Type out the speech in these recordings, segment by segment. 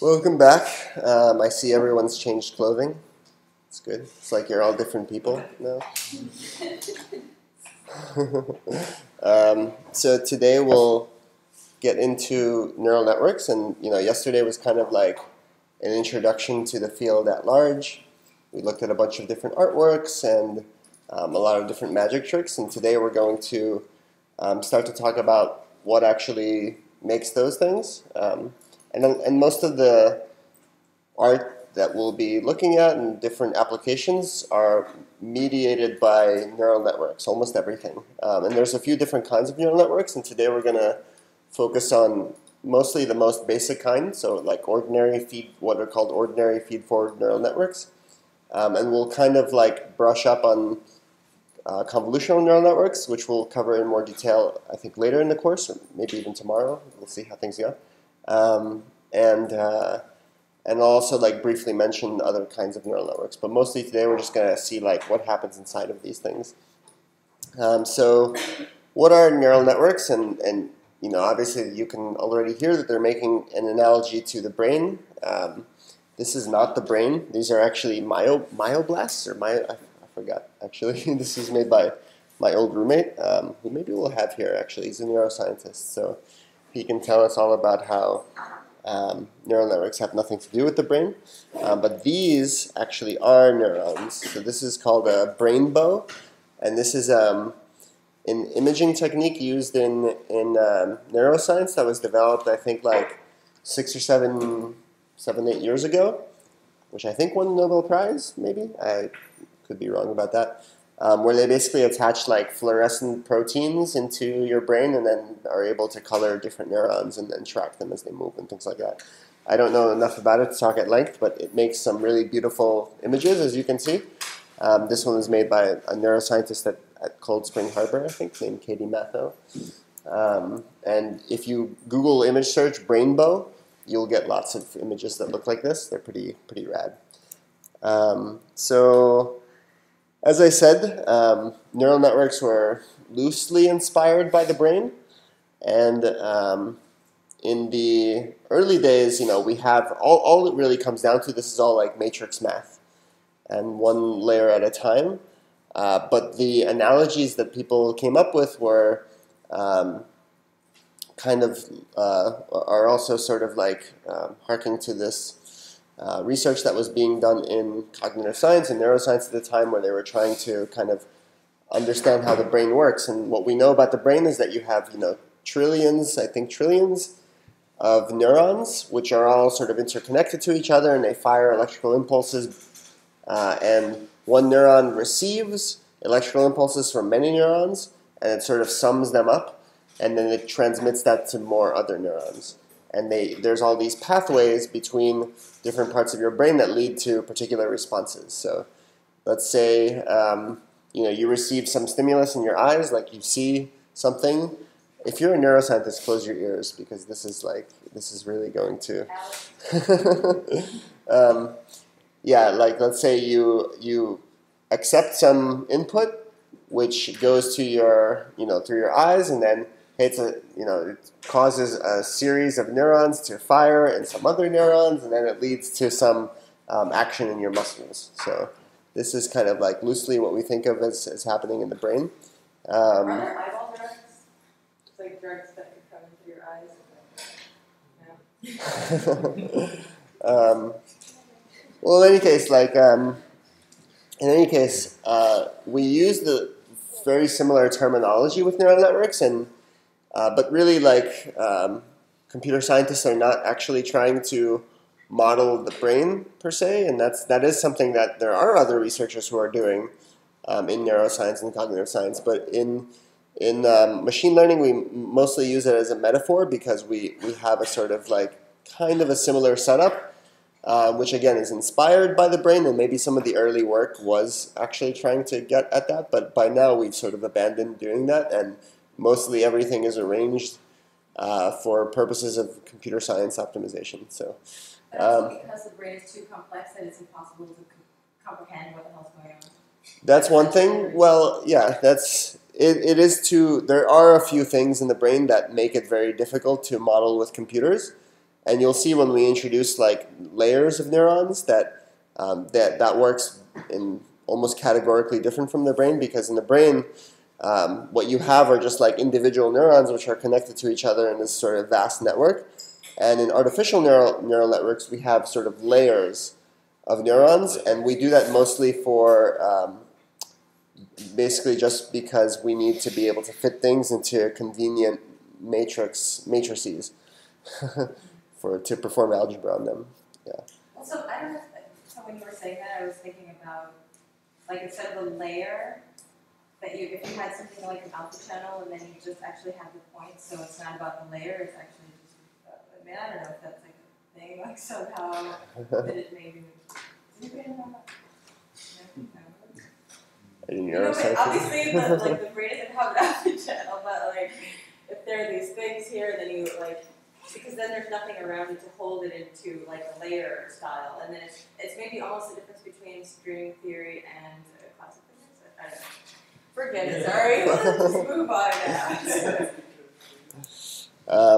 Welcome back. I see everyone's changed clothing. It's good. It's like you're all different people now. So today we'll get into neural networks, and yesterday was kind of like an introduction to the field at large. We looked at a bunch of different artworks and a lot of different magic tricks, and today we're going to start to talk about what actually makes those things. And most of the art that we'll be looking at and different applications are mediated by neural networks, almost everything. And there's a few different kinds of neural networks, and today we're going to focus on mostly the most basic kind, so like what are called ordinary feed-forward neural networks. And we'll kind of like brush up on convolutional neural networks, which we'll cover in more detail, I think, later in the course, or maybe even tomorrow. We'll see how things go. And I'll also like briefly mention other kinds of neural networks, but mostly today we're just going to see like what happens inside of these things. So what are neural networks? And obviously you can already hear that they're making an analogy to the brain. This is not the brain. These are actually myoblasts, or I forgot actually. This is made by my old roommate, who maybe we'll have here actually. He's a neuroscientist, so he can tell us all about how neural networks have nothing to do with the brain. But these actually are neurons. So this is called a brain bow. And this is an imaging technique used in neuroscience that was developed, I think, like 6 or 7, 8 years ago, which I think won the Nobel Prize, maybe. I could be wrong about that. Where they basically attach like fluorescent proteins into your brain and then are able to color different neurons and then track them as they move and things like that. I don't know enough about it to talk at length, but it makes some really beautiful images, as you can see. This one was made by a neuroscientist at Cold Spring Harbor, I think, named Katie Matho. And if you Google image search brain bow, you'll get lots of images that look like this. They're pretty rad. So, as I said, neural networks were loosely inspired by the brain, and in the early days, we have all it really comes down to. This is all like matrix math, and one layer at a time. But the analogies that people came up with were are also sort of like harking to this research that was being done in cognitive science and neuroscience at the time, where they were trying to kind of understand how the brain works. And what we know about the brain is that you have, trillions, I think trillions of neurons, which are all sort of interconnected to each other, and they fire electrical impulses. And one neuron receives electrical impulses from many neurons, and it sort of sums them up, and then it transmits that to more other neurons. And there's all these pathways between different parts of your brain that lead to particular responses. So let's say you receive some stimulus in your eyes, like you see something. If you're a neuroscientist, close your ears, because this is really going to. Like let's say you accept some input, which goes to your through your eyes, and then. It causes a series of neurons to fire and some other neurons, and then it leads to some action in your muscles. So this is kind of like loosely what we think of as happening in the brain. Are there eyeball drugs? It's like drugs that can come into your eyes? No. Well, in any case, we use the very similar terminology with neural networks, and but really, computer scientists are not actually trying to model the brain per se, and that is something that there are other researchers who are doing in neuroscience and cognitive science. But in machine learning, we mostly use it as a metaphor, because we have a sort of kind of a similar setup, which again is inspired by the brain, and maybe some of the early work was actually trying to get at that. But by now, we've sort of abandoned doing that, and mostly everything is arranged for purposes of computer science optimization. So, because the brain is too complex and it's impossible to comprehend what the hell's going on. That's one thing. Well, yeah, that's it. It is too. There are a few things in the brain that make it very difficult to model with computers, And you'll see when we introduce like layers of neurons that that works in almost categorically different from the brain, because in the brain what you have are just like individual neurons which are connected to each other in this sort of vast network. And in artificial neural networks we have sort of layers of neurons, and we do that mostly for basically just because we need to be able to fit things into convenient matrices to perform algebra on them. Yeah. Also, I don't know. So when you were saying that, I was thinking about like instead of a layer that you, if you had something like an alpha channel, and then you just actually have the points, so it's not about the layer. It's actually just. I mean, I don't know if that's like a thing. Like somehow that it maybe. Did you know that? I didn't know. Like, obviously, but, like the brain doesn't have an alpha channel, but like if there are these things here, then you like. Because then there's nothing around it to hold it into like a layer style, and then it's maybe almost the difference between string theory and classical physics. I don't know. Forget it. Sorry, let's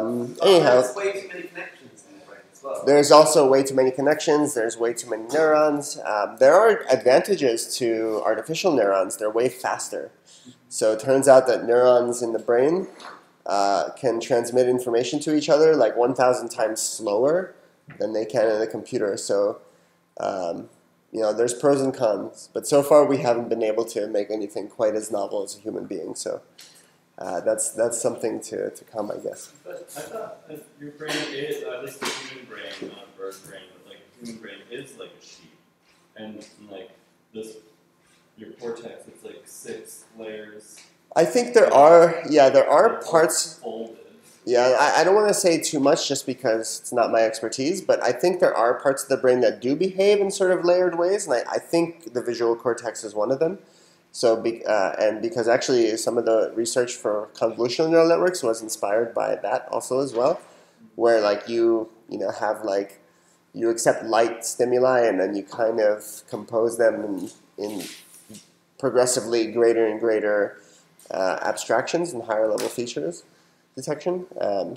move on now. Anyhow, there's way too many connections in the brain as well. There's also way too many connections. There's way too many neurons. There are advantages to artificial neurons. They're way faster. So it turns out that neurons in the brain. Can transmit information to each other like 1,000 times slower than they can in the computer. So, you know, there's pros and cons. But so far, we haven't been able to make anything quite as novel as a human being. So that's something to come, I guess. But I thought that your brain is, at least the human brain, not a bird brain, but like the human brain is like a sheep. And like this, your cortex, it's like 6 layers. I think there are, yeah, there are parts, yeah, I don't want to say too much just because it's not my expertise, but I think there are parts of the brain that do behave in sort of layered ways, and I think the visual cortex is one of them. So, and because actually some of the research for convolutional neural networks was inspired by that also as well, where like you know, have like, you accept light stimuli and then you kind of compose them in progressively greater and greater abstractions and higher level features detection.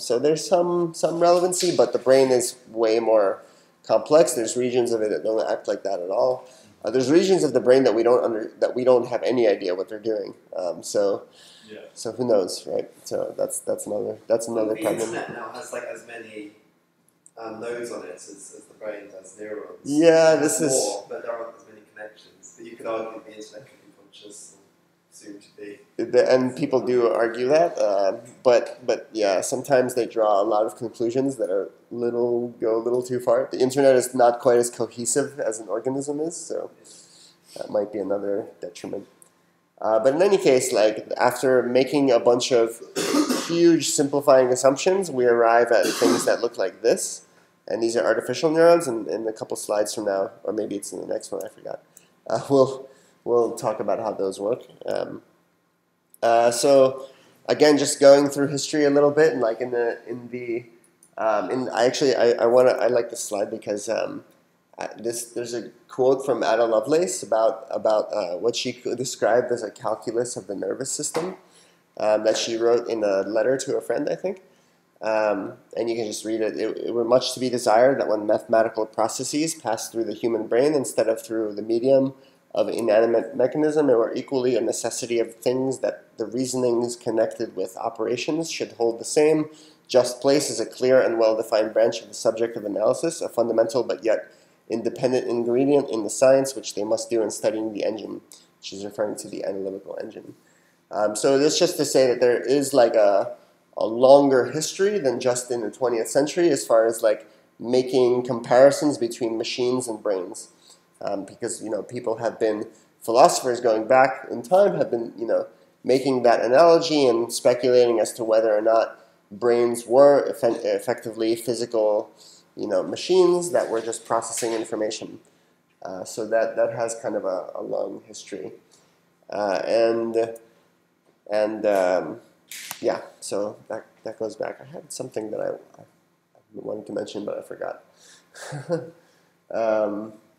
So there's some relevancy, but the brain is way more complex. There's regions of it that don't act like that at all. There's regions of the brain that we don't have any idea what they're doing. So yeah. So who knows, right? So that's another problem. The internet now has like as many nodes on it as the brain does neurons. Yeah, this is more, but there aren't as many connections. But you could argue the internet could be conscious. And people do argue that, but yeah, sometimes they draw a lot of conclusions that are go a little too far. The internet is not quite as cohesive as an organism is, so that might be another detriment. But in any case, like after making a bunch of huge simplifying assumptions, we arrive at things that look like this, and these are artificial neurons. And in a couple slides from now, or maybe it's in the next one, I forgot. We'll talk about how those work. So, again, just going through history a little bit, and like I like this slide because there's a quote from Ada Lovelace about what she described as a calculus of the nervous system that she wrote in a letter to a friend, I think. And you can just read it. It were much to be desired that when mathematical processes pass through the human brain instead of through the medium of inanimate mechanism, or equally a necessity of things that the reasonings connected with operations should hold the same. Just place is a clear and well-defined branch of the subject of analysis, a fundamental but yet independent ingredient in the science which they must do in studying the engine. She's referring to the analytical engine. So this is just to say that there is like a longer history than just in the 20th century as far as like making comparisons between machines and brains. Because, you know, people have been, philosophers going back in time have been, you know, making that analogy and speculating as to whether or not brains were effectively physical, you know, machines that were just processing information. So that has kind of a long history. Yeah, so that goes back. I had something that I wanted to mention, but I forgot.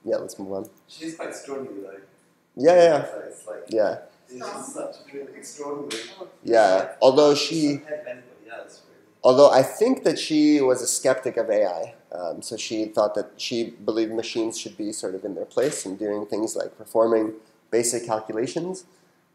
Yeah, let's move on. She's quite extraordinary, though. Yeah, yeah. Like, yeah. She's such a really extraordinary. Yeah, although I think that she was a skeptic of AI. So she thought that she believed machines should be sort of in their place and doing things like performing basic calculations,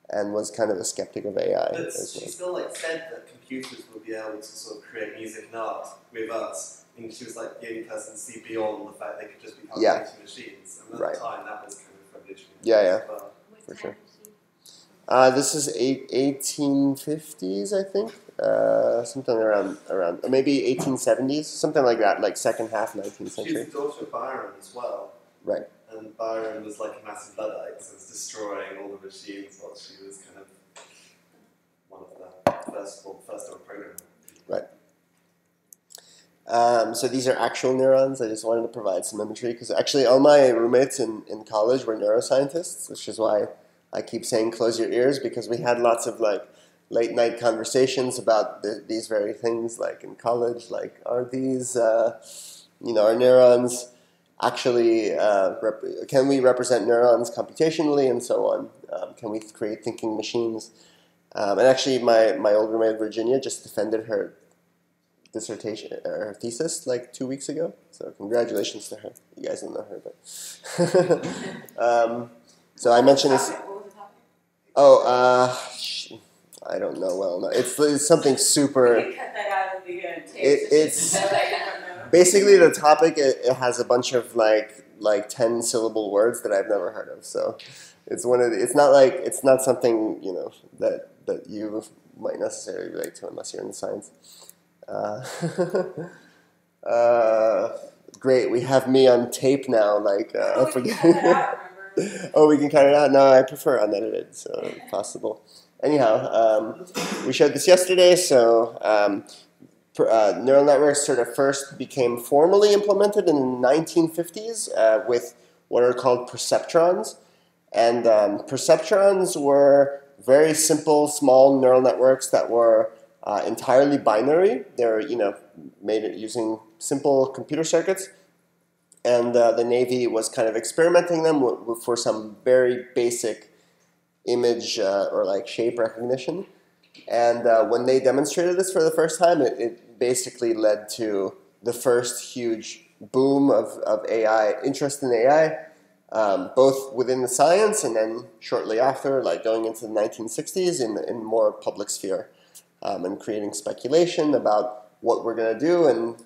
and was kind of a skeptic of AI. But she still like said that computers would be able to sort of create music and art with us. I think she was like the only person to see beyond the fact they could just be calculating machines. And at the time, that was kind of revolutionary. Well. For sure. This is 1850s, I think, something around, or maybe 1870s, something like that, like second half 19th century. She's the daughter of Byron as well. Right. And Byron was like a massive Luddite, so was destroying all the machines while she was kind of one of the first programmer. Right. So these are actual neurons. I just wanted to provide some imagery because actually all my roommates in college were neuroscientists, which is why I keep saying close your ears, because we had lots of like late night conversations about these very things, like in college, like are these, are neurons actually, can we represent neurons computationally and so on? Can we create thinking machines? And actually my old roommate Virginia just defended her dissertation or her thesis like 2 weeks ago. So congratulations to her. You guys don't know her, but so I mentioned this. Oh, I don't know. Well, no, it's something super. You can cut that out of the tape. It's basically the topic. It has a bunch of like 10-syllable words that I've never heard of. So it's one of the, it's not something that you might necessarily relate to unless you're in science. Great, we have me on tape now. Like I forget. Oh, we can cut it out? No, I prefer unedited, so possible. Anyhow, we showed this yesterday, so neural networks sort of first became formally implemented in the 1950s with what are called perceptrons. And perceptrons were very simple, small neural networks that were entirely binary. They were, made it using simple computer circuits. And the Navy was kind of experimenting them for some very basic image or like shape recognition. And when they demonstrated this for the first time, it basically led to the first huge boom of AI, interest in AI, both within the science and then shortly after, like going into the 1960s in more public sphere and creating speculation about what we're going to do and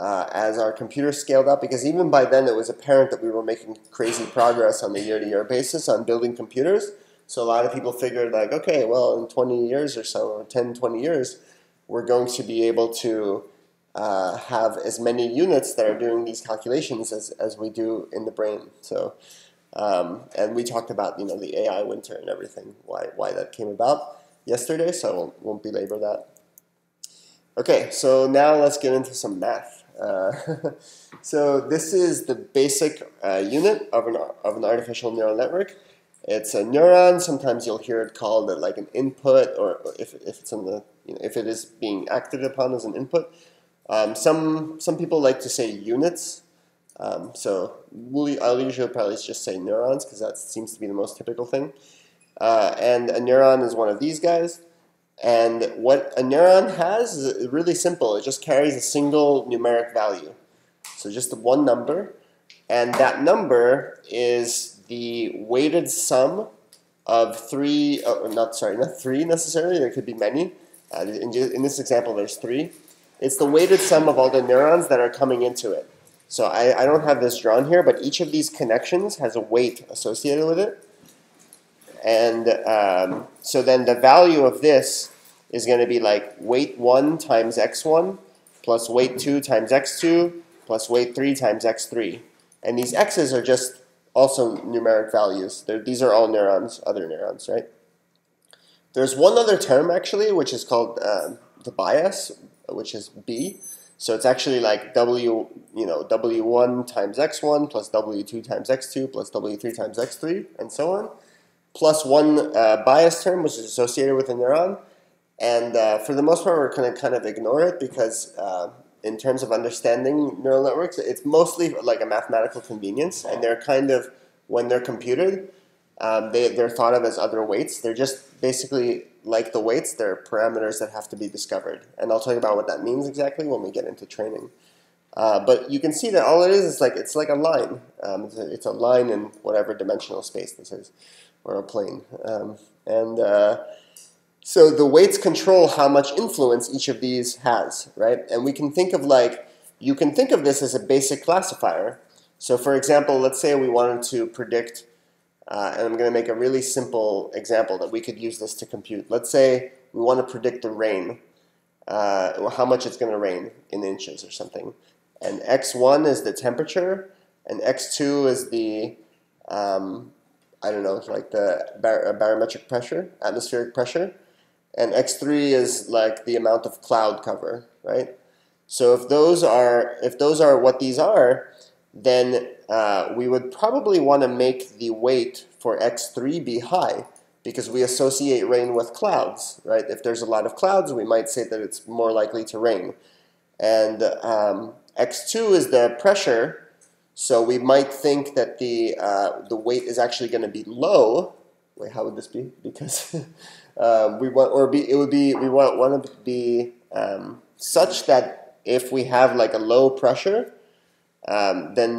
as our computers scaled up, because even by then it was apparent that we were making crazy progress on the year-to-year basis on building computers. So a lot of people figured like, okay, well, in 20 years or so, or 10, 20 years, we're going to be able to have as many units that are doing these calculations as we do in the brain. So, and we talked about, the AI winter and everything, why that came about yesterday, so I won't belabor that. Okay, so now let's get into some math. So this is the basic unit of an artificial neural network. It's a neuron. Sometimes you'll hear it called like an input, or if it's in the if it is being acted upon as an input. Some people like to say units. So I'll usually probably just say neurons because that seems to be the most typical thing. And a neuron is one of these guys. And what a neuron has is really simple. It just carries a single numeric value. So just one number. And that number is the weighted sum of not three necessarily. There could be many. In this example, there's three. It's the weighted sum of all the neurons that are coming into it. So I don't have this drawn here, but each of these connections has a weight associated with it. And so then the value of this is going to be like weight 1 times x1 plus weight 2 times x2 plus weight 3 times x3. And these x's are just also numeric values. These are all neurons, other neurons, right? There's one other term, actually, which is called the bias, which is b. So it's actually like w1 times x1 plus w2 times x2 plus w3 times x3 and so on, plus one bias term, which is associated with a neuron. And for the most part, we're going to kind of ignore it because in terms of understanding neural networks, it's mostly like a mathematical convenience. And they're kind of, when they're computed, they're thought of as other weights. They're just basically like the weights. They're parameters that have to be discovered. And I'll tell you about what that means exactly when we get into training. But you can see that all it is like it's like a line. It's a line in whatever dimensional space this is, or a plane. So the weights control how much influence each of these has, right? And we can think of you can think of this as a basic classifier. So for example, let's say we wanted to predict, and I'm going to make a really simple example that we could use this to compute. Let's say we want to predict the rain, or how much it's going to rain in inches or something. And x1 is the temperature, and x2 is the, I don't know, like the barometric pressure, atmospheric pressure. And x3 is like the amount of cloud cover, right? So if those are what these are, then we would probably want to make the weight for x3 be high, because we associate rain with clouds, right? If there's a lot of clouds, we might say that it's more likely to rain. And x2 is the pressure, so we might think that the weight is actually going to be low. Wait, how would this be? Because we want to be such that if we have like a low pressure, then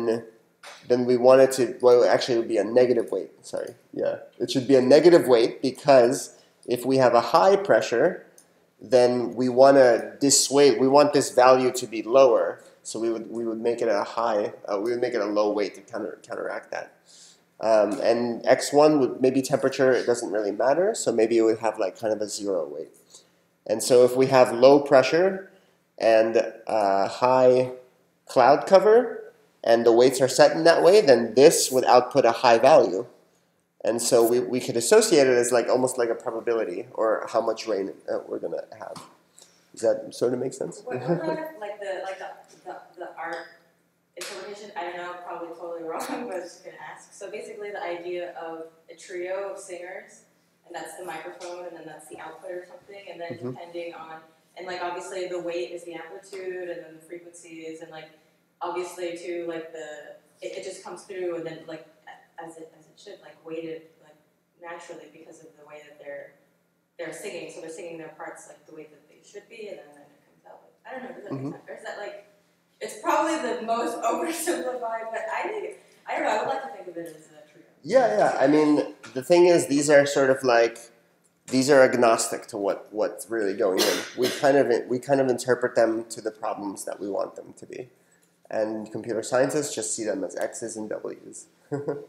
we want it to, well, actually it would be a negative weight, sorry. Yeah, it should be a negative weight, because if we have a high pressure, then we want to dissuade, we want this value to be lower. So we would make it a high, we would make it a low weight to counteract that. And x1 would, maybe temperature, it doesn't really matter. So maybe it would have like kind of a zero weight. And so if we have low pressure and high cloud cover, and the weights are set in that way, then this would output a high value. And so we could associate it as like almost like a probability, or how much rain we're going to have. Does that sort of make sense? What kind of, like the art interpretation, I know, probably totally wrong, but I was just going to ask. So basically the idea of a trio of singers, and that's the microphone, and then that's the output or something, and then depending on... And like obviously the weight is the amplitude, and then the frequencies, and like obviously too like it just comes through, and then like as it should, like weighted like naturally because of the way that they're singing. So they're singing their parts like the way that they should be, and then it comes out. Like, I don't know. Does that make sense? Or is that like it's probably the most oversimplified, but I don't know. I would like to think of it as a trio. Yeah, yeah. I mean, the thing is, these are sort of like. These are agnostic to what's really going on. We kind of interpret them to the problems that we want them to be, and computer scientists just see them as X's and W's. But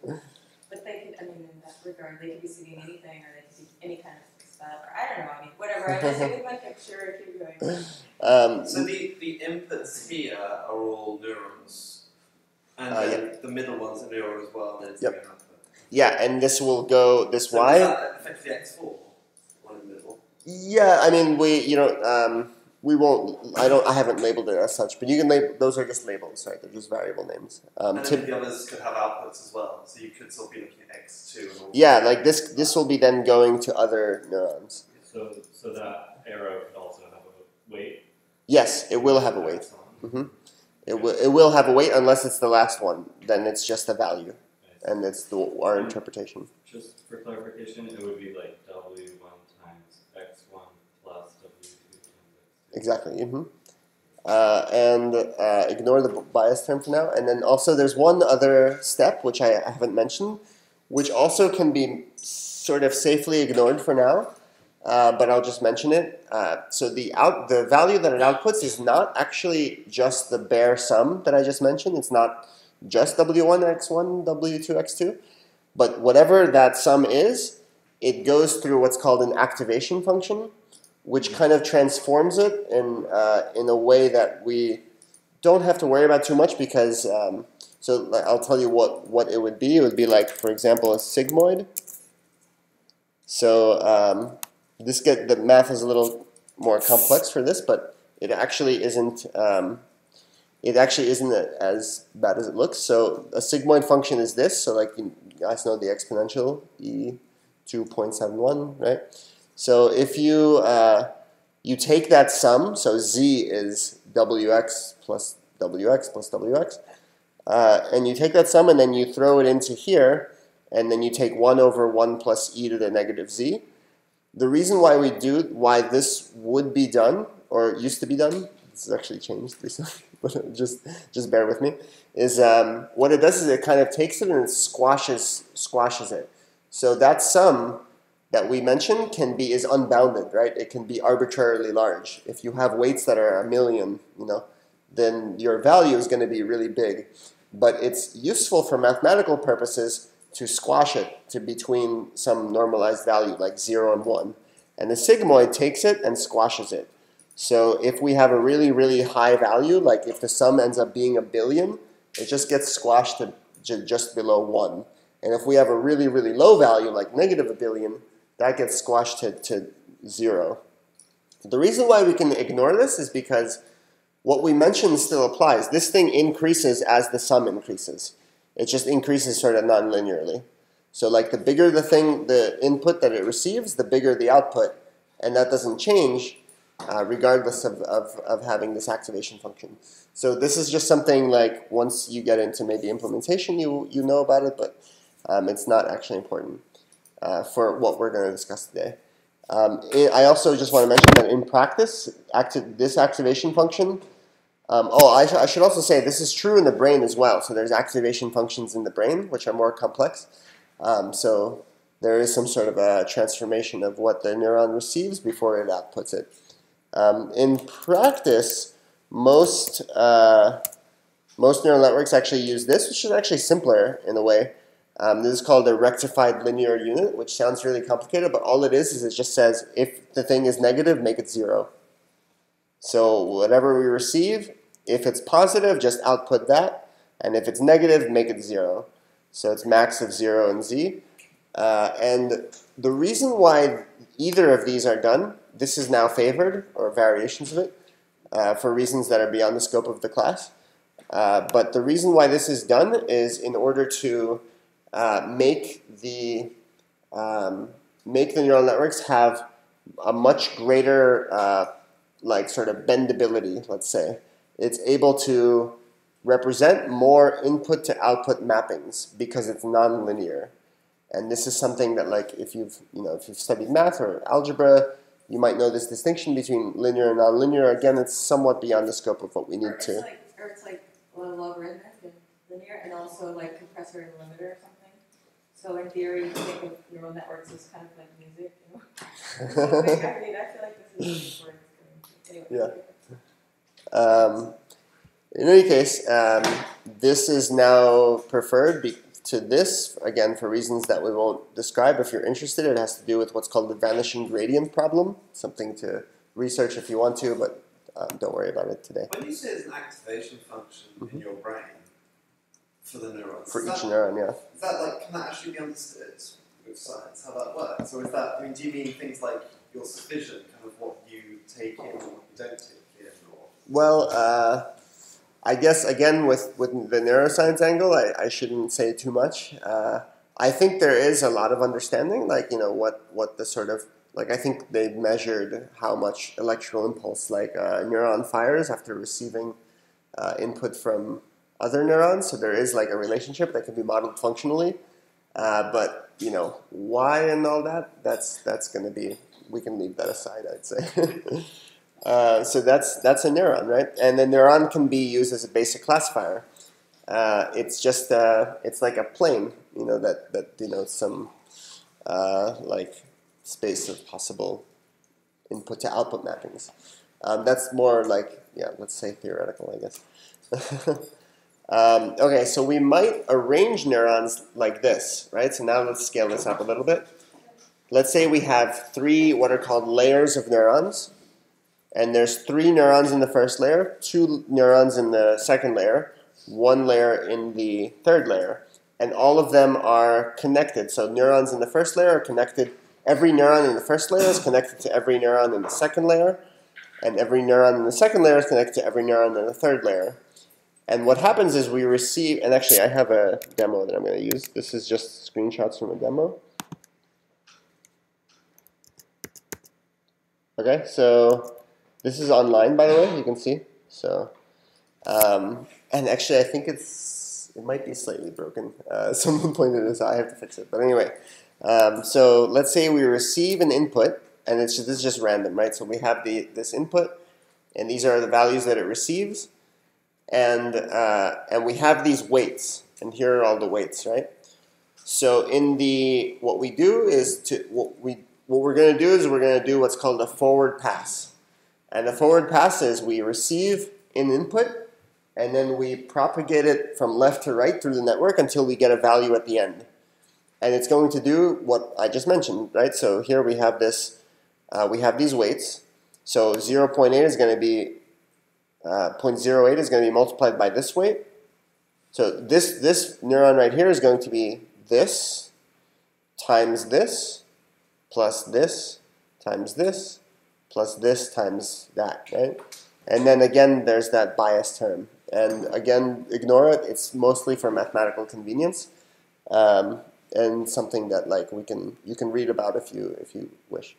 they could, I mean, in that regard, they could be singing anything, or they could be any kind of stuff, or I don't know. I mean, whatever. I just with my picture, keep going. So the inputs here are all neurons, and the middle one's a neuron as well. And it's yep. Yeah, and this will go this so y. Effectively X4. Yeah, I mean, we won't. I haven't labeled it as such, but you can label. Those are just labels, right? They're just variable names. And then the others could have outputs as well, so you could still be looking at X2. And yeah, like this will be then going to other neurons. So that arrow could also have a weight. Yes, it will have a weight. It will have a weight unless it's the last one. Then it's just the value, and it's our interpretation. Just for clarification, it would be like W. Exactly. And ignore the bias term for now. And then also there's one other step, which I haven't mentioned, which also can be sort of safely ignored for now, but I'll just mention it. So the value that it outputs is not actually just the bare sum that I just mentioned. It's not just W1, X1, W2, X2. But whatever that sum is, it goes through what's called an activation function, which kind of transforms it in a way that we don't have to worry about too much, because so I'll tell you what it would be. It would be like, for example, a sigmoid. So the math is a little more complex for this, but it actually isn't as bad as it looks. So a sigmoid function is this. So like you guys know the exponential e2.71, right? So if you you take that sum, so z is wx plus wx plus wx, and you take that sum and then you throw it into here, and then you take 1 over 1 plus e to the negative z. The reason why this would be done, or used to be done it's actually changed recently, but just bear with me, is what it does is it kind of takes it and it squashes it. So that sum that we mentioned can be, is unbounded, right? It can be arbitrarily large. If you have weights that are 1,000,000, you know, then your value is going to be really big. But it's useful for mathematical purposes to squash it to between some normalized value like 0 and 1. And the sigmoid takes it and squashes it. So if we have a really, really high value, like if the sum ends up being 1,000,000,000, it just gets squashed to just below 1. And if we have a really, really low value, like -1,000,000,000, that gets squashed to 0. The reason why we can ignore this is because what we mentioned still applies. This thing increases as the sum increases. It just increases sort of non-linearly. So like the bigger the thing, the input that it receives, the bigger the output. And that doesn't change regardless of having this activation function. So this is just something like once you get into maybe implementation, you know about it, but it's not actually important for what we're going to discuss today. I also just want to mention that in practice, this activation function, I should also say this is true in the brain as well. So there's activation functions in the brain, which are more complex. So there is some sort of a transformation of what the neuron receives before it outputs it. In practice, most neural networks actually use this, which is actually simpler in a way. This is called a rectified linear unit, which sounds really complicated, but all it is it just says if the thing is negative, make it 0. So whatever we receive, if it's positive, just output that, and if it's negative, make it 0. So it's max of 0 and z. And the reason why either of these are done, this is now favored, or variations of it, for reasons that are beyond the scope of the class. But the reason why this is done is in order to make the neural networks have a much greater like sort of bendability, let's say. It's able to represent more input to output mappings because it's nonlinear. And this is something that, like, if you've studied math or algebra, you might know this distinction between linear and nonlinear. Again, it's somewhat beyond the scope of what we need to. Or it's like logarithmic and linear, and also like compressor and limiter or something. So in theory, you think of neural networks as kind of like music, you know? So, I mean, I feel like this is important. Anyway. Yeah. In any case, this is now preferred to this, again, for reasons that we won't describe. If you're interested, it has to do with what's called the vanishing gradient problem, something to research if you want to, but don't worry about it today. When you say it's an activation function in your brain for the neurons, for each neuron, yeah. Is that like, can that actually be understood with science, how that works? Or is that, I mean, do you mean things like your suspicion, kind of what you take in or what you don't take in? Or? Well, I guess, again, with the neuroscience angle, I shouldn't say too much. I think there is a lot of understanding, like, you know, what the sort of, like, I think they measured how much electrical impulse, like, a neuron fires after receiving input from other neurons. So there is, like, a relationship that can be modeled functionally. But, you know, why and all that, that's going to be, we can leave that aside, I'd say. So that's a neuron, right? And the neuron can be used as a basic classifier. It's just it's like a plane, you know, that denotes some like space of possible input to output mappings. That's more like, yeah, let's say theoretical, I guess. Okay, so we might arrange neurons like this, right? So now let's scale this up a little bit. Let's say we have 3 what are called layers of neurons. And there's 3 neurons in the first layer, 2 neurons in the second layer, 1 layer in the third layer. And all of them are connected. So neurons in the first layer are connected. Every neuron in the first layer is connected to every neuron in the second layer. And every neuron in the second layer is connected to every neuron in the third layer. And what happens is we receive, and actually I have a demo that I'm going to use. This is just screenshots from a demo. Okay, so this is online, by the way, you can see. So, and actually, I think it might be slightly broken. Someone pointed this out, I have to fix it. But anyway, so let's say we receive an input, and this is just random, right? So we have this input, and these are the values that it receives, and we have these weights, and here are all the weights, right? So in the what we're going to do is what's called a forward pass, and the forward pass is we receive an input, and then we propagate it from left to right through the network until we get a value at the end. And it's going to do what I just mentioned, right? So here we have this, we have these weights. So 0.8 is going to be, 0.08 is going to be multiplied by this weight. So this neuron right here is going to be this times this plus this times this plus this times that, right? And then again, there's that bias term. And again, ignore it. It's mostly for mathematical convenience. And something that you can read about if you wish,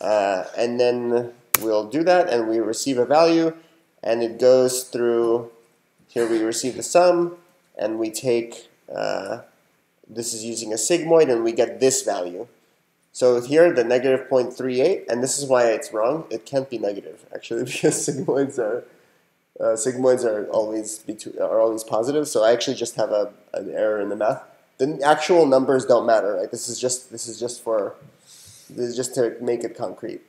and then we'll do that, and we receive a value, and it goes through here. We receive the sum, and we take this is using a sigmoid, and we get this value. So here the negative 0.38, and this is why it's wrong. It can't be negative actually, because sigmoids are always positive. So I actually just have an error in the math. The actual numbers don't matter, right? This is just to make it concrete.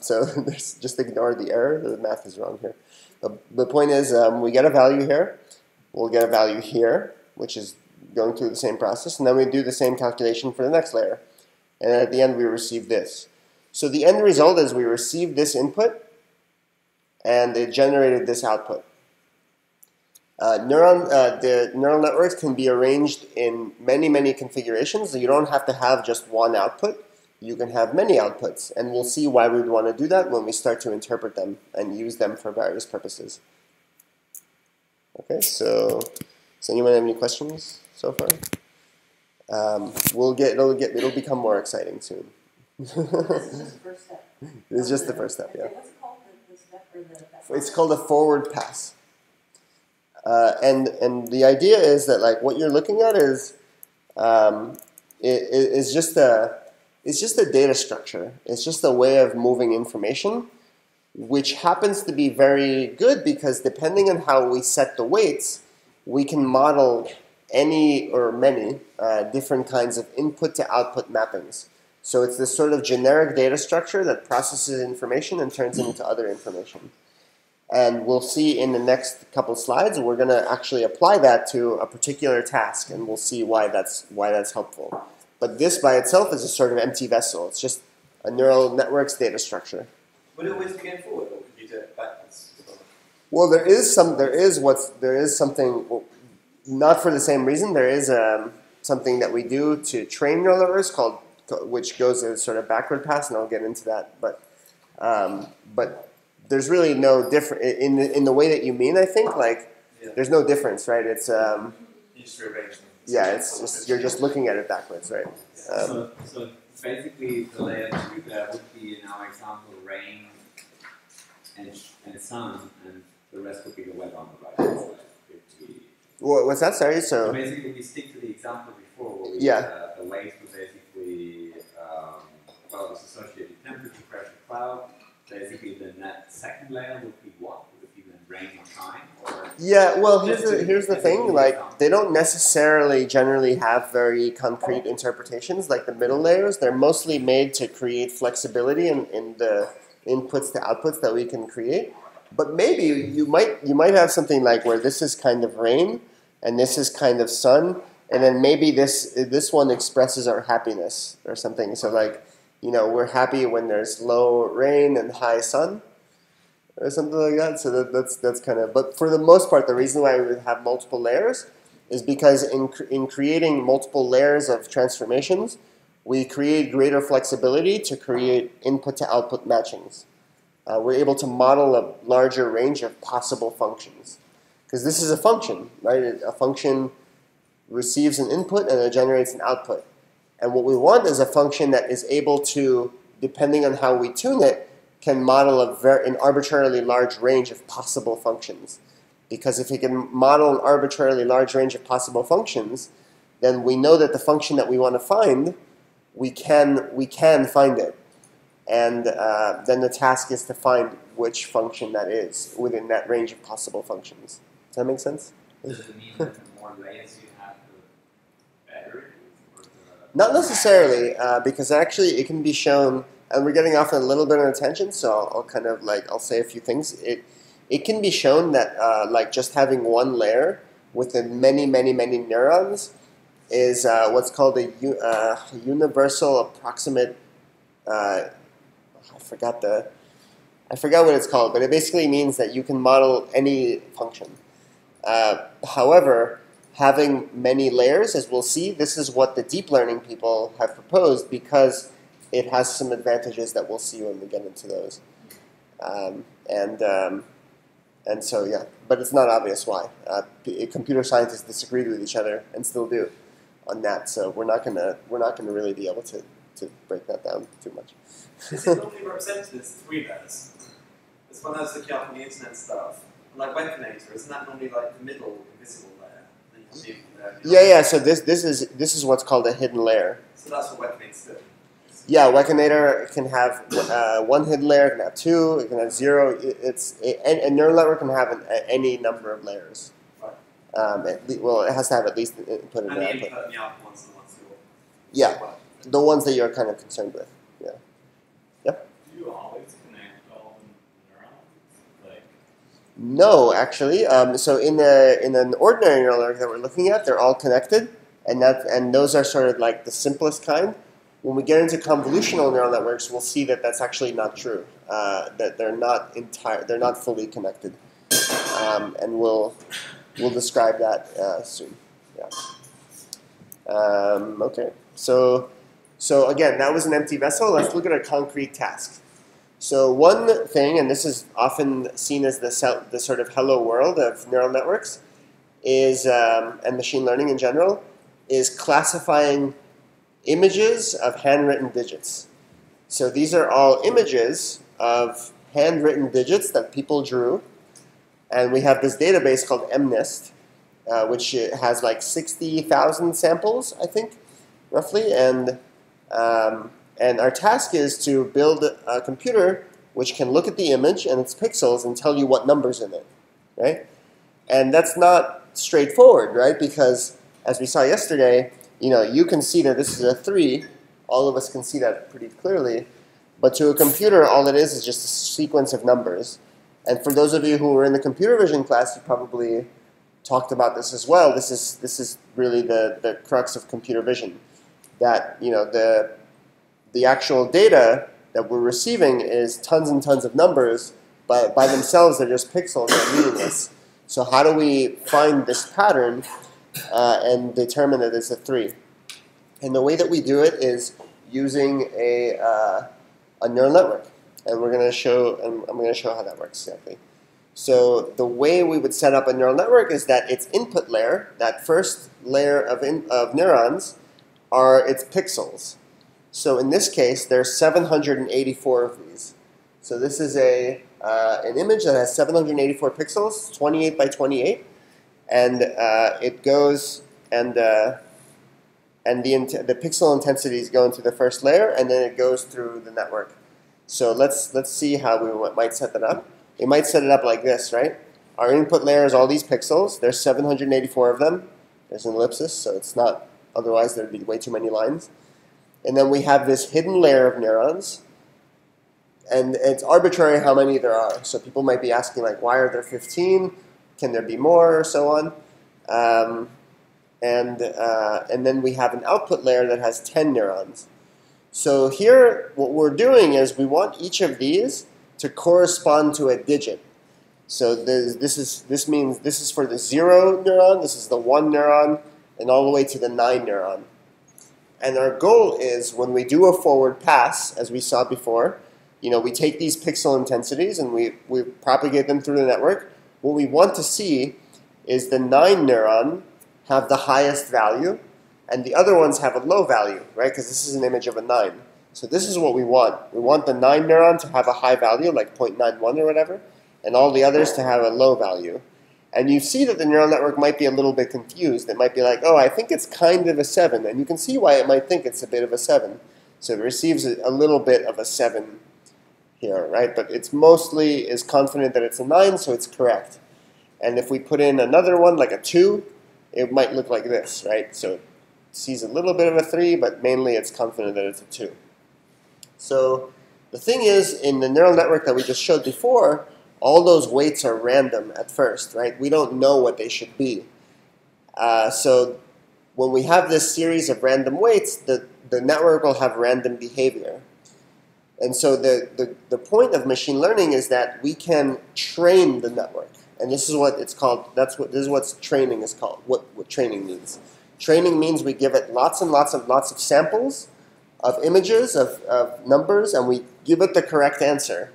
So just ignore the error. The math is wrong here. The point is, we get a value here. We'll get a value here, which is going through the same process, and then we do the same calculation for the next layer. And at the end, we receive this. So the end result is we received this input, and it generated this output. The neural networks can be arranged in many configurations. So you don't have to have just one output. You can have many outputs, and we'll see why we'd want to do that when we start to interpret them and use them for various purposes. Okay, so does anyone have any questions so far? It'll become more exciting soon. This is just the first step. It's just the first step, yeah. What's it called, the step or the It's called a forward pass. And the idea is that what you're looking at is it's just a data structure. It's just a way of moving information, which happens to be very good because depending on how we set the weights, we can model any or many different kinds of input to output mappings. So it's this sort of generic data structure that processes information and turns it into other information. And we'll see in the next couple slides, we're going to actually apply that to a particular task, and we'll see why that's helpful. But this by itself is a sort of empty vessel. It's just a neural network's data structure. Would it always be going forward, or would you do it backwards? Well, there is something. Well, not for the same reason. There is something that we do to train neural networks called, which goes a sort of backward pass, and I'll get into that. But there's really no difference in the way that you mean. I think there's no difference, right? It's you just rearrange them. Yeah, it's just you're just looking at it backwards, right? So basically, the layer 2 there would be in our example rain and sun, and the rest would be the weather on the right hand side. What's that? Sorry. So basically, we stick to the example before, where we the weights were basically it's associated temperature, pressure, cloud. Basically, then that second layer would be what? Would it be then rain or shine? Or yeah, well, here's the thing. They don't necessarily generally have very concrete interpretations. Like the middle layers, they're mostly made to create flexibility in the inputs to outputs that we can create. But maybe you might have something where this is kind of rain, and this is kind of sun, and then maybe this one expresses our happiness or something. So we're happy when there's low rain and high sun, or something like that. So that's kind of. But for the most part, the reason why we would have multiple layers is because in creating multiple layers of transformations, we create greater flexibility to create input to output matchings. We're able to model a larger range of possible functions, because this is a function, right? A function receives an input and it generates an output. And what we want is a function that is able to, depending on how we tune it, can model an arbitrarily large range of possible functions. Because if we can model an arbitrarily large range of possible functions, then we know that the function that we want to find, we can find it. And then the task is to find which function that is within that range of possible functions. Does that make sense? Does it mean that the more layers you have, the better? Not necessarily, because actually it can be shown, and we're getting off a little bit on attention, so I'll kind of like, I'll say a few things. It can be shown that like just having one layer with many neurons is what's called a universal approximate, I forgot what it's called, but it basically means that you can model any function. However, having many layers, as we'll see, this is what the deep learning people have proposed because it has some advantages that we'll see when we get into those. And so, yeah, but it's not obvious why. Computer scientists disagreed with each other and still do on that. So we're not gonna really be able to break that down too much. Is it only represented as three layers? It's one that's looking up on the internet stuff. Like Wekinator, isn't that normally like the middle invisible layer? Yeah. So this is what's called a hidden layer. So that's what Wekinator's doing. Yeah, Wekinator can have one hidden layer, it can have two, it can have zero. A neural network can have any number of layers. Right. Well, it has to have at least input and output. The output ones and the ones you're the ones that you're kind of concerned with. Yeah. Yep. Do you always connect all the neurons? Like no, actually. So in an ordinary neural network that we're looking at, they're all connected, and those are sort of like the simplest kind. When we get into convolutional neural networks, we'll see that that's actually not true. That they're not fully connected, and we'll describe that soon. Yeah. Okay. So again, that was an empty vessel. Let's look at a concrete task. So one thing, and this is often seen as the sort of hello world of neural networks, is and machine learning in general, is classifying images of handwritten digits. So these are all images of handwritten digits that people drew, and we have this database called MNIST, which has like 60,000 samples, I think, roughly, and our task is to build a computer which can look at the image and its pixels and tell you what number's in it, right? And that's not straightforward, right? Because as we saw yesterday, you know, you can see that this is a 3. All of us can see that pretty clearly. But to a computer, all it is just a sequence of numbers. And for those of you who were in the computer vision class, you probably talked about this as well. This is really the crux of computer vision. That, you know, the actual data that we're receiving is tons and tons of numbers. But by themselves, they're just pixels that are meaningless. So how do we find this pattern? And determine that it's a 3. And the way that we do it is using a neural network, and I'm going to show how that works exactly. So the way we would set up a neural network is that its input layer, that first layer of neurons, are its pixels. So in this case, there's 784 of these. So this is an image that has 784 pixels, 28 by 28. And it goes, and the pixel intensities go into the first layer, and then it goes through the network. So let's see how we might set that up. We might set it up like this, right? Our input layer is all these pixels. There's 784 of them. There's an ellipsis, so it's not, otherwise there'd be way too many lines. And then we have this hidden layer of neurons, and it's arbitrary how many there are. So people might be asking, like, why are there 15? Can there be more, or so on? And then we have an output layer that has 10 neurons. So here, what we're doing is we want each of these to correspond to a digit. So this means this is for the 0 neuron, this is the 1 neuron, and all the way to the 9 neuron. And our goal is when we do a forward pass, as we saw before, you know, we take these pixel intensities and we propagate them through the network. What we want to see is the 9 neuron have the highest value, and the other ones have a low value, right? Because this is an image of a 9. So this is what we want. We want the 9 neuron to have a high value, like 0.91 or whatever, and all the others to have a low value. And you see that the neural network might be a little bit confused. It might be like, oh, I think it's kind of a 7. And you can see why it might think it's a bit of a 7. So it receives a little bit of a 7 here, right? But it's mostly is confident that it's a 9, so it's correct. And if we put in another one, like a 2, it might look like this, right? So it sees a little bit of a 3, but mainly it's confident that it's a 2. So the thing is, in the neural network that we just showed before, all those weights are random at first, right? We don't know what they should be. So when we have this series of random weights, the network will have random behavior. And so the point of machine learning is that we can train the network. And this is what it's called, this is what training is called, what training means. Training means we give it lots and lots of samples of images, of numbers, and we give it the correct answer.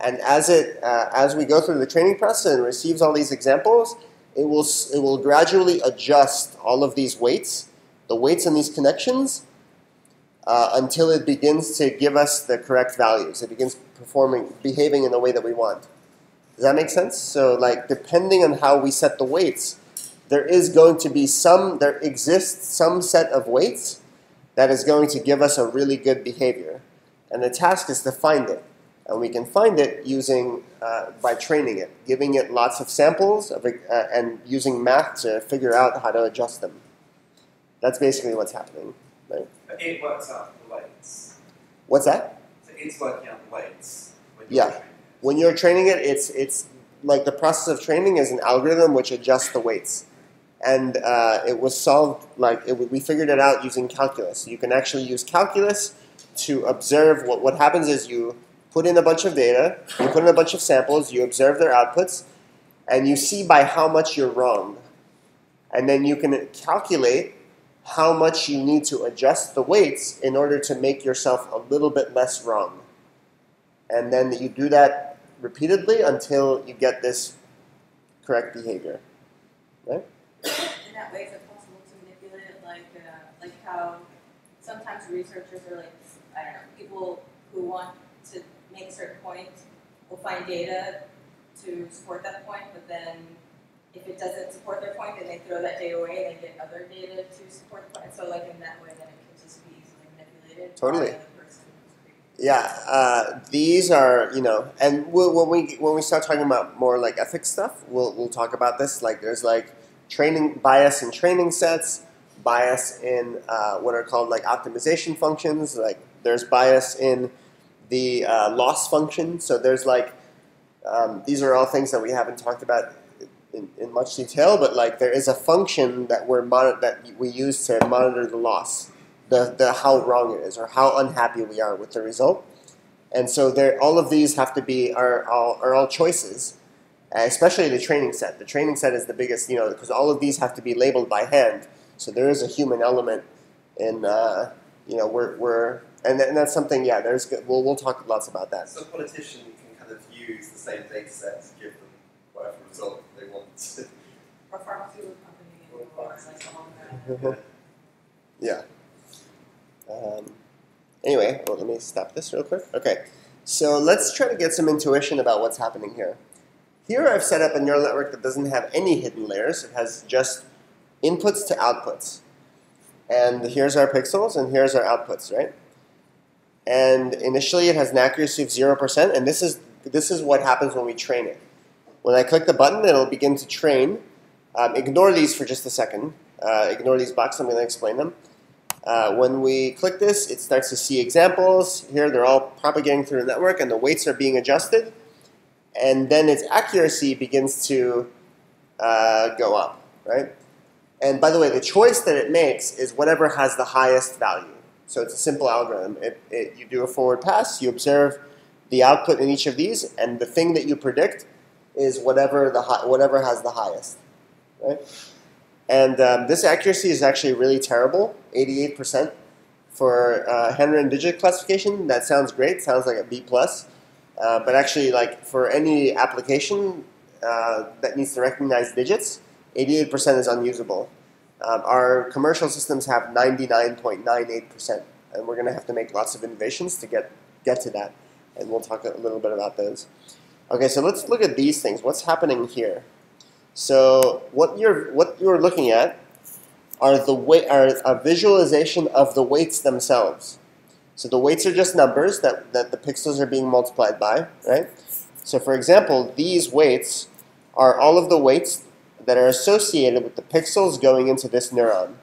And as we go through the training process and receives all these examples, it will gradually adjust all of these weights, the weights in these connections, until it begins to give us the correct values. It begins behaving in the way that we want. Does that make sense? So, like, depending on how we set the weights, there is going to be there exists some set of weights that is going to give us a really good behavior. And the task is to find it. And we can find it using, by training it, giving it lots of samples of, and using math to figure out how to adjust them. That's basically what's happening. Right? It works out the weights. What's that? So it's working out the weights. Yeah. When you're training it, it's like the process of training is an algorithm which adjusts the weights. And it was solved, like, we figured it out using calculus. You can actually use calculus to observe what happens is you put in a bunch of data, you put in a bunch of samples, you observe their outputs, and you see by how much you're wrong. And then you can calculate how much you need to adjust the weights in order to make yourself a little bit less wrong. And then you do that repeatedly until you get this correct behavior, right? In that way, is it possible to manipulate it, like how sometimes researchers are like, I don't know, people who want to make a certain point will find data to support that point, but then if it doesn't support their point, then they throw that data away and they get other data to support the point. So, like, in that way, then it could just be easily manipulated. Totally. Yeah, these are, you know, and when we start talking about more like ethics stuff, we'll talk about this. Like, there's like training bias in training sets, bias in what are called like optimization functions. Like, there's bias in the loss function. So there's like these are all things that we haven't talked about in much detail, but like there is a function that we use to monitor the loss. The how wrong it is or how unhappy we are with the result. And so all of these have to be are all choices, especially the training set. The training set is the biggest, you know, because all of these have to be labeled by hand. So there is a human element in, you know, and that's something, yeah, we'll talk lots about that. So a politician can kind of use the same data set to give them whatever result they want. Or pharmaceutical company or something like that. Yeah. Anyway, well, let me stop this real quick. Okay, so let's try to get some intuition about what's happening here. Here I've set up a neural network that doesn't have any hidden layers. It has just inputs to outputs. And here's our pixels and here's our outputs, right? And initially it has an accuracy of 0%, and this is what happens when we train it. When I click the button, it'll begin to train. Ignore these for just a second. Ignore these boxes, I'm going to explain them. When we click this, it starts to see examples. Here they're all propagating through the network and the weights are being adjusted. And then its accuracy begins to go up, right? And by the way, the choice that it makes is whatever has the highest value. So it's a simple algorithm. You do a forward pass, you observe the output in each of these, and the thing that you predict is whatever has the highest, right? And this accuracy is actually really terrible, 88%. For Hanran digit classification, that sounds great, sounds like a B+. But actually, like, for any application that needs to recognize digits, 88% is unusable. Our commercial systems have 99.98%, and we're going to have to make lots of innovations to get to that. And we'll talk a little bit about those. Okay, so let's look at these things. What's happening here? So what you're looking at are a visualization of the weights themselves. So the weights are just numbers that the pixels are being multiplied by, right? So for example, these weights are all of the weights that are associated with the pixels going into this neuron.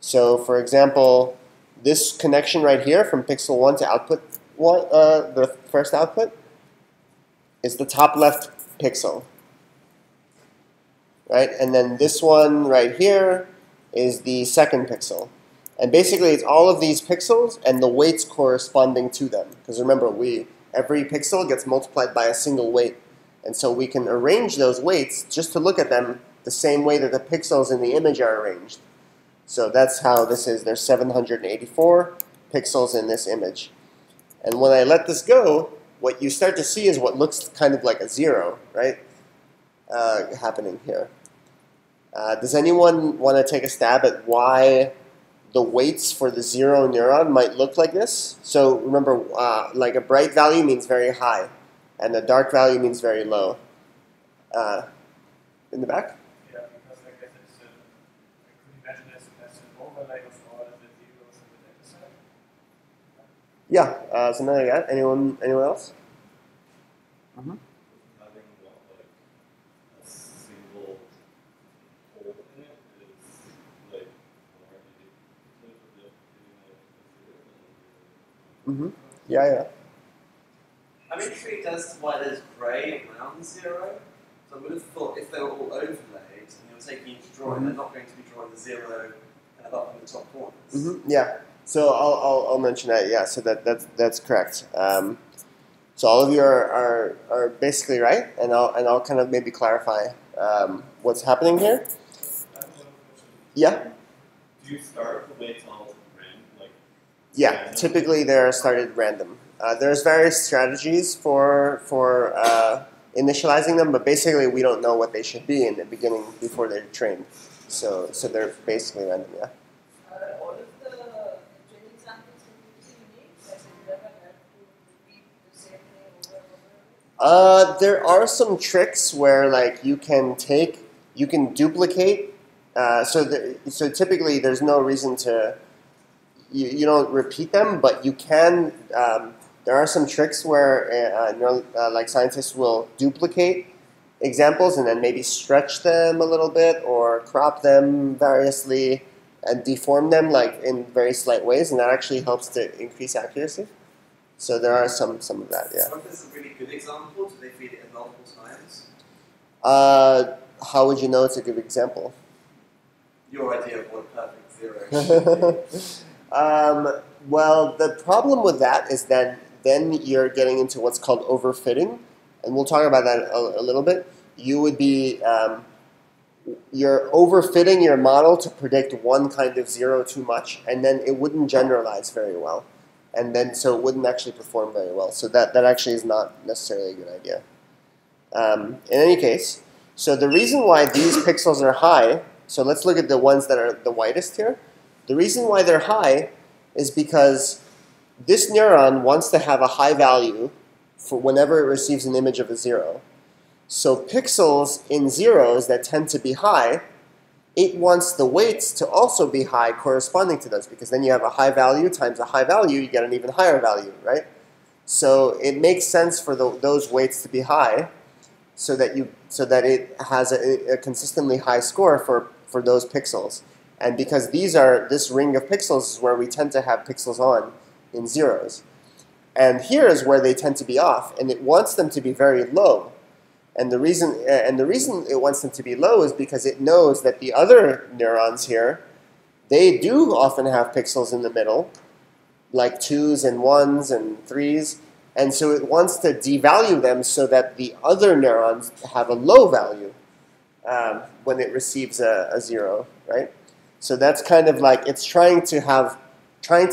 So for example, this connection right here from pixel 1 to output 1, the first output, is the top left pixel, right? And then this one right here is the second pixel. And basically it's all of these pixels and the weights corresponding to them. Because remember, every pixel gets multiplied by a single weight. And so we can arrange those weights just to look at them the same way that the pixels in the image are arranged. So that's how this is. There's 784 pixels in this image. And when I let this go, what you start to see is what looks kind of like a zero, right? Happening here. Does anyone want to take a stab at why the weights for the zero neuron might look like this? So remember, like a bright value means very high, and a dark value means very low. In the back? Yeah, because like that is, I could imagine that's an overlay of all of the zeros on the data set. Yeah, something like that. Anyone else? Mm-hmm. Mm-hmm. Yeah, yeah. I'm intrigued as to why there's grey around zero. So I would have thought if they were all overlaid and they were taking each drawing, mm-hmm. they're not going to be drawing the zero and above in the top corners. Mm-hmm. Yeah. So I'll mention that. Yeah. So that's correct. So all of you are basically right, and I'll kind of maybe clarify what's happening here. Yeah. Do you start with weights on? Yeah, typically they're started random. There's various strategies for initializing them, but basically we don't know what they should be in the beginning before they're trained. So they're basically random, yeah. Are all of the training samples completely unique? Like you never have to repeat the same thing over and over? There are some tricks where like you can duplicate. So typically there's no reason to. You don't repeat them, but you can. There are some tricks where, like scientists will duplicate examples and then maybe stretch them a little bit or crop them variously and deform them like in very slight ways, and that actually helps to increase accuracy. So there are some of that. Yeah. So if there's a really good example, do they feed it in multiple times? How would you know it's a good example? Your idea of what perfect zero should be. Well, the problem with that is that then you're getting into what's called overfitting, and we'll talk about that a little bit. You would be, you're overfitting your model to predict one kind of zero too much, and then it wouldn't generalize very well. And then, so it wouldn't actually perform very well. So that actually is not necessarily a good idea. In any case, so the reason why these pixels are high, so let's look at the ones that are the whitest here. The reason why they're high is because this neuron wants to have a high value for whenever it receives an image of a zero. So pixels in zeros that tend to be high, it wants the weights to also be high corresponding to those, because then you have a high value times a high value, you get an even higher value, right? So it makes sense for those weights to be high so that it has a consistently high score for those pixels. And because this ring of pixels is where we tend to have pixels on in zeros. And here is where they tend to be off, and it wants them to be very low. And the reason it wants them to be low is because it knows that the other neurons here, they do often have pixels in the middle, like 2s and 1s and 3s. And so it wants to devalue them so that the other neurons have a low value when it receives a zero, right? So that's kind of like it's trying to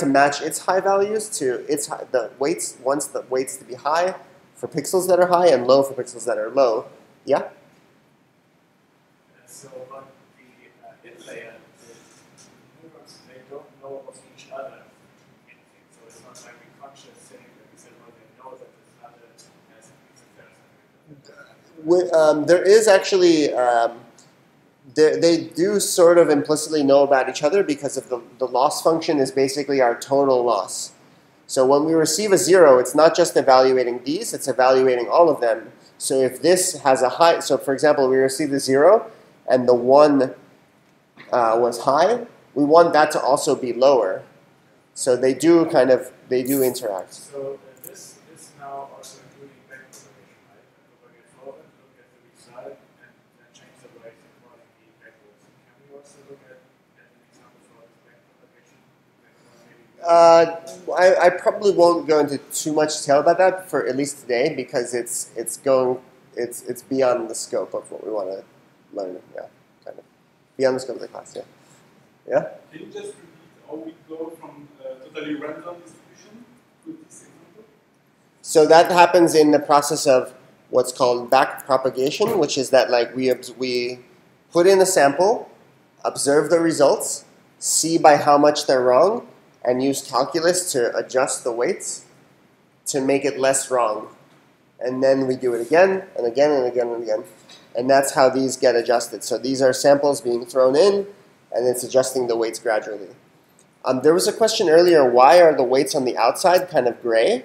match its high values to the weights, wants the weights to be high for pixels that are high and low for pixels that are low. Yeah? So on the hit layer, the neurons, they don't know of each other anything. So it's not like a conscious thing that we said, well, they know that this other has a comparison. There is actually. They do sort of implicitly know about each other because of the loss function is basically our total loss. So when we receive a 0, it's not just evaluating these, it's evaluating all of them. So if this has a high, so for example, we received a 0 and the 1 was high, we want that to also be lower. So they do kind of, they do interact. So this is now also including back propagation, right? Look at forward, look at the result, and then change the weight accordingly backwards. Can we also look at an example for back propagation? I probably won't go into too much detail about that for at least today, because it's beyond the scope of what we want to learn. Yeah, kind of beyond the scope of the class. Yeah. Yeah. Can you just repeat how we go from totally random distribution to this example? So that happens in the process of what's called back propagation, which is that like we put in a sample, observe the results, see by how much they're wrong, and use calculus to adjust the weights to make it less wrong. And then we do it again and again and again and again. And that's how these get adjusted. So these are samples being thrown in, and it's adjusting the weights gradually. There was a question earlier, why are the weights on the outside kind of gray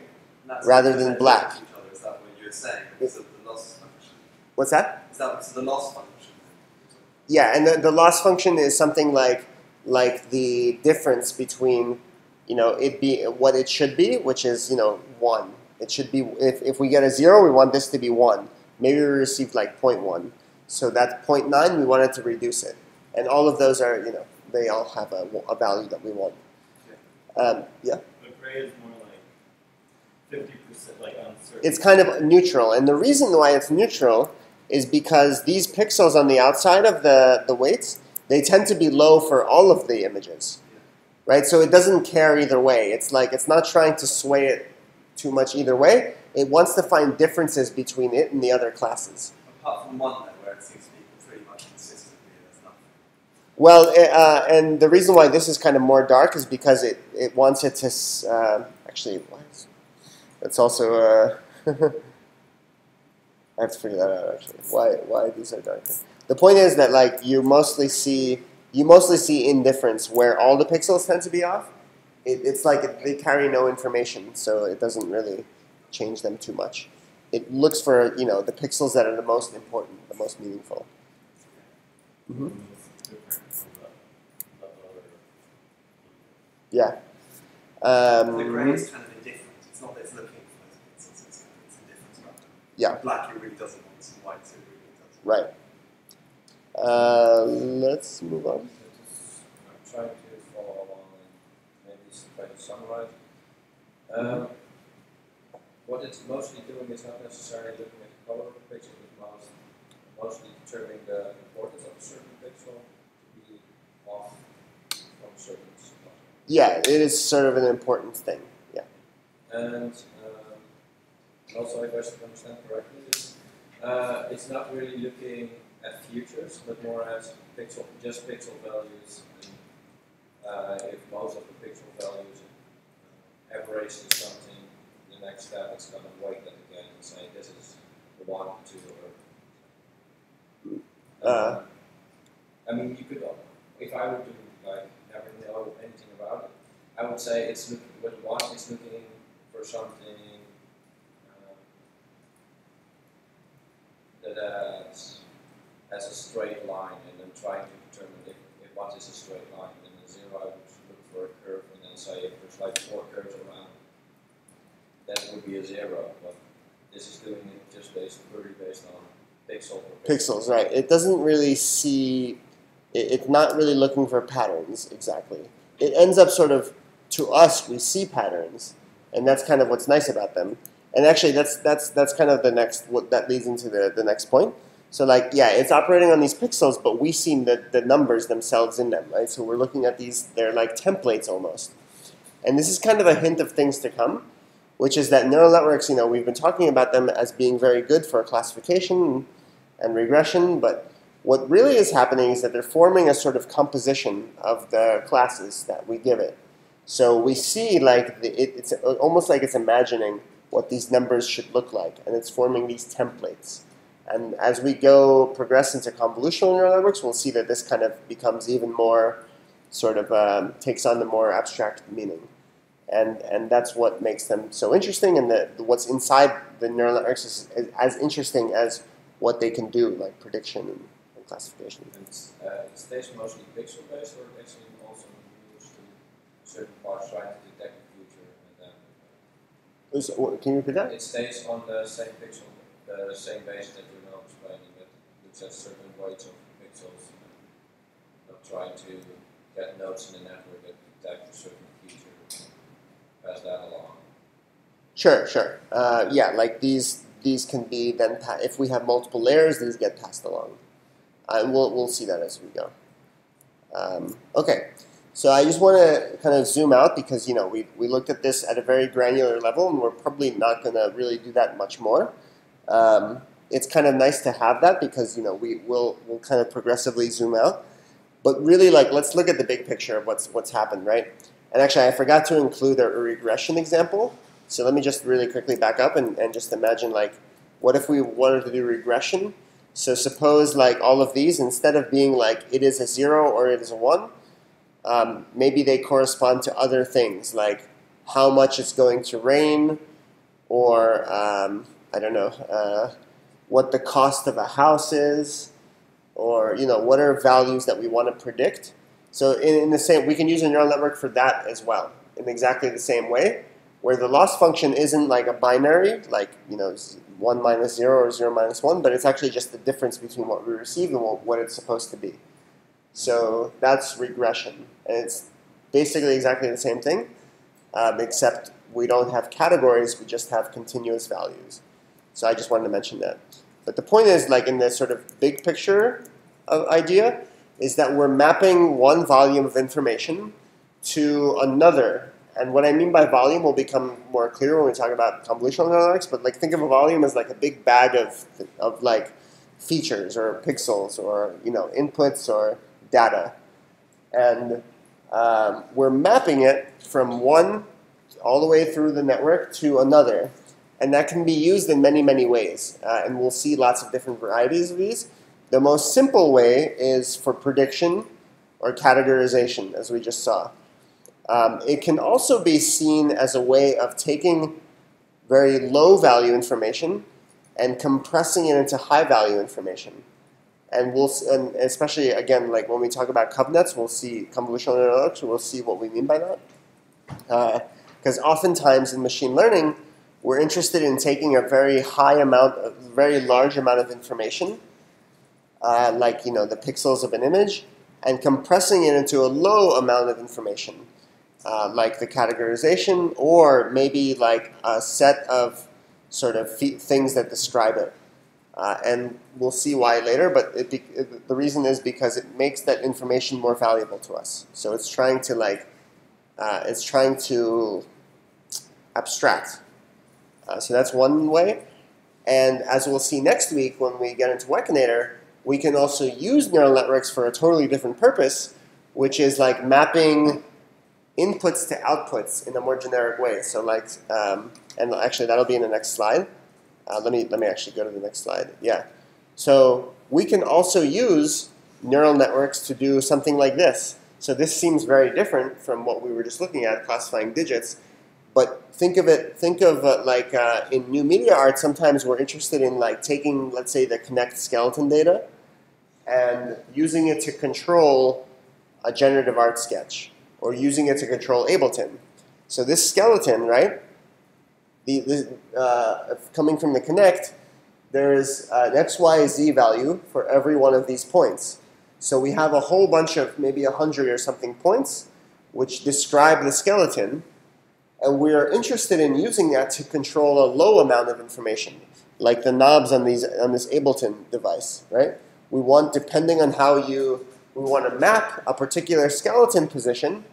rather than black? Is that what you were saying? Because of the loss function. What's that? Is that the loss function? Yeah, and the loss function is something like the difference between, you know, it be what it should be, which is, you know, 1. It should be, if we get a 0, we want this to be 1. Maybe we received like 0.1. So that's 0.9, we wanted to reduce it. And all of those are, you know, they all have a value that we want. Yeah. The gray is more like 50% like uncertain. It's kind of neutral. And the reason why it's neutral is because these pixels on the outside of the weights, they tend to be low for all of the images, right? So it doesn't care either way. It's like it's not trying to sway it too much either way. It wants to find differences between it and the other classes. Apart from one, where it seems to be pretty much consistently, that's nothing. Well, and the reason why this is kind of more dark is because it wants it to actually. That's also I have to figure that out actually. Why these are dark? The point is that like you mostly see indifference where all the pixels tend to be off. It's like they carry no information, so it doesn't really change them too much. It looks for, you know, the pixels that are the most important, the most meaningful. Mm-hmm. Yeah. The gray is kind of indifferent. It's not that it's looking for those pixels. It's indifference about them. Yeah. Black it really doesn't want, and white it really doesn't. Right. Let's move on. I'm trying to follow along and maybe try to summarize. What it's mostly doing is not necessarily looking at the color of the pixel, but mostly determining the importance of a certain pixel to be off from a certain spot. Yeah, it is sort of an important thing. Yeah. And also, if I should understand correctly, it's not really looking at futures, but more as pixel, just pixel values. And, if most of the pixel values average to something, the next step is going to weight that again and say this is the 1, 2, or. I mean, you could. If I would do like never know anything about it, I would say it's looking. When one is looking for something that's as a straight line, and then trying to determine if what is a straight line, and then 0 I would look for a curve, and then say if there's like 4 curves around, that would be a 0. But this is doing it just based on pixel per pixel. Pixels, right? It doesn't really see. It's not really looking for patterns exactly. It ends up sort of to us we see patterns, and that's kind of what's nice about them. And actually, that's kind of the next what that leads into the next point. So like, yeah, it's operating on these pixels, but we've seen the numbers themselves in them, right? So we're looking at these, they're like templates almost. And this is kind of a hint of things to come, which is that neural networks, you know, we've been talking about them as being very good for classification and regression, but what really is happening is that they're forming a sort of composition of the classes that we give it. So we see like, it's almost like it's imagining what these numbers should look like, and it's forming these templates. And as we go progress into convolutional neural networks, we'll see that this kind of becomes even more sort of takes on the more abstract meaning. And that's what makes them so interesting, and what's inside the neural networks is as interesting as what they can do, like prediction and classification. And is stage mostly pixel-based, or actually also used to certain parts trying to detect the future? And then, can you repeat that? It stays on the same pixel, the same base that you're now explaining, but it's just certain weights of pixels, and not trying to get nodes in the network that detect a certain feature. Pass that along. Sure, sure. Yeah, like these can be then, if we have multiple layers, these get passed along. And we'll see that as we go. Okay, so I just want to kind of zoom out because, you know, we looked at this at a very granular level, and we're probably not going to really do that much more. It's kind of nice to have that because, you know, we'll kind of progressively zoom out. But really, like, let's look at the big picture of what's happened, right? And actually, I forgot to include a regression example. So let me just really quickly back up and just imagine, like, what if we wanted to do regression? So suppose, like, all of these, instead of being like it is a 0 or it is a 1, maybe they correspond to other things, like how much it's going to rain, or I don't know, what the cost of a house is, or, you know, what are values that we want to predict. So in the same, we can use a neural network for that as well, in exactly the same way, where the loss function isn't like a binary, like, you know, 1 minus 0 or 0 minus 1, but it's actually just the difference between what we receive and what it's supposed to be. So that's regression. And it's basically exactly the same thing, except we don't have categories, we just have continuous values. So I just wanted to mention that. But the point is, like, in this sort of big picture of idea, is that we're mapping one volume of information to another. And what I mean by volume will become more clear when we talk about convolutional neural networks, but, like, think of a volume as like a big bag of like features or pixels or, you know, inputs or data. And we're mapping it from one all the way through the network to another. And that can be used in many, many ways. And we'll see lots of different varieties of these. The most simple way is for prediction or categorization, as we just saw. It can also be seen as a way of taking very low-value information and compressing it into high-value information. And and especially, again, like when we talk about CovNets, we'll see convolutional neural networks, we'll see what we mean by that. Because oftentimes in machine learning, we're interested in taking a very high amount, a very large amount of information, like, you know, the pixels of an image, and compressing it into a low amount of information, like the categorization, or maybe like a set of sort of things that describe it. And we'll see why later, but the reason is because it makes that information more valuable to us. So it's trying to, like, it's trying to abstract. So that's one way. And as we'll see next week when we get into Wekinator, we can also use neural networks for a totally different purpose, which is like mapping inputs to outputs in a more generic way. So like, and actually that'll be in the next slide. Let me actually go to the next slide. Yeah. So we can also use neural networks to do something like this. So this seems very different from what we were just looking at, classifying digits. But think of it, like in new media art, sometimes we're interested in like taking, let's say, the Kinect skeleton data and using it to control a generative art sketch, or using it to control Ableton. So this skeleton, right, coming from the Kinect, there is an X, Y, Z value for every one of these points. So we have a whole bunch of maybe 100 or something points which describe the skeleton. And we are interested in using that to control a low amount of information, like the knobs on this Ableton device, right? We want, depending on how we want to map a particular skeleton position,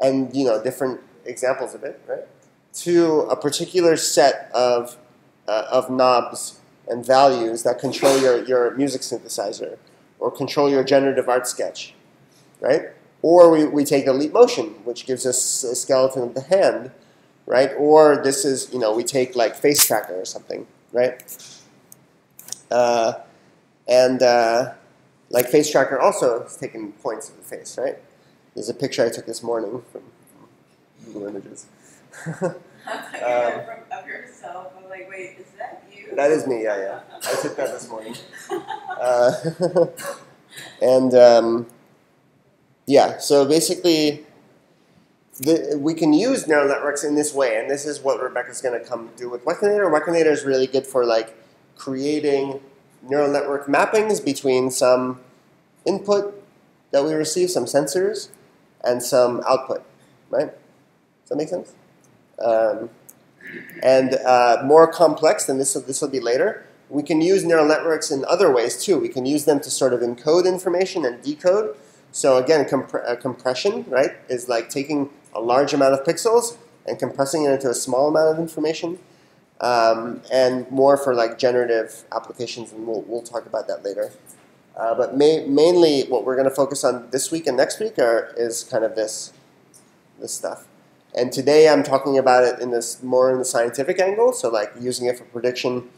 and, you know, different examples of it, right, to a particular set of knobs and values that control your music synthesizer, or control your generative art sketch, right? Or we take the leap motion, which gives us a skeleton of the hand, right? Or this is, you know, we take like Face Tracker or something, right? Like Face Tracker also has taken points of the face, right? There's a picture I took this morning from Google Images. Of yourself, I'm like, wait, is that you? That is me, yeah, yeah. I took that this morning. Yeah, so basically, we can use neural networks in this way, and this is what Rebecca's going to come do with Wekinator. Wekinator is really good for like creating neural network mappings between some input that we receive, some sensors, and some output, right? Does that make sense? More complex, and this will be later, we can use neural networks in other ways too. We can use them to sort of encode information and decode. So again, compression, right, is like taking a large amount of pixels and compressing it into a small amount of information, and more for like generative applications, and we'll talk about that later. But mainly what we're going to focus on this week and next week is kind of this stuff. And today I'm talking about it in this more in the scientific angle, so like using it for prediction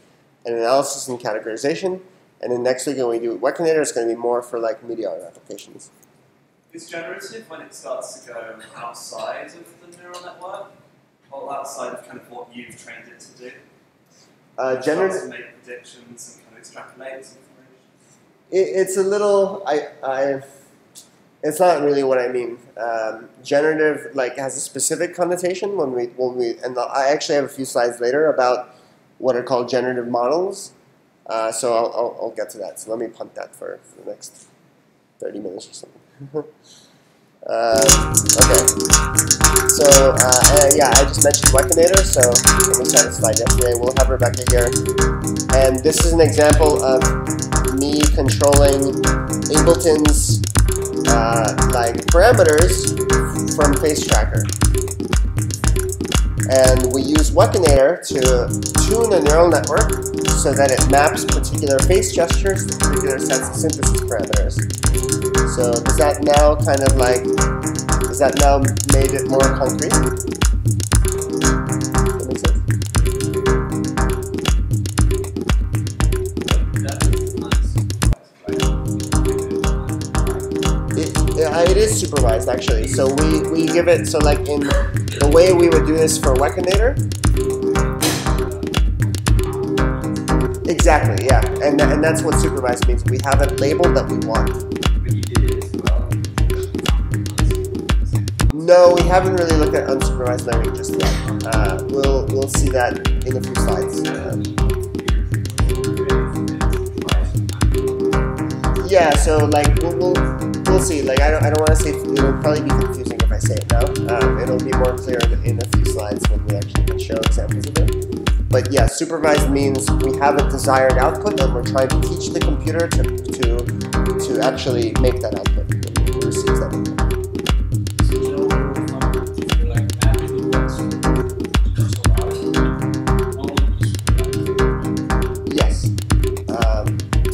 and analysis and categorization. And then next week when we do Wekinator, it's going to be more for like media art applications. It's generative when it starts to go outside of the neural network, or outside of kind of what you've trained it to do. Generative to make predictions and kind of extrapolate information. It's a little it's not really what I mean. Generative like has a specific connotation and I actually have a few slides later about what are called generative models. So I'll get to that. So let me punt that for the next 30 minutes or something. Okay. So yeah, I just mentioned Wekinator. So let me start the slide yesterday. We'll have Rebecca here, and this is an example of me controlling Ableton's like parameters from Face Tracker, and we use Wekinator to tune a neural network so that it maps particular face gestures to particular sets of synthesis parameters. So does that now kind of like, does that now made it more concrete? That makes sense? It is supervised actually. So we give it, so like in the way we would do this for Wekinator. Exactly, yeah. And that's what supervised means. We have it labeled that we want. But you did it as well. No, we haven't really looked at unsupervised learning just yet. We'll see that in a few slides. Yeah, so like we'll see. Like I don't want to say, it'll probably be confusing if I say it now. It'll be more clear in a few slides when we actually can show examples of it. But yeah, supervised means we have a desired output and we're trying to teach the computer to actually make that output when it receives that output. Yes,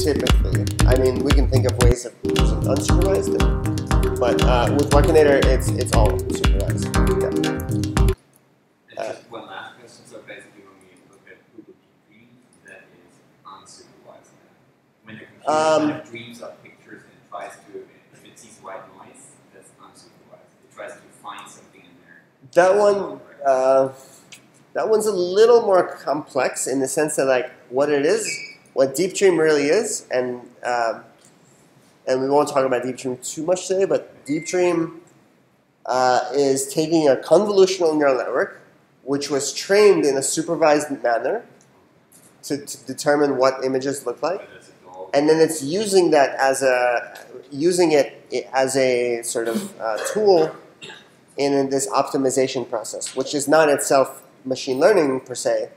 typically. I mean, we can think of ways of using unsupervised, but with Wekinator, it's all supervised. Yeah. Dreams of pictures and tries to, if it sees white noise, that's unsupervised. It tries to find something in there. That one's a little more complex in the sense that, like, what it is, what Deep Dream really is, and we won't talk about Deep Dream too much today, but Deep Dream is taking a convolutional neural network, which was trained in a supervised manner to determine what images look like. And then it's using that as a sort of tool in this optimization process, which is not itself machine learning per se.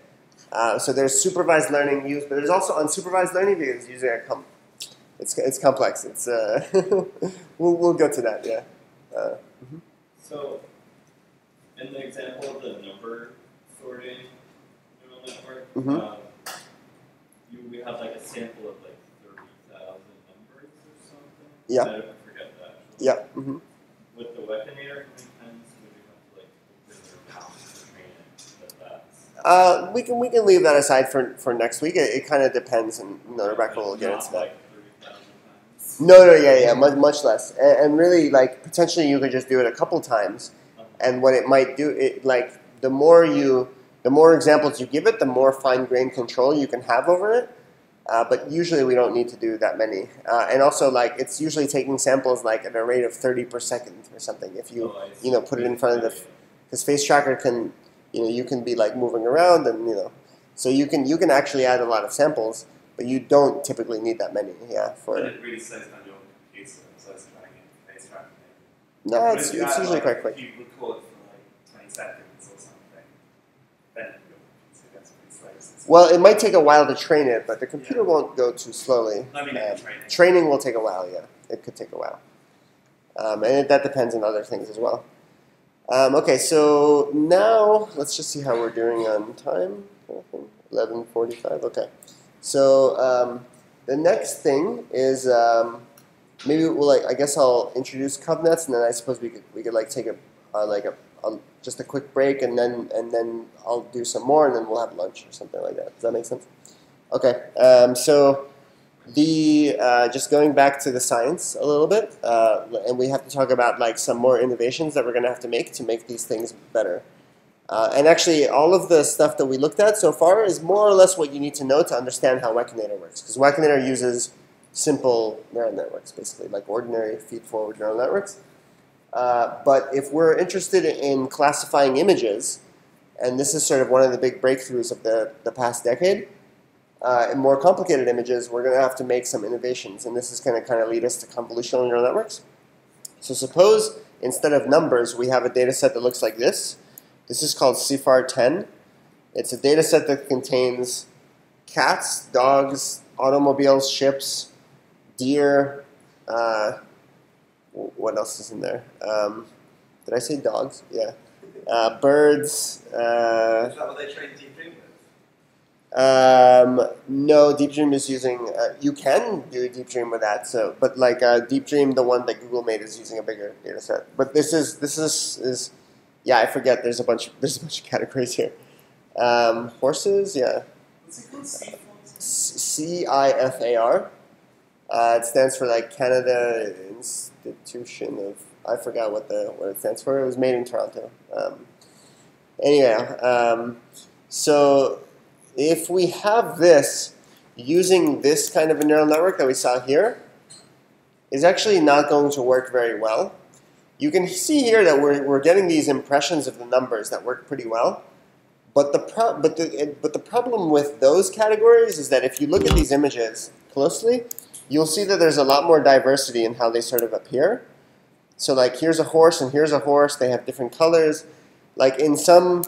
So there's supervised learning used, but there's also unsupervised learning because using a it's complex. It's we'll go to that. Yeah. So in the example of the number sorting neural network, we have like a sample of like. Yeah. I forget that. Yeah. Mm-hmm. With the Wekinator, how many times do we have to like train it with that? We can leave that aside for next week. It kind of depends, and Rebecca will get into that. Like no, yeah, much less, and really like potentially you could just do it a couple times, And what it might do, it like the more examples you give it, the more fine-grained control you can have over it. But usually we don't need to do that many. And also, like, it's usually taking samples like at a rate of 30 per second or something. If you put it in front of the, because Face Tracker can, you can be like moving around and so you can actually add a lot of samples, but you don't typically need that many. Yeah, for. And it really slows down your computer, so it's trying to Face Tracker. No, it's usually quite quick. If you record for like 20 seconds or something, then. Well, it might take a while to train it, but the computer won't go too slowly. I mean, training will take a while, yeah. It could take a while. And that depends on other things as well. Okay, so now let's just see how we're doing on time. 11:45, okay. So the next thing is maybe we'll, like, I guess I'll introduce CovNets, and then I suppose we could like take just a quick break, and then I'll do some more, and then we'll have lunch or something like that. Does that make sense? Okay. So the just going back to the science a little bit, and we have to talk about like some more innovations that we're going to have to make these things better. And actually, all of the stuff that we looked at so far is more or less what you need to know to understand how Wekinator works, because Wekinator uses simple neural networks, basically like ordinary feed-forward neural networks. But if we're interested in classifying images, and this is sort of one of the big breakthroughs of the past decade, and more complicated images, we're going to have to make some innovations. And this is going to kind of lead us to convolutional neural networks. So suppose instead of numbers, we have a data set that looks like this. This is called CIFAR 10. It's a data set that contains cats, dogs, automobiles, ships, deer, what else is in there? Did I say dogs? Yeah. Birds. Is that what they train Deep Dream with? No, Deep Dream is using. You can do Deep Dream with that. So, but like Deep Dream, the one that Google made, is using a bigger data set. But this is yeah. I forget. There's a bunch of categories here. Horses. Yeah. What's it called? CIFAR. It stands for like Canada Institution of, I forgot what it stands for. It was made in Toronto. So if we have this, using this kind of a neural network that we saw here is actually not going to work very well. You can see here that we're getting these impressions of the numbers that work pretty well. But the problem with those categories is that if you look at these images closely, you'll see that there's a lot more diversity in how they sort of appear. So like here's a horse and here's a horse. They have different colors. Like in some,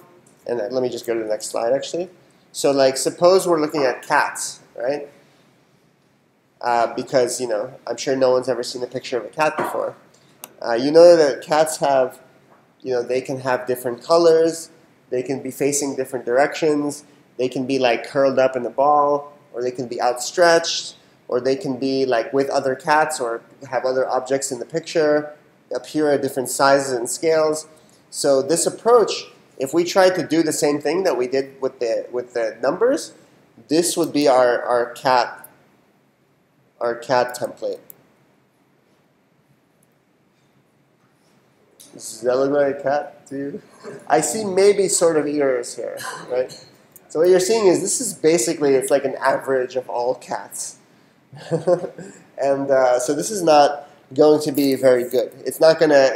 and let me just go to the next slide actually. So like suppose we're looking at cats, right? Because I'm sure no one's ever seen a picture of a cat before. You know that cats have, they can have different colors. They can be facing different directions. They can be like curled up in a ball, or they can be outstretched, or they can be like with other cats or have other objects in the picture, appear at different sizes and scales. So this approach, if we tried to do the same thing that we did with the numbers, this would be our cat template. Does that look like a cat to you? I see maybe sort of ears here, right? So what you're seeing is this is basically, it's like an average of all cats. And so this is not going to be very good. It's not gonna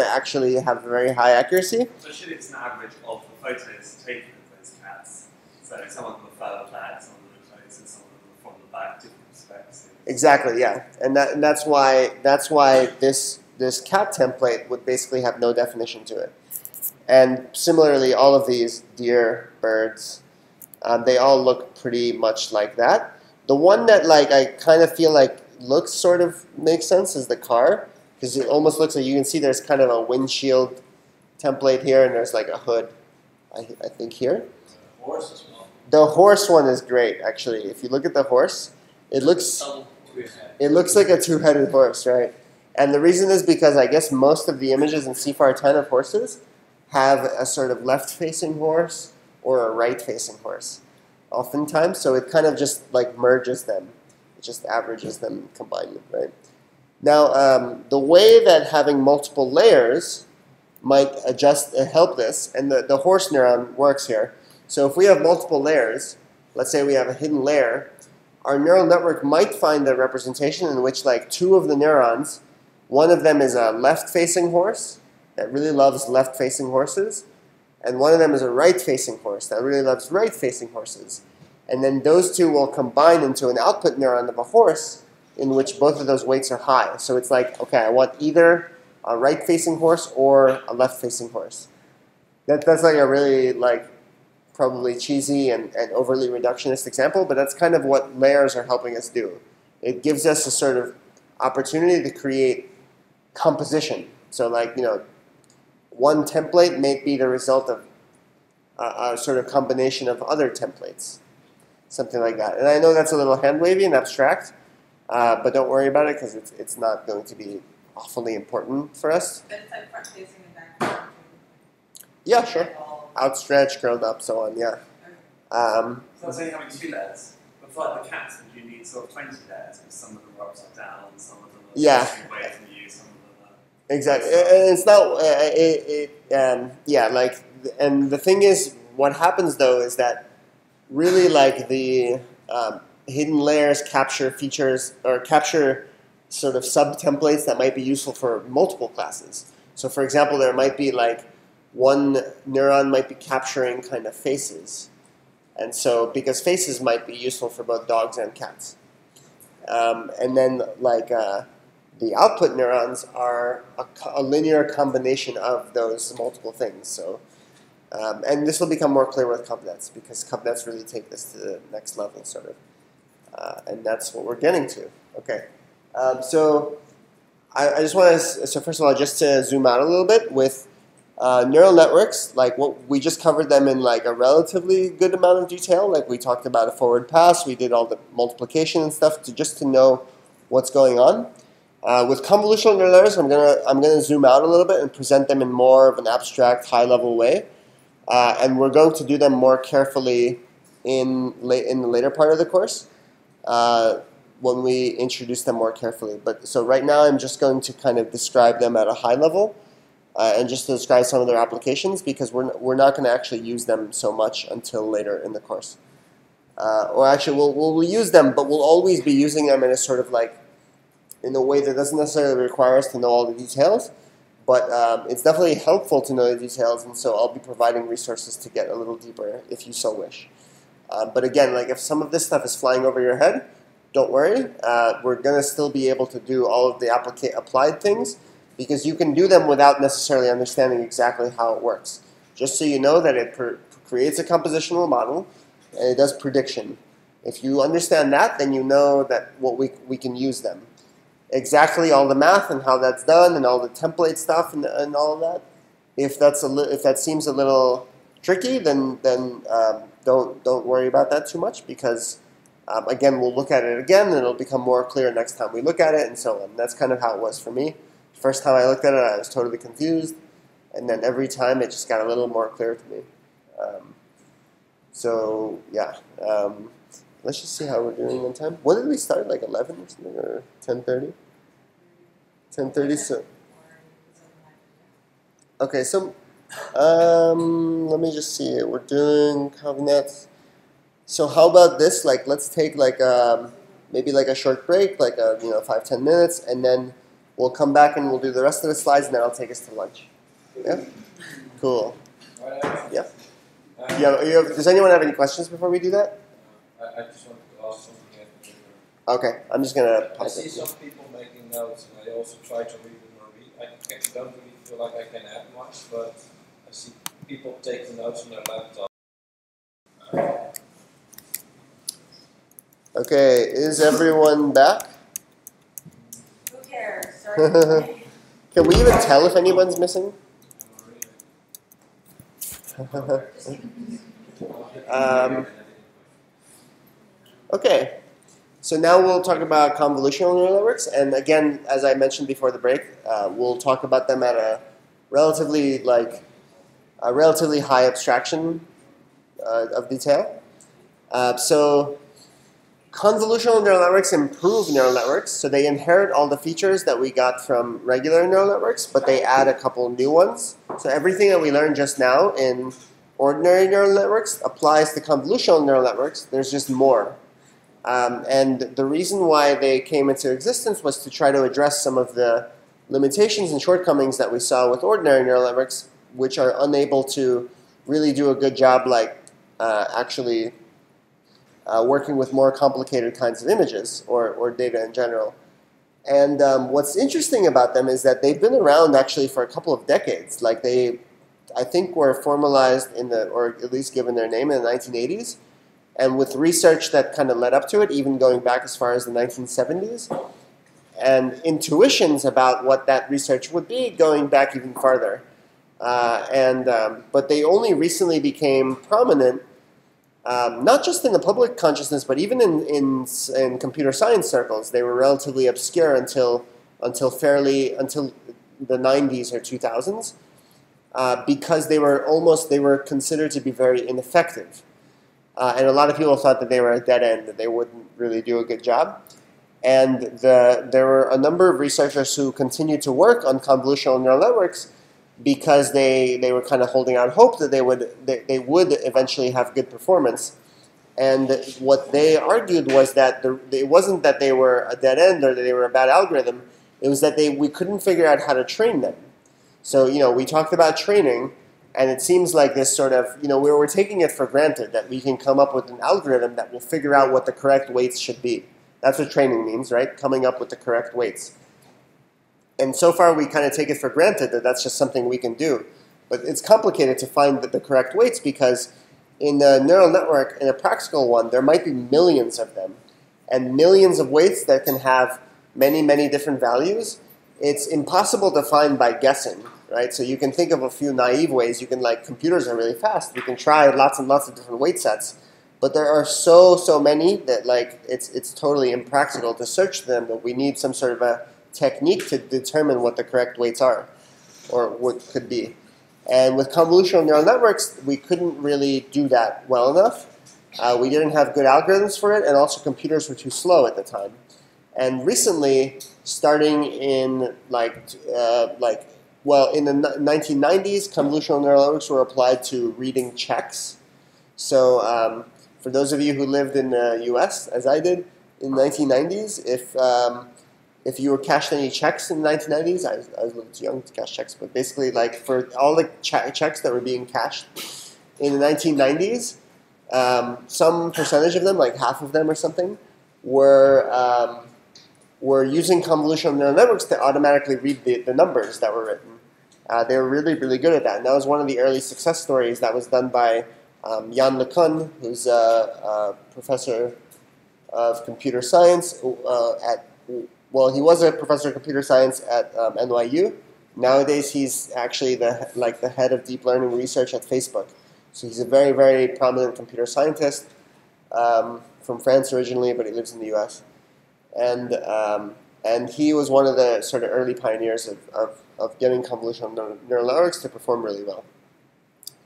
actually have very high accuracy. Especially if it's an average of the photos taken of those cats. So someone on the further back, someone on the close, and someone from the back, different perspectives. Exactly, yeah. And that's why this cat template would basically have no definition to it. And similarly, all of these deer, birds, they all look pretty much like that. The one that like I kind of feel like looks sort of makes sense is the car, because it almost looks like you can see there's kind of a windshield template here, and there's like a hood, I think here. The horse one is great actually. If you look at the horse, it looks like a two-headed horse, right? And the reason is because I guess most of the images in CIFAR 10 of horses have a sort of left-facing horse or a right-facing horse. Oftentimes, so it kind of just like merges them, it just averages them, combine them, right? Now, the way that having multiple layers might adjust help this. And the horse neuron works here. So if we have multiple layers, let's say we have a hidden layer, our neural network might find the representation in which like two of the neurons, one of them is a left-facing horse that really loves left-facing horses, and one of them is a right-facing horse that really loves right-facing horses. And then those two will combine into an output neuron of a horse in which both of those weights are high. So it's like, okay, I want either a right-facing horse or a left-facing horse. That's like a really like probably cheesy and overly reductionist example, but that's kind of what layers are helping us do. It gives us a sort of opportunity to create composition. So like, you know, one template may be the result of a sort of combination of other templates, something like that. And I know that's a little hand-wavy and abstract, but don't worry about it because it's not going to be awfully important for us. But it's like front-facing and back-facing. Yeah, sure. Outstretched, curled up, so on, yeah. So I was saying having 2 layers. But for like the cats, would you need sort of 20 layers because some of them are upside down, some of them are away from you, some of them are... Exactly. It's not... yeah, like... And the thing is, what happens, though, is that really, like, the hidden layers capture features or capture sort of sub-templates that might be useful for multiple classes. So, for example, there might be, like, one neuron might be capturing kind of faces. And so, because faces might be useful for both dogs and cats. And then, like, the output neurons are a linear combination of those multiple things. So, and this will become more clear with CompNets, because CompNets really take this to the next level, sort of. And that's what we're getting to. Okay. So, I just want to, so first of all, just to zoom out a little bit with neural networks, like what we just covered them in like a relatively good amount of detail. Like we talked about a forward pass, we did all the multiplication and stuff to just to know what's going on. With convolutional neural networks, I'm gonna zoom out a little bit and present them in more of an abstract, high-level way, and we're going to do them more carefully in the later part of the course when we introduce them more carefully. But so right now, I'm just going to kind of describe them at a high level. And just to describe some of their applications, because we're not going to actually use them so much until later in the course. Or actually, we'll use them, but we'll always be using them in a sort of like, in a way that doesn't necessarily require us to know all the details, but it's definitely helpful to know the details, and so I'll be providing resources to get a little deeper if you so wish. But again, like if some of this stuff is flying over your head, don't worry. We're going to still be able to do all of the applied things, because you can do them without necessarily understanding exactly how it works. Just so you know that it creates a compositional model, and it does prediction. If you understand that, then you know that what we can use them. Exactly all the math and how that's done, and all the template stuff and all of that. If that seems a little tricky, then don't worry about that too much, because again, we'll look at it again, and it'll become more clear next time we look at it, and so on. That's kind of how it was for me. First time I looked at it, I was totally confused, and then every time it just got a little more clear to me. So yeah, let's just see how we're doing on time. When did we start? Like 11 or something, or 10:30? 10:30. So okay, so let me just see. We're doing CompNets. So how about this? Like, let's take like maybe like a short break, like a 5-10 minutes, and then we'll come back and we'll do the rest of the slides, and then I'll take us to lunch. Yeah? Cool. Yeah. Does anyone have any questions before we do that? I just wanted to ask something. Okay, I'm just going to pause it. I see some people making notes, and I also try to read them or read. I don't really feel like I can add much, but I see people taking notes on their laptop. Okay, is everyone back? Can we even tell if anyone's missing? Okay, so now we'll talk about convolutional neural networks, and again, as I mentioned before the break, we'll talk about them at a relatively high abstraction of detail. So convolutional neural networks improve neural networks, so they inherit all the features that we got from regular neural networks, but they add a couple new ones So everything that we learned just now in ordinary neural networks applies to convolutional neural networks. There's just more. And the reason why they came into existence was to try to address some of the limitations and shortcomings that we saw with ordinary neural networks, which are unable to really do a good job like actually working with more complicated kinds of images or data in general. And what's interesting about them is that they've been around actually for a couple of decades. Like they, I think, were formalized in the, or at least given their name in the 1980s. And with research that kind of led up to it, even going back as far as the 1970s. And intuitions about what that research would be going back even farther. But they only recently became prominent, not just in the public consciousness, but even in computer science circles. They were relatively obscure until the 90s or 2000s, because they were considered to be very ineffective, and a lot of people thought that they were a dead end, that they wouldn't really do a good job. And there were a number of researchers who continued to work on convolutional neural networks, because they were kind of holding out hope that they would eventually have good performance. And what they argued was that it wasn't that they were a dead end or that they were a bad algorithm. It was that we couldn't figure out how to train them. So, you know, we talked about training, and it seems like this sort of, you know, we're taking it for granted that we can come up with an algorithm that will figure out what the correct weights should be. That's what training means, right? Coming up with the correct weights. And so far, we kind of take it for granted that that's just something we can do. But it's complicated to find the correct weights, because in a neural network, in a practical one, there might be millions of them. And millions of weights that can have many, many different values, it's impossible to find by guessing, right? So you can think of a few naive ways. You can, like, computers are really fast. We can try lots and lots of different weight sets. But there are so many that, like, it's totally impractical to search them, but we need some sort of a technique to determine what the correct weights are, or what could be. And with convolutional neural networks, we couldn't really do that well enough. We didn't have good algorithms for it, and also computers were too slow at the time. And recently, starting in in the 1990s, convolutional neural networks were applied to reading checks. So for those of you who lived in the U.S., as I did in the 1990s, if you were cashed any checks in the 1990s, I was a little too young to cash checks, but basically, like, for all the checks that were being cashed in the 1990s, some percentage of them, like half of them or something, were using convolutional neural networks to automatically read the numbers that were written. They were really, really good at that. And that was one of the early success stories that was done by Yann LeCun, who's a professor of computer science at... Well, he was a professor of computer science at NYU. Nowadays, he's actually the head of deep learning research at Facebook. So he's a very, very prominent computer scientist, from France originally, but he lives in the U.S. And he was one of the sort of early pioneers of getting convolutional neural networks to perform really well.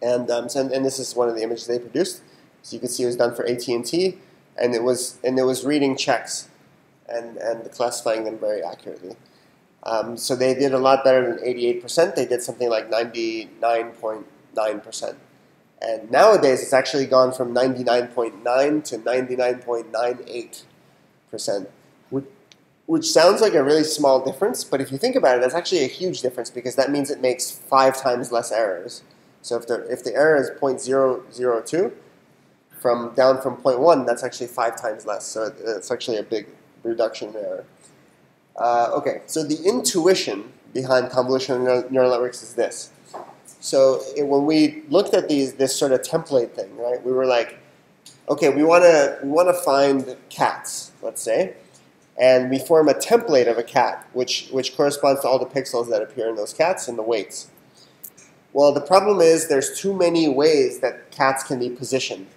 And this is one of the images they produced. So you can see it was done for AT&T, and it was reading checks. And classifying them very accurately. So they did a lot better than 88%. They did something like 99.9%. And nowadays, it's actually gone from 99.9 to 99.98%, which sounds like a really small difference. But if you think about it, that's actually a huge difference, because that means it makes 5 times less errors. So if the error is 0.002, down from 0.1, that's actually 5 times less. So it's actually a big reduction error. Okay, so the intuition behind convolutional neural networks is this. So when we looked at this sort of template thing, right? We were like, okay, we want to find cats, let's say, and we form a template of a cat, which corresponds to all the pixels that appear in those cats and the weights. Well, the problem is there's too many ways that cats can be positioned.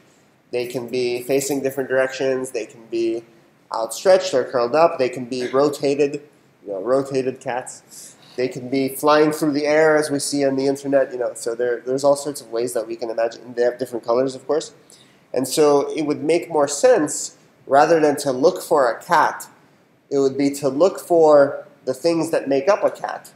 They can be facing different directions. They can be outstretched or curled up. They can be rotated, you know, rotated cats. They can be flying through the air, as we see on the internet, you know. So there's all sorts of ways that we can imagine. They have different colors, of course. And so it would make more sense, rather than to look for a cat, it would be to look for the things that make up a cat.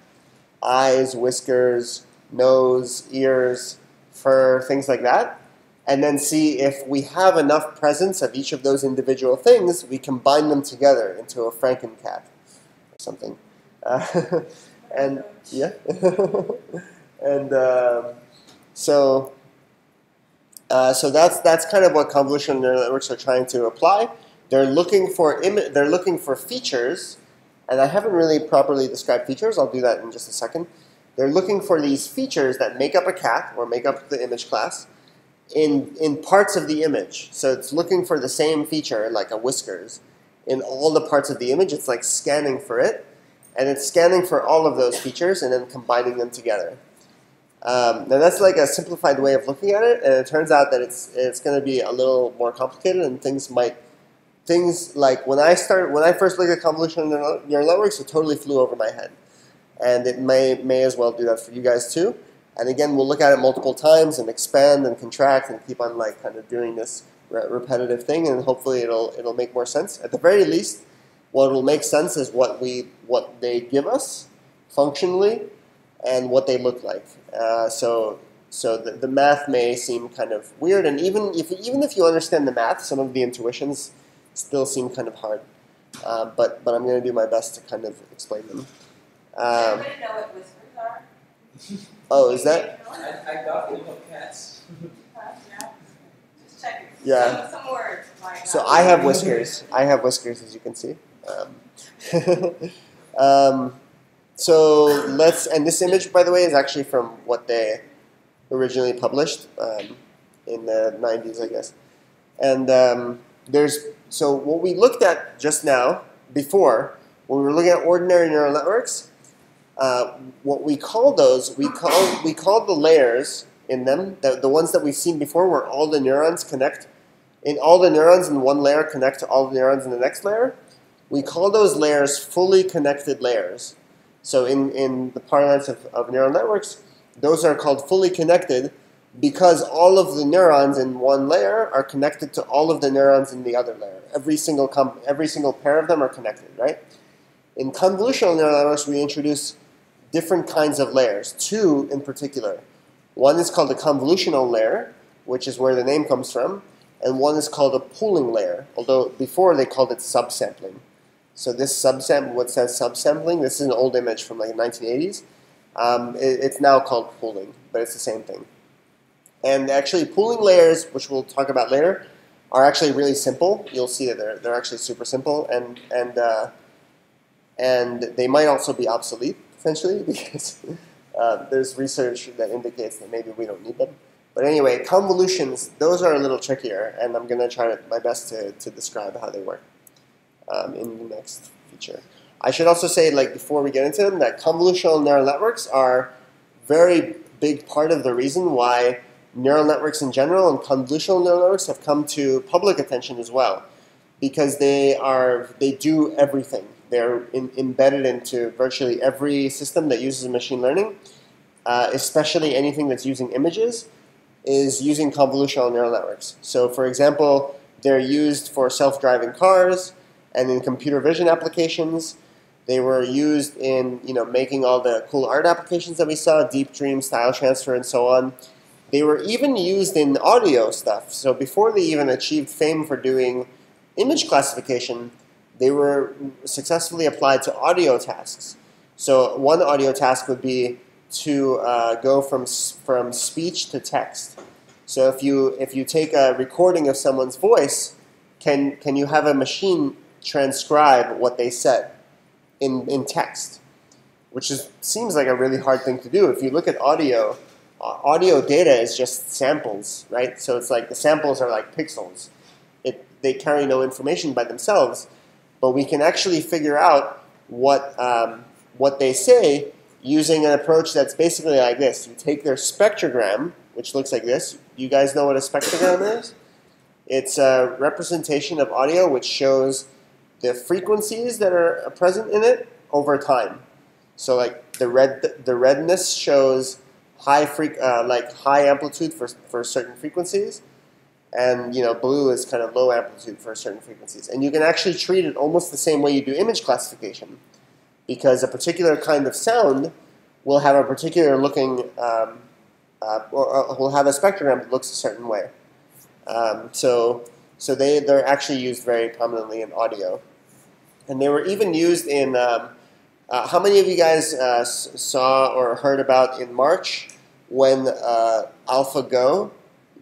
Eyes, whiskers, nose, ears, fur, things like that, and then see if we have enough presence of each of those individual things, we combine them together into a Frankencat or something. And yeah, and so that's kind of what convolutional neural networks are trying to apply. They're looking for features, and I haven't really properly described features. I'll do that in just a second. They're looking for these features that make up a cat or make up the image class in parts of the image. So it's looking for the same feature, like a whiskers, in all the parts of the image. It's like scanning for it, and it's scanning for all of those features and then combining them together. Now that's like a simplified way of looking at it, and it turns out that it's going to be a little more complicated, and things like when I first looked at convolutional neural networks, it totally flew over my head, and it may as well do that for you guys too. And again, we'll look at it multiple times and expand and contract and keep on like kind of doing this repetitive thing, and hopefully it'll make more sense. At the very least, what will make sense is what they give us functionally, and what they look like. So the math may seem kind of weird, and even if you understand the math, some of the intuitions still seem kind of hard. But I'm going to do my best to kind of explain them. I want to know what whiskers are. Oh, is that? I got them from cats. Yeah. Just checking. Yeah. Some words. So I have whiskers. I have whiskers, as you can see. So let's, and this image, by the way, is actually from what they originally published in the 90s, I guess. And so what we looked at just now, before, when we were looking at ordinary neural networks, what we call those, we call the layers in them, the ones that we've seen before, where all the neurons connect, and all the neurons in one layer connect to all the neurons in the next layer. We call those layers fully connected layers. So in the parlance of neural networks, those are called fully connected because all of the neurons in one layer are connected to all of the neurons in the other layer. Every single pair of them are connected, right? In convolutional neural networks, we introduce different kinds of layers, two in particular. One is called a convolutional layer, which is where the name comes from, and one is called a pooling layer, although before they called it subsampling. So this subsample, what says subsampling, this is an old image from like the 1980s. It's now called pooling, but it's the same thing. And actually pooling layers, which we'll talk about later, are actually really simple. You'll see that they're actually super simple, and they might also be obsolete, essentially, because there's research that indicates that maybe we don't need them. But anyway, convolutions, those are a little trickier, and I'm going to try my best to describe how they work. In the next feature. I should also say, like before we get into them, that convolutional neural networks are a very big part of the reason why neural networks in general and convolutional neural networks have come to public attention as well, because they do everything. They're embedded into virtually every system that uses machine learning, especially anything that's using images, is using convolutional neural networks. So for example, they're used for self-driving cars, and in computer vision applications. They were used in making all the cool art applications that we saw, Deep Dream, Style Transfer, and so on. They were even used in audio stuff. So before they even achieved fame for doing image classification, they were successfully applied to audio tasks. So one audio task would be to go from speech to text. So if you take a recording of someone's voice, can you have a machine transcribe what they said in text, which seems like a really hard thing to do. If you look at audio, audio data is just samples, right? So it's like the samples are like pixels. They carry no information by themselves, but we can actually figure out what they say using an approach that's basically like this. You take their spectrogram, which looks like this. You guys know what a spectrogram is? It's a representation of audio which shows the frequencies that are present in it over time. So like the redness shows high amplitude for certain frequencies, and blue is kind of low amplitude for certain frequencies. And you can actually treat it almost the same way you do image classification, because a particular kind of sound will have a particular looking, or will have a spectrogram that looks a certain way. So they're actually used very prominently in audio. And they were even used in, how many of you guys saw or heard about in March when AlphaGo,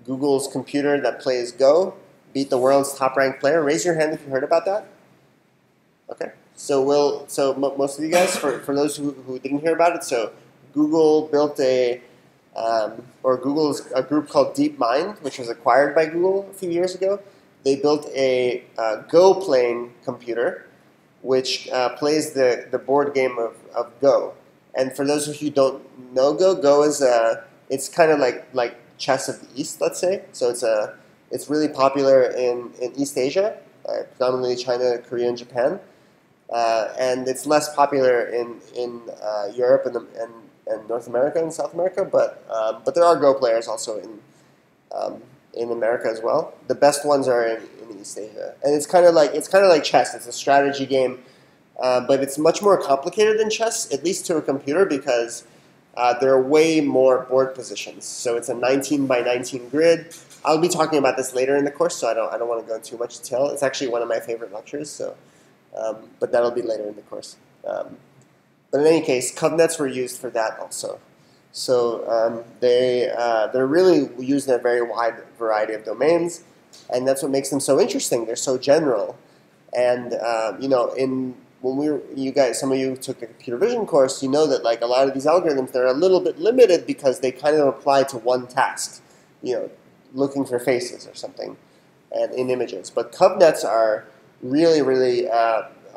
Google's computer that plays Go, beat the world's top-ranked player? Raise your hand if you heard about that. Okay. So most of you guys, for those who didn't hear about it, so Google built a, or Google's a group called DeepMind, which was acquired by Google a few years ago. They built a Go-playing computer, which plays the board game of Go. And for those of you who don't know Go, Go is it's kind of like chess of the East, let's say. So it's really popular in East Asia, predominantly China, Korea, and Japan. And it's less popular in Europe and North America and South America, but there are Go players also in America as well. The best ones are in East Asia, and it's kind of like chess. It's a strategy game, but it's much more complicated than chess, at least to a computer, because there are way more board positions. So it's a 19 by 19 grid. I'll be talking about this later in the course, so I don't want to go into too much detail. It's actually one of my favorite lectures, so. But that'll be later in the course. But in any case, CovNets were used for that also. So they're really used in a very wide variety of domains, and that's what makes them so interesting. They're so general, and you know, some of you took the computer vision course, you know that like a lot of these algorithms, they're a little bit limited because they kind of apply to one task, you know, looking for faces or something, and in images. But CovNets are really, really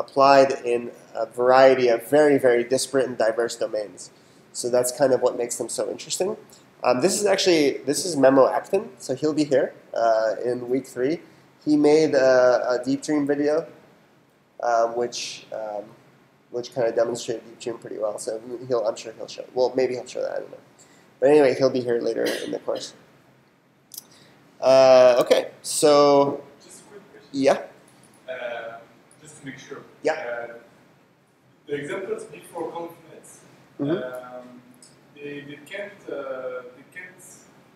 applied in a variety of very, very disparate and diverse domains. So that's kind of what makes them so interesting. This is Memo Akten, so he'll be here in week 3. He made a Deep Dream video, which kind of demonstrated Deep Dream pretty well. So I'm sure he'll show. Well, maybe he'll show that. I don't know. But anyway, he'll be here later in the course. Okay. So yeah. Just to make sure, yeah. The examples before confidence, they can't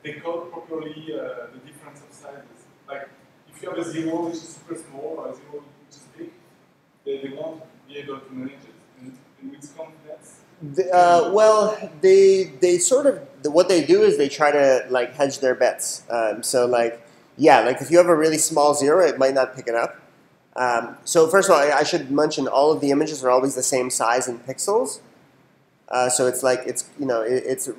decode properly the difference of sizes. Like if you have a 0 which is super small or a 0 which is big, they won't be able to manage it. And with confidence, they sort of what they do is they try to like hedge their bets. So like yeah, like if you have a really small 0, it might not pick it up. So first of all, I should mention all of the images are always the same size in pixels. So it's like it's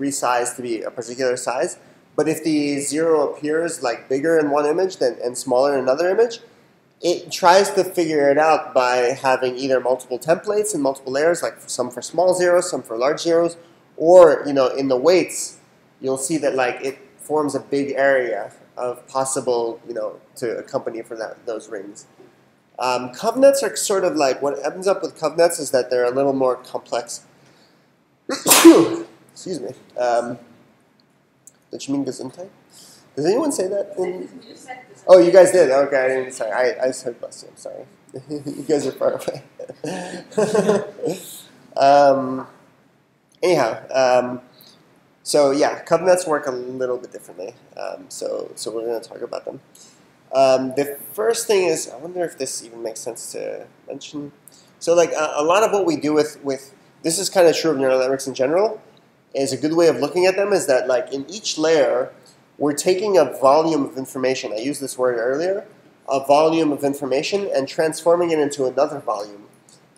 resized to be a particular size. But if the 0 appears like bigger in one image and smaller in another image, it tries to figure it out by having either multiple templates and multiple layers, like some for small 0s, some for large 0s, or you know in the weights, you'll see that like it forms a big area of possible to accompany for those rings. CovNets are sort of like, what ends up with CovNets is that they're a little more complex. Excuse me. Did you mean gesundheit? Does anyone say that? Oh, you guys did. Okay, I didn't. Sorry, I said bless you. I'm sorry. You guys are far away. Anyhow, so yeah, CovNets work a little bit differently. So we're going to talk about them. The first thing is, I wonder if this even makes sense to mention. So like a lot of what we do with this is kind of true of neural networks in general, is a good way of looking at them is that like in each layer, we're taking a volume of information, I used this word earlier, a volume of information and transforming it into another volume,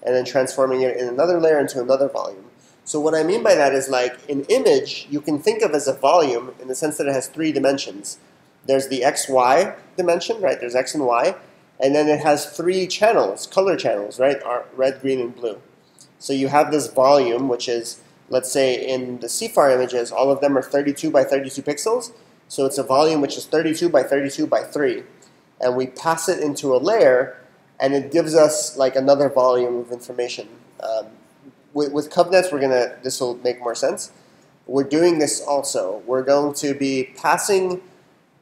and then transforming it in another layer into another volume. So what I mean by that is like an image you can think of as a volume in the sense that it has 3 dimensions. There's the XY dimension, right? There's X and Y. And then it has 3 channels, color channels, right? Red, green, and blue. So you have this volume, which is, let's say in the CIFAR images, all of them are 32 by 32 pixels. So it's a volume which is 32 by 32 by 3. And we pass it into a layer, and it gives us like another volume of information. With CovNets, this will make more sense. We're doing this also. We're going to be passing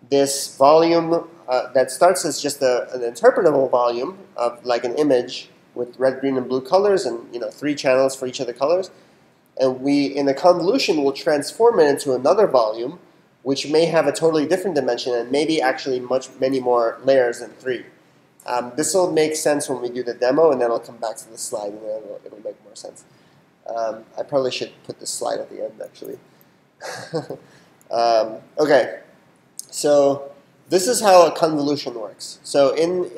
this volume that starts as just an interpretable volume of like an image with red, green, and blue colors and 3 channels for each of the colors. and we, in the convolution, will transform it into another volume, which may have a totally different dimension and maybe actually many more layers than 3. This will make sense when we do the demo, and then I'll come back to the slide, and then it'll make more sense. I probably should put this slide at the end, actually. Okay, so this is how a convolution works. So in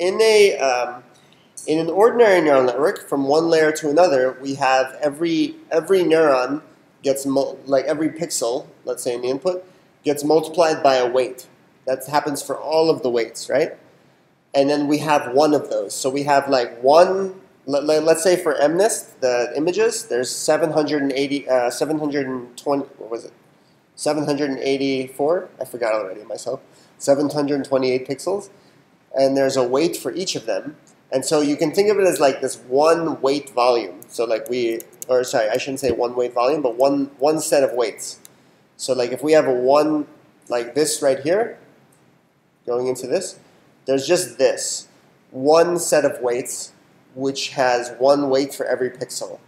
an ordinary neural network, from one layer to another, we have every neuron gets every pixel, let's say in the input, gets multiplied by a weight. That happens for all of the weights, right? And then we have one of those. So we have like one. Let's say for MNIST, the images, there's 720. What was it? 784. I forgot already myself. 728 pixels, and there's a weight for each of them. And so you can think of it as like this one weight volume. So like or sorry, I shouldn't say one weight volume, but one set of weights. So like if we have a one like this right here, going into this, there's just this one set of weights, which has one weight for every pixel.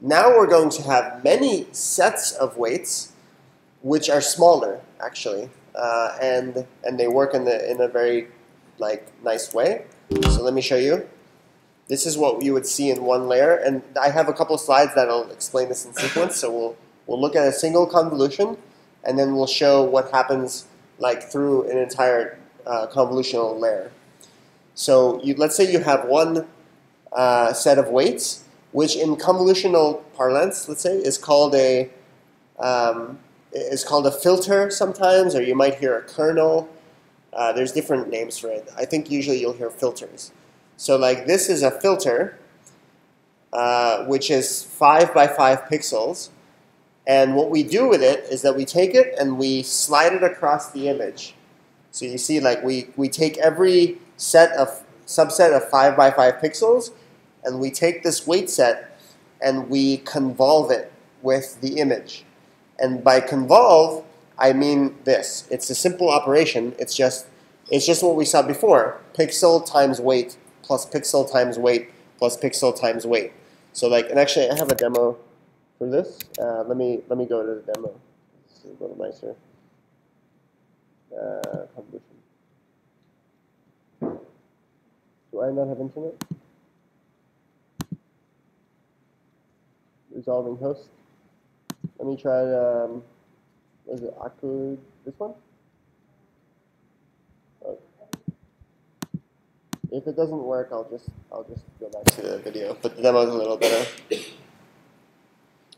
Now we're going to have many sets of weights, which are smaller actually, and they work in a very nice way. So let me show you. This is what you would see in one layer, and I have a couple of slides that'll explain this in sequence. So we'll look at a single convolution, and then we'll show what happens like through an entire convolutional layer. So let's say you have one set of weights, which in convolutional parlance, let's say, is called a filter sometimes, or you might hear a kernel. There's different names for it. I think usually you'll hear filters. So like this is a filter, which is 5 by 5 pixels, and what we do with it is that we take it and we slide it across the image. So you see, like we take every subset of 5 by 5 pixels. And we take this weight set and we convolve it with the image. And by convolve, I mean this. It's a simple operation. It's just what we saw before. Pixel times weight plus pixel times weight plus pixel times weight. So like, and actually I have a demo for this. Let me go to the demo. This is a little nicer. Do I not have internet? Resolving host. Let me try was it Aku? This one? Oh. If it doesn't work, I'll just go back to the video. But the demo's a little better.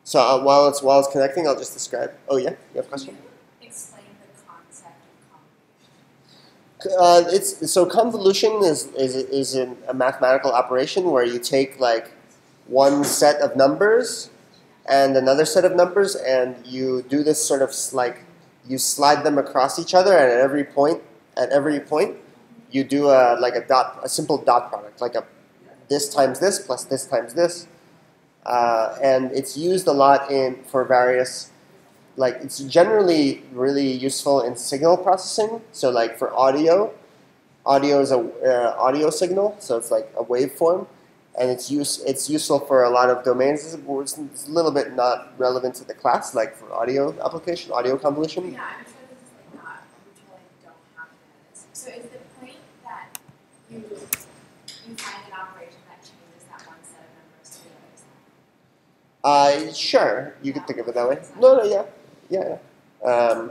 So while it's connecting, I'll just describe. Oh yeah, you have a question? Can you explain the concept of convolution? Convolution is a mathematical operation where you take like one set of numbers and another set of numbers, and you do this sort of you slide them across each other, and at every point you do a simple dot product, like a this times this plus this times this, and it's used a lot for various, it's generally really useful in signal processing. So like for audio is a audio signal, so it's like a waveform. And it's useful for a lot of domains. It's a little bit not relevant to the class, like for audio application, audio convolution. Yeah, I'm sure this is not, we totally don't have this. So is the point that you find an operation that changes that one set of numbers to the other set? Sure, you could think of it that way. No, yeah.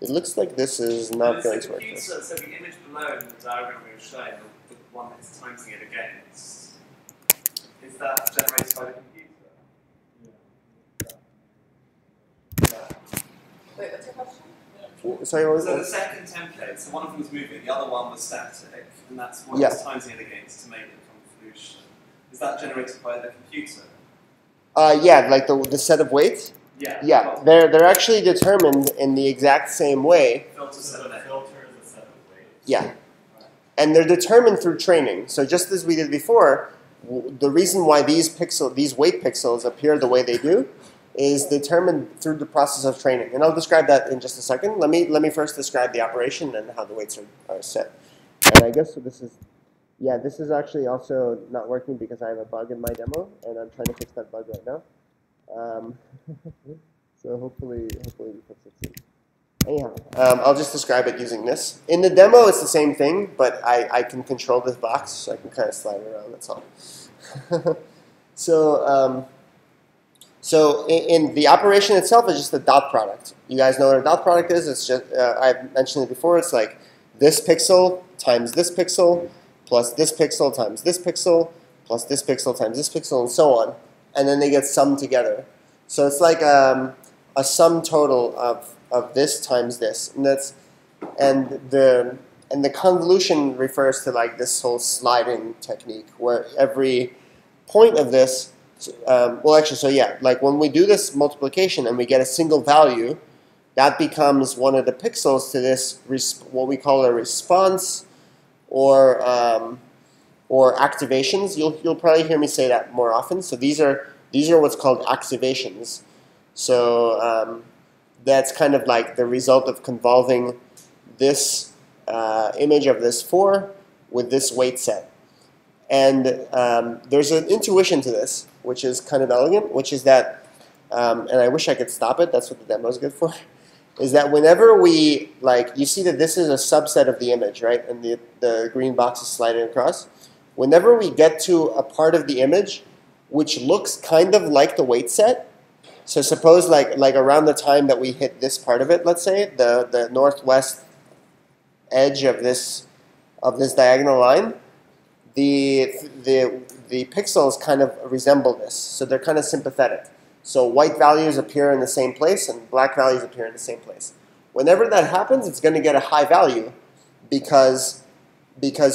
It looks like this is not going to work. So the image below in the diagram we were showing, the one that's timesing it again, is that generated by the computer? Yeah. Wait, what's your question? Yeah. Sorry, what was that? So the second template, so one of them was moving, the other one was static, and that's what it's timesing it against to make a convolution. Is that generated by the computer? Yeah, like the set of weights? Yeah. Yeah, they're actually determined in the exact same way. Filter is a set of weights. Yeah. Right. And they're determined through training. So just as we did before, the reason why these weight pixels appear the way they do is determined through the process of training. And I'll describe that in just a second. Let me first describe the operation and how the weights are set. And I guess this is actually also not working because I have a bug in my demo, and I'm trying to fix that bug right now. So hopefully we can succeed. Anyhow, I'll just describe it using this. In the demo, it's the same thing, but I can control this box, so I can kind of slide it around, that's all. So in the operation itself is just a dot product. You guys know what a dot product is? It's just, I've mentioned it before, it's like this pixel times this pixel, plus this pixel times this pixel, plus this pixel times this pixel, and so on. And then they get summed together. So it's like a sum total of this times this, and that's and the convolution refers to like this whole sliding technique where every point of this, well actually so yeah, like when we do this multiplication and we get a single value, that becomes one of the pixels to this what we call a response or activations. You'll probably hear me say that more often. So these are what's called activations. So that's kind of like the result of convolving this image of this 4 with this weight set. And there's an intuition to this, which is kind of elegant, which is that, and I wish I could stop it, that's what the demo is good for, is that whenever we, like, you see that this is a subset of the image, right? And the green box is sliding across. Whenever we get to a part of the image which looks kind of like the weight set, so suppose like around the time that we hit this part of it, let's say, the northwest edge of this diagonal line, the pixels kind of resemble this. So they're kind of sympathetic. So white values appear in the same place and black values appear in the same place. Whenever that happens, it's going to get a high value because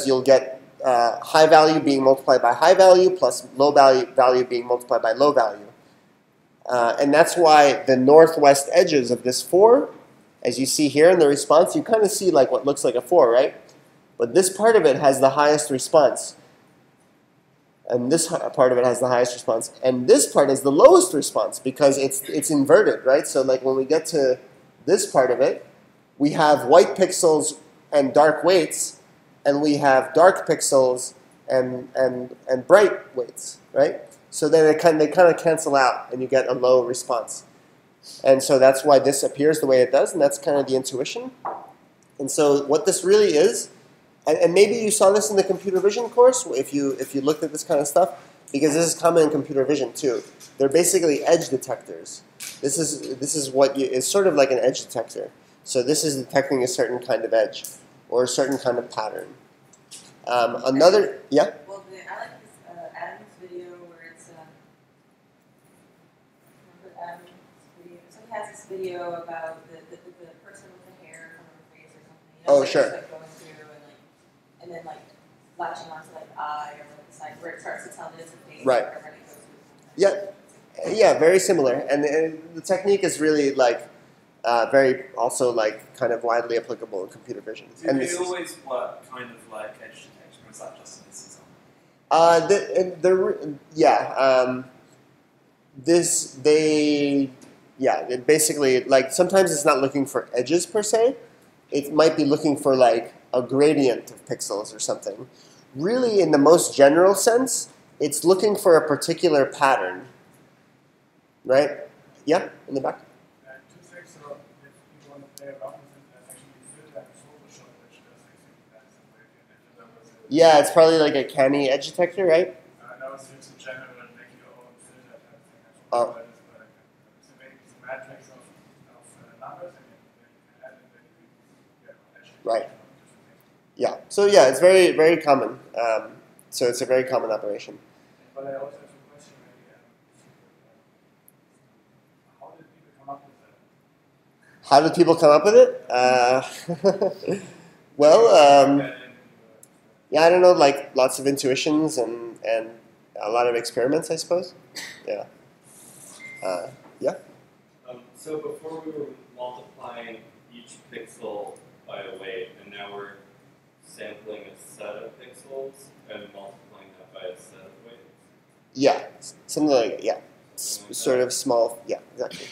you'll get high value being multiplied by high value plus low value being multiplied by low value. And that's why the northwest edges of this 4, as you see here in the response, you kind of see like what looks like a 4, right? But this part of it has the highest response. And this part of it has the highest response. And this part is the lowest response because it's inverted, right? So like when we get to this part of it, we have white pixels and dark weights, and we have dark pixels and bright weights, right? So then they kind of cancel out, and you get a low response. And so that's why this appears the way it does, and that's kind of the intuition. And so what this really is, and maybe you saw this in the computer vision course, if you looked at this kind of stuff, because this is common in computer vision too. They're basically edge detectors. This is what is sort of like an edge detector. So this is detecting a certain kind of edge or a certain kind of pattern. Another, yeah? Video about the person with the hair on her face or something. You know, oh, like, sure. Just, like, going through and then like latching onto like the eye or like the side where it starts to tell that it's a face. Right. Or it goes through. Yeah. Yeah. Very similar. And the technique is really like very also like kind of widely applicable in computer vision. And they always work kind of like edge detection, or is that just in this example? It basically, like, sometimes it's not looking for edges per se. It might be looking for, like, a gradient of pixels or something. Really, in the most general sense, it's looking for a particular pattern. Right? Yeah? In the back? Yeah, it's probably like a canny edge detector, right? Oh. Right. Yeah. So yeah, it's very, very common. So it's a very common operation. But I also have a question. How did people come up with that? How did people come up with it? Yeah, I don't know. Like lots of intuitions and a lot of experiments, I suppose. Yeah. Yeah. So before we were multiplying each pixel by a weight, and now we're sampling a set of pixels and multiplying that by a set of weights? Yeah, something like that, yeah. Sort of small, yeah, exactly.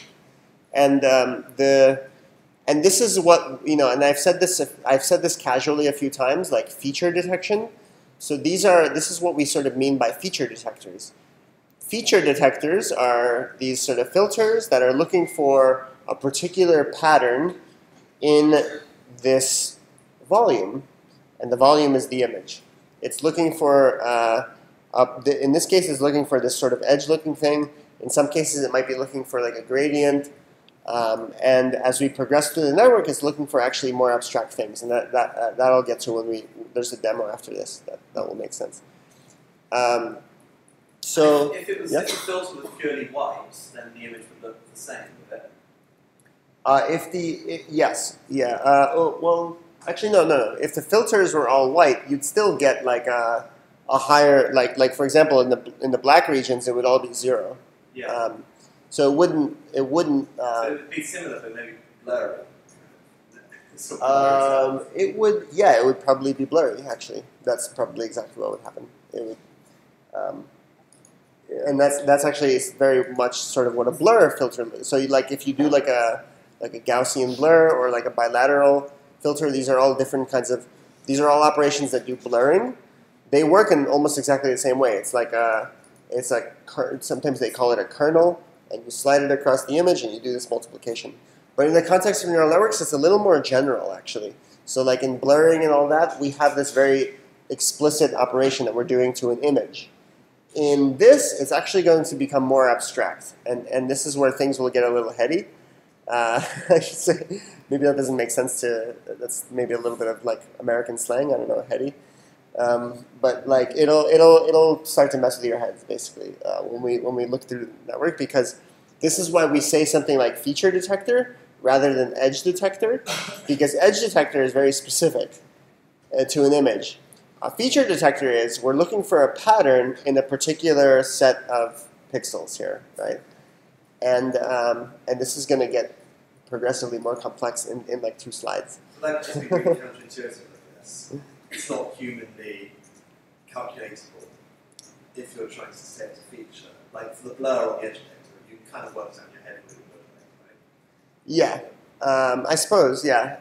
And this is what, you know, and I've said this casually a few times, like feature detection. So this is what we sort of mean by feature detectors. Feature detectors are these sort of filters that are looking for a particular pattern in this volume, and the volume is the image. It's looking for, in this case, it's looking for this sort of edge-looking thing. In some cases, it might be looking for like a gradient. And as we progress through the network, it's looking for actually more abstract things, and that I'll get to when there's a demo after this. That will make sense. So if it was if the filter was purely white, then the image would look the same. Well, actually, no. If the filters were all white, you'd still get like a higher, like for example, in the black regions, it would all be zero. Yeah. So it wouldn't. So it would be similar, but maybe blurry. It would, yeah, it would probably be blurry. Actually, that's probably exactly what would happen. It would, and that's actually very much sort of what a blur filter. So you, like if you do like a Gaussian blur or like a bilateral filter, these are all different kinds of. These are all operations that do blurring. They work in almost exactly the same way. It's like sometimes they call it a kernel. And you slide it across the image, and you do this multiplication. But in the context of neural networks, it's a little more general, actually. So like in blurring and all that, we have this very explicit operation that we're doing to an image. In this, it's actually going to become more abstract. And this is where things will get a little heady. I should say, maybe that doesn't make sense to, that's maybe a little bit of like American slang, I don't know, heady. But like it'll start to mess with your heads basically when we look through the network, because this is why we say something like feature detector rather than edge detector, because edge detector is very specific to an image. A feature detector is we're looking for a pattern in a particular set of pixels here, right? And this is going to get progressively more complex in like 2 slides. So that would just be really counterintuitive with this. It's not humanly calculatable if you're trying to set a feature. Like for the blur or the edge detector, you kind of work out your head really well, right? Yeah, I suppose, yeah.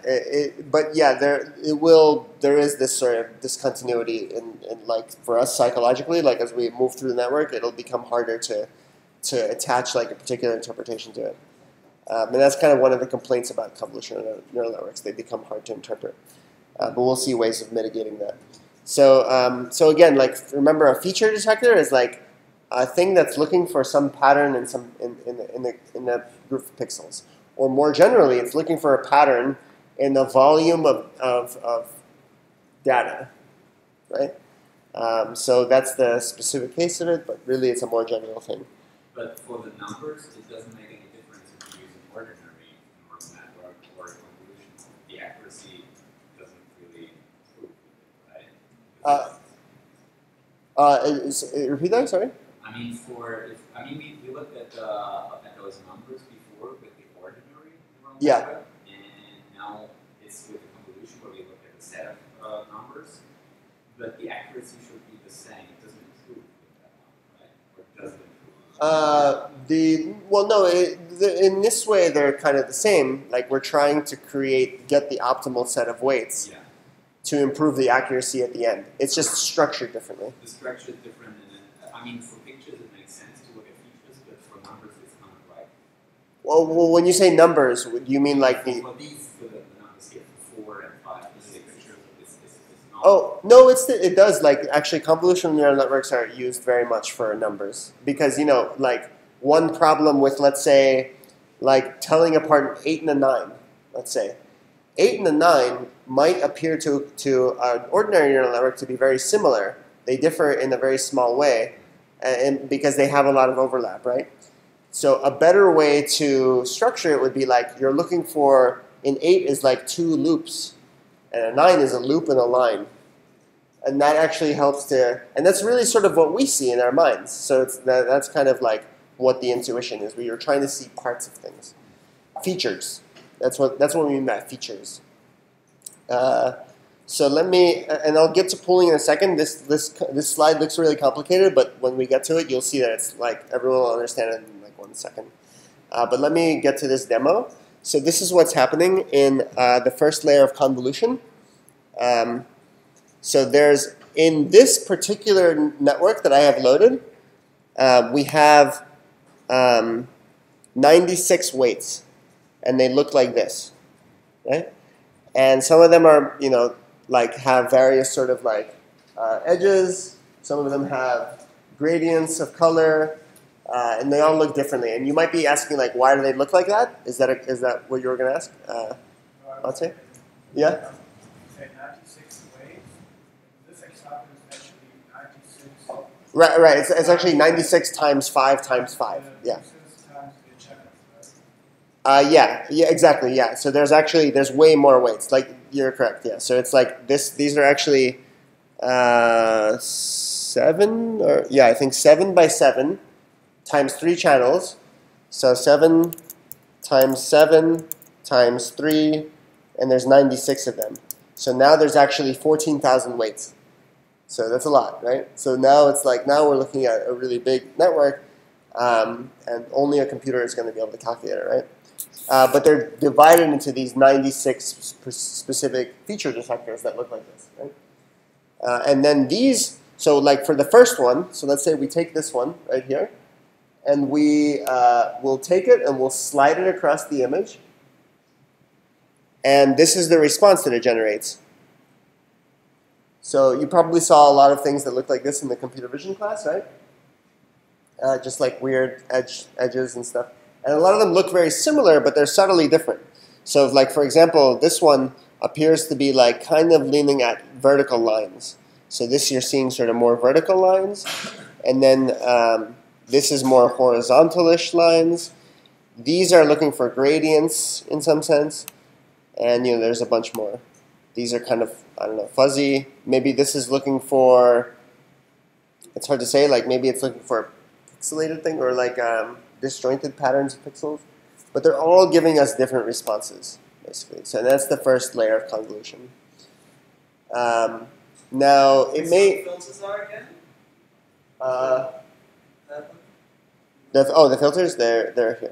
But yeah, there is this sort of discontinuity in like for us psychologically, like as we move through the network, it'll become harder to attach like a particular interpretation to it. And that's kind of one of the complaints about convolutional neural networks. They become hard to interpret. But we'll see ways of mitigating that. So, so again, like remember, a feature detector is like a thing that's looking for some pattern in some in a group of pixels, or more generally, it's looking for a pattern in the volume of data, right? So that's the specific case of it, but really, it's a more general thing. But for the numbers, it doesn't make any difference if you use an ordinary neural network or a convolutional. The accuracy. Repeat that. Sorry. I mean, we looked at those numbers before with the ordinary neural network, and now it's with the convolution where we look at the set of numbers, but the accuracy should be the same. It doesn't improve with that one, right? Or does it improve? In this way they're kind of the same. Like we're trying to get the optimal set of weights. Yeah. To improve the accuracy at the end. It's just structured differently. The structure is different. I mean, for pictures, it makes sense to look at features, but for numbers, it's not right. Well, when you say numbers, do you mean like the... Well, these for the numbers here, 4 and 5, 6 pictures, it's not... Oh, no, it does. Like, actually, convolutional neural networks are used very much for numbers. Because, you know, like, one problem with, let's say, like, telling apart an 8 and a 9, let's say. 8 and a 9 might appear to an ordinary neural network to be very similar. They differ in a very small way and because they have a lot of overlap, right? So a better way to structure it would be like you're looking for an 8 is like 2 loops and a 9 is a loop and a line. And that actually helps to, and that's really sort of what we see in our minds. So that's kind of like what the intuition is, where you're trying to see parts of things, features. That's what we mean by features. So let me, and I'll get to pooling in a second. This slide looks really complicated, but when we get to it, you'll see that it's like everyone will understand it in like 1 second. But let me get to this demo. So this is what's happening in the first layer of convolution. So in this particular network that I have loaded, we have 96 weights, and they look like this, right? And some of them are, you know, like have various sort of like edges. Some of them have gradients of color, and they all look differently. And you might be asking, like, why do they look like that? Is that a, is that what you were going to ask? I'll say, yeah. Right, right. It's actually 96 times 5 times 5. Yeah. Yeah. Yeah. Exactly. Yeah. So there's actually way more weights. Like you're correct. Yeah. So it's like this. These are actually 7 or yeah, I think 7 by 7 times 3 channels. So 7 times 7 times 3, and there's 96 of them. So now there's actually 14,000 weights. So that's a lot, right? So now it's like, now we're looking at a really big network, and only a computer is going to be able to calculate it, right? But they're divided into these 96 specific feature detectors that look like this, right? And then these, so like for the first one, so let's say we take this one right here, and we will take it and we'll slide it across the image, and this is the response that it generates. So you probably saw a lot of things that looked like this in the computer vision class, right? Just like weird edges and stuff. And a lot of them look very similar, but they're subtly different. So like, for example, this one appears to be like kind of leaning at vertical lines. So this you're seeing sort of more vertical lines. And then this is more horizontal-ish lines. These are looking for gradients in some sense. And you know, there's a bunch more. These are kind of, I don't know, fuzzy. Maybe this is looking for, it's hard to say, like maybe it's looking for a pixelated thing or like disjointed patterns of pixels. But they're all giving us different responses, basically. So that's the first layer of convolution. Now, it may... What the filters are again? The filters, they're here.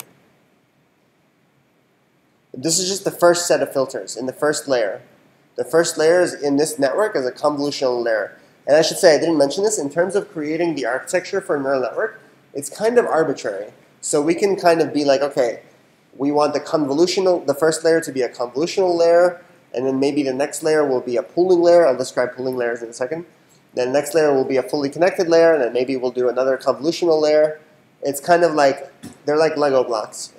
This is just the first set of filters in the first layer. The first layer is in this network is a convolutional layer. And I should say, I didn't mention this, in terms of creating the architecture for a neural network, it's kind of arbitrary. So we can kind of be like, okay, we want the convolutional, the first layer to be a convolutional layer, and then maybe the next layer will be a pooling layer. I'll describe pooling layers in a second. Then the next layer will be a fully connected layer, and then maybe we'll do another convolutional layer. It's kind of like, they're like Lego blocks.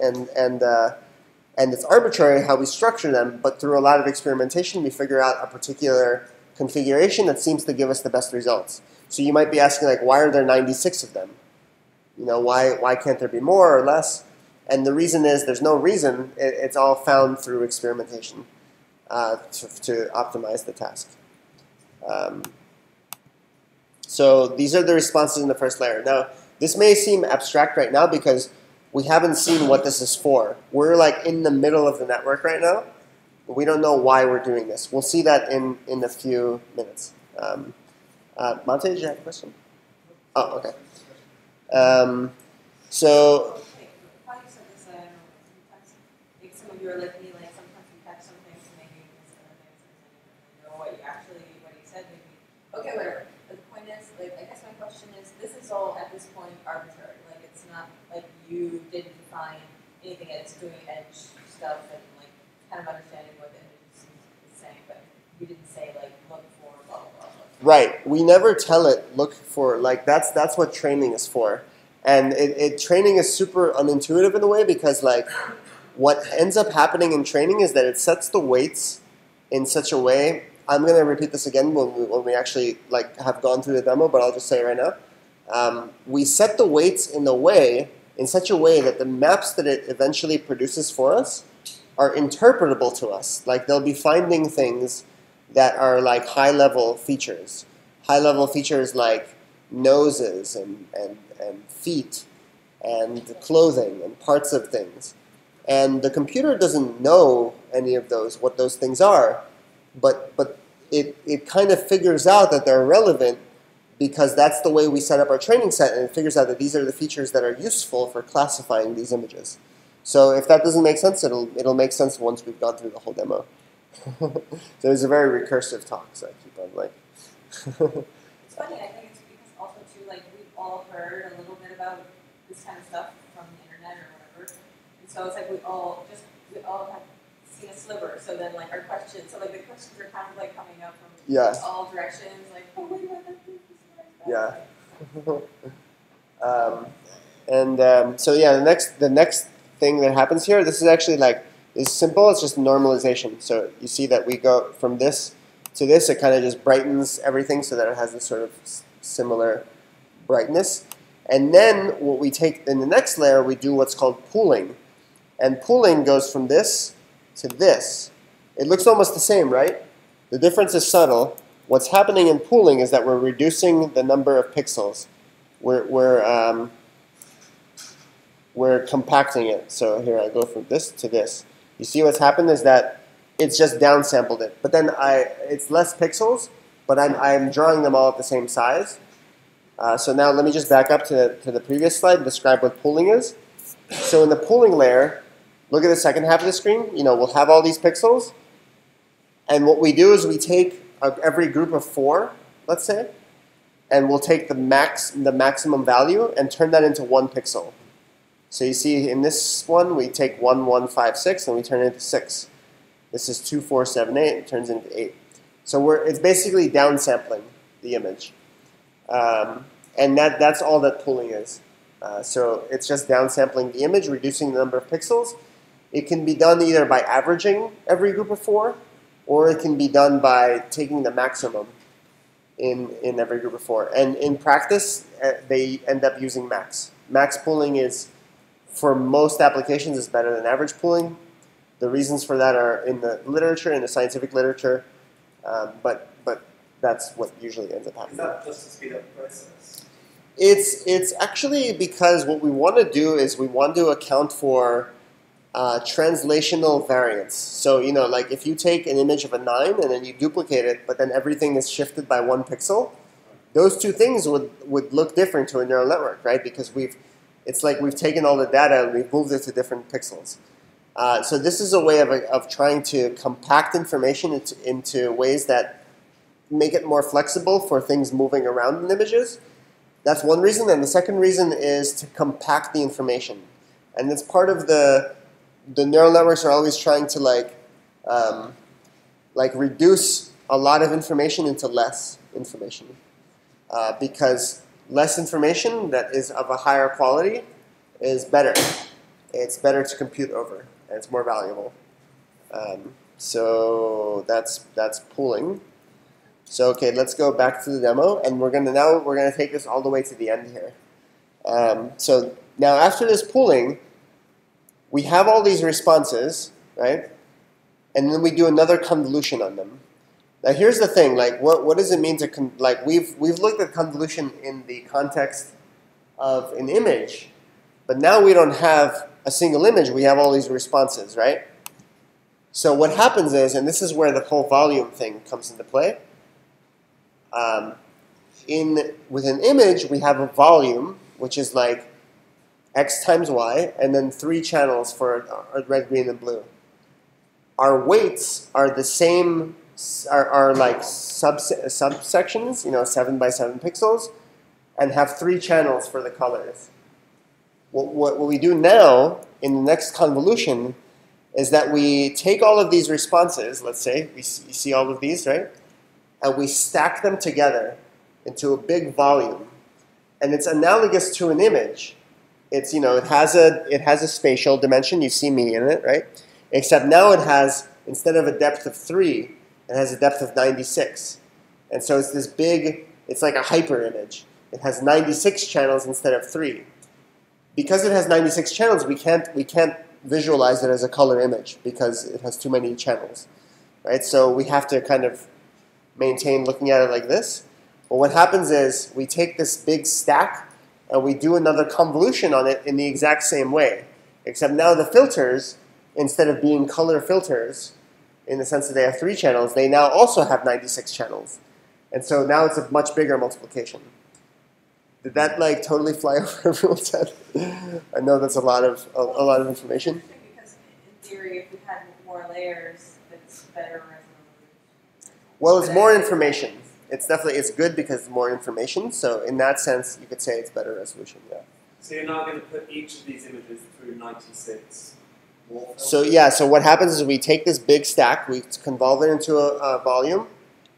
And it's arbitrary how we structure them, but through a lot of experimentation, we figure out a particular configuration that seems to give us the best results. So you might be asking, like, why are there 96 of them? You know, why can't there be more or less? And the reason is there's no reason. It's all found through experimentation to optimize the task. So these are the responses in the first layer. Now, this may seem abstract right now because we haven't seen what this is for. We're like in the middle of the network right now, but we don't know why we're doing this. We'll see that in a few minutes. Monte, did you have a question? Oh, okay. So. How do you say this? Like some of you are like me, like sometimes you catch some things and maybe you miss other things and you know what you actually, what you said maybe. Okay, whatever. The point is, like, I guess my question is, this is all at this point arbitrary. Like it's not like you didn't find anything that's doing edge stuff and like kind of understanding what the edge is saying, but you didn't say like look for blah blah blah. Right. We never tell it look for, like that's what training is for, and training is super unintuitive in a way because like what ends up happening in training is that it sets the weights in such a way. I'm gonna repeat this again when we actually like have gone through the demo, but I'll just say it right now. We set the weights in such a way that the maps that it eventually produces for us are interpretable to us. Like they'll be finding things that are like high-level features. High-level features like noses and feet and clothing and parts of things. And the computer doesn't know any of those, what those things are, but it kind of figures out that they're relevant because that's the way we set up our training set, and it figures out that these are the features that are useful for classifying these images. So if that doesn't make sense, it'll make sense once we've gone through the whole demo. So it's a very recursive talk, so I keep on like... It's funny, I think it's because also too, like, we all heard a little bit about this kind of stuff from the internet or whatever. And so it's like we all have seen a sliver. So then like our questions, so like the questions are kind of like coming up from all directions. Like, oh wait, what that thing is like that. Yeah. So yeah, the next thing that happens here, this is actually like is simple. It's just normalization. So you see that we go from this to this. It kind of just brightens everything so that it has this sort of similar brightness. And then what we take in the next layer, we do what's called pooling. And pooling goes from this to this. It looks almost the same, right? The difference is subtle. What's happening in pooling is that we're reducing the number of pixels. We're compacting it. So here I go from this to this. You see what's happened is that it's just downsampled it. But then it's less pixels, but I'm drawing them all at the same size. So now let me just back up to the previous slide and describe what pooling is. So in the pooling layer, look at the second half of the screen. You know, we'll have all these pixels. And what we do is we take every group of 4, let's say, and we'll take the maximum value and turn that into 1 pixel. So you see in this one, we take 1, 1, 5, 6, and we turn it into 6. This is 2, 4, 7, 8, it turns into 8. So it's basically downsampling the image. And that's all that pooling is. So it's just downsampling the image, reducing the number of pixels. It can be done either by averaging every group of 4, or it can be done by taking the maximum in every group of 4. And in practice, they end up using max. Max pooling is, for most applications, is better than average pooling. The reasons for that are in the literature, in the scientific literature, but that's what usually ends up happening. It's not just to speed up the process. It's actually because what we want to do is we want to account for translational variance. So, you know, like if you take an image of a 9 and then you duplicate it, but then everything is shifted by 1 pixel, those two things would look different to a neural network, right? Because it's like we've taken all the data and we've moved it to different pixels. So this is a way of trying to compact information into ways that make it more flexible for things moving around in images. That's one reason. And the second reason is to compact the information. And it's part of the neural networks are always trying to like reduce a lot of information into less information. Because less information that is of a higher quality is better. It's better to compute over. And it's more valuable. So that's pooling. So okay, let's go back to the demo, and we're gonna take this all the way to the end here. So now after this pooling, we have all these responses, right? And then we do another convolution on them. Now here's the thing, like what does it mean to we've looked at convolution in the context of an image, but now we don't have a single image. We have all these responses, right? So what happens is, and this is where the whole volume thing comes into play. With an image, we have a volume, which is like x times y, and then 3 channels for red, green, and blue. Our weights are the same, are like subsections, you know, 7 by 7 pixels, and have 3 channels for the colors. What we do now, in the next convolution, is that we take all of these responses, let's say, you see all of these, right? And we stack them together into a big volume. And it's analogous to an image. It's, you know, it has a spatial dimension. You see me in it, right? Except now it has, instead of a depth of 3, it has a depth of 96. And so it's this big, it's like a hyper image. It has 96 channels instead of 3. Because it has 96 channels, we can't visualize it as a color image because it has too many channels, right? So we have to kind of maintain looking at it like this. But what happens is we take this big stack and we do another convolution on it in the exact same way, except now the filters, instead of being color filters, in the sense that they have 3 channels, they now also have 96 channels. And so now it's a much bigger multiplication. Did that like totally fly over everyone's head? I know that's a lot of information. Because in theory, if we had more layers, it's better. Well, it's more information. it's good because more information. So in that sense, you could say it's better resolution. Yeah. So you're now going to put each of these images through 96. So yeah, so what happens is we take this big stack, we convolve it into a volume,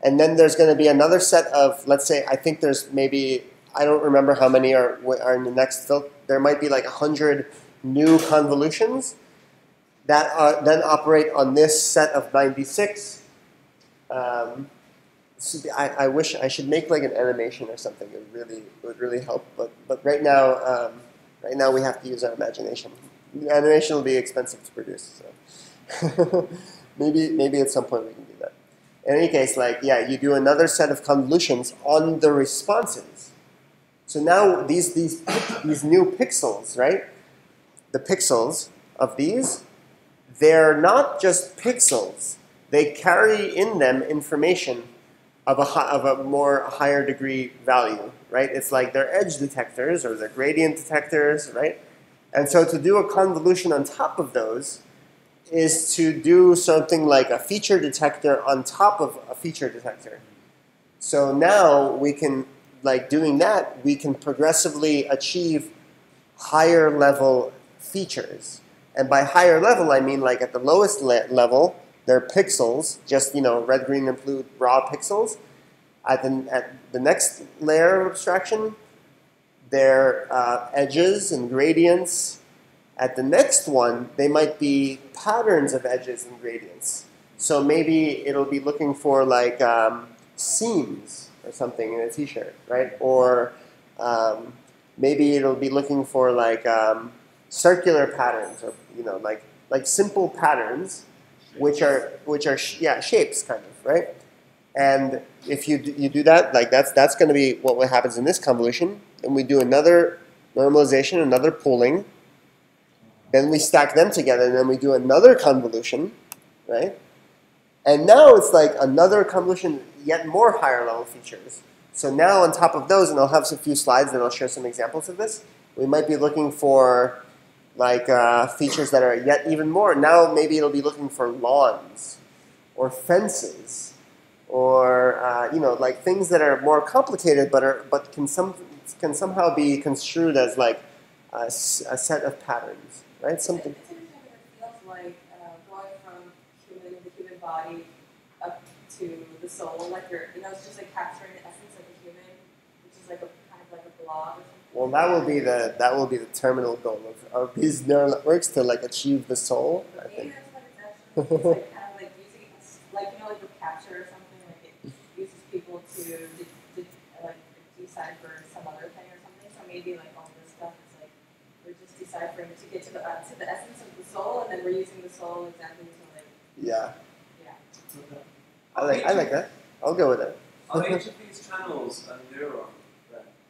and then there's going to be another set of, let's say, I think there's maybe, I don't remember how many are in the next filter. There might be like 100 new convolutions that then operate on this set of 96. I wish I should make like an animation or something. It would really help. But right now we have to use our imagination. Animation will be expensive to produce, so maybe at some point we can do that. In any case, like yeah, you do another set of convolutions on the responses. So now these new pixels, right? The pixels of these, they're not just pixels. They carry in them information of a higher degree value, right? It's like they're edge detectors or they're gradient detectors, right? And so to do a convolution on top of those is to do something like a feature detector on top of a feature detector. So now we can, like doing that, we can progressively achieve higher level features. And by higher level, I mean like at the lowest level, they're pixels, just, you know, red, green, and blue raw pixels. At the next layer of abstraction, they're edges and gradients. At the next one, they might be patterns of edges and gradients. So maybe it'll be looking for like seams or something in a t-shirt, right? Or maybe it'll be looking for like circular patterns, or you know, like simple patterns, which are yeah, shapes kind of, right? And if you do that, like that's going to be what happens in this convolution. And we do another normalization, another pooling. Then we stack them together, and then we do another convolution, right? And now it's like another convolution, yet more higher level features. So now on top of those, and I'll have a few slides, and I'll show some examples of this. We might be looking for like features that are yet even more. Now maybe it'll be looking for lawns or fences or you know, like things that are more complicated but can somehow be construed as like a set of patterns, right? Something. It's interesting that it feels like going from human, the human body up to the soul, like you're, you know, it's just like capturing the essence of a human, which is like a kind of like a blob. Well, that will be the terminal goal of these neural networks, to like achieve the soul. I think. It's like kind of like using, like you know, like with capture or something, like it uses people to like decipher some other thing or something. So maybe like all this stuff is like we're just deciphering to get to the essence of the soul, and then we're using the soul exactly to like. Yeah. Yeah. Okay. I like that. I'll go with it. Are each of these channels a neuron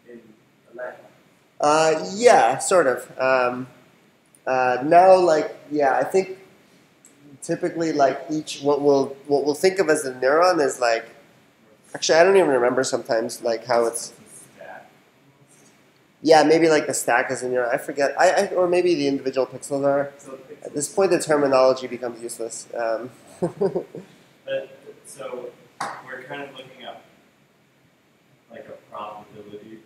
in a layer? Yeah, sort of. Now, like, yeah, I think typically, like, each what we'll think of as a neuron is like. Actually, I don't even remember sometimes like how it's. Yeah, maybe like the stack is a neuron. I forget. I or maybe the individual pixels are. At this point, the terminology becomes useless. So we're kind of looking at like a probability.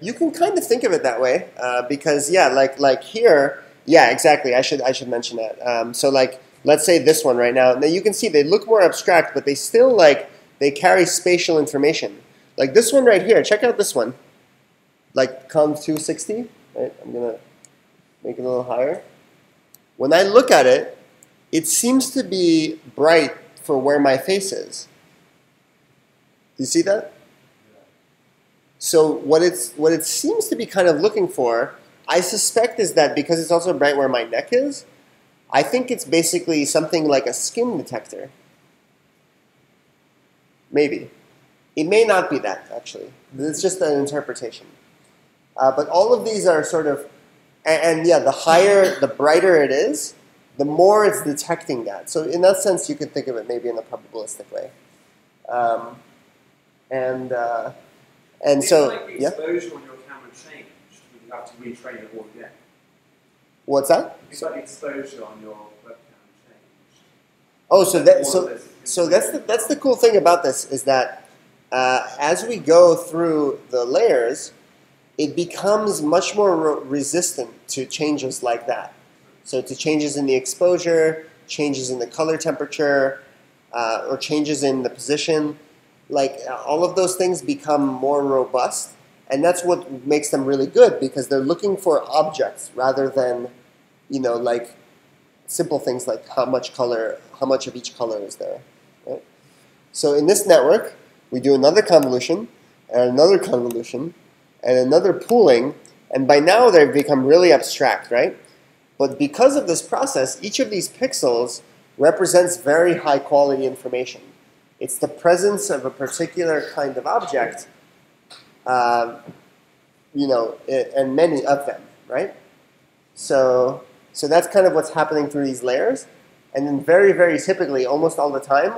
You can kind of think of it that way, because yeah, like here, yeah, exactly. I should mention that. So like, let's say this one right now. Now you can see they look more abstract, but they still like they carry spatial information. Like this one right here. Check out this one. Like conv260. Right. I'm gonna make it a little higher. When I look at it, it seems to be bright for where my face is. Do you see that? So what it seems to be kind of looking for, I suspect, is that because it's also bright where my neck is, I think it's basically something like a skin detector. Maybe. It may not be that, actually. It's just an interpretation. But all of these are sort of, and yeah, the higher, the brighter it is, the more it's detecting that. So in that sense, you could think of it maybe in a probabilistic way. And so, like the exposure on your camera changed, you have to retrain it all again. What's that? It's like the exposure on your webcam changed. Oh, so that that's the cool thing about this is that as we go through the layers, it becomes much more resistant to changes like that. So to changes in the exposure, changes in the color temperature, or changes in the position, like all of those things become more robust, and that's what makes them really good because they're looking for objects rather than, you know, like simple things like how much color, how much of each color is there. Right? So in this network, we do another convolution, and another pooling, and by now they've become really abstract, right? But because of this process, each of these pixels represents very high quality information. It's the presence of a particular kind of object, you know, and many of them, right? So that's kind of what's happening through these layers. And then very, very typically, almost all the time,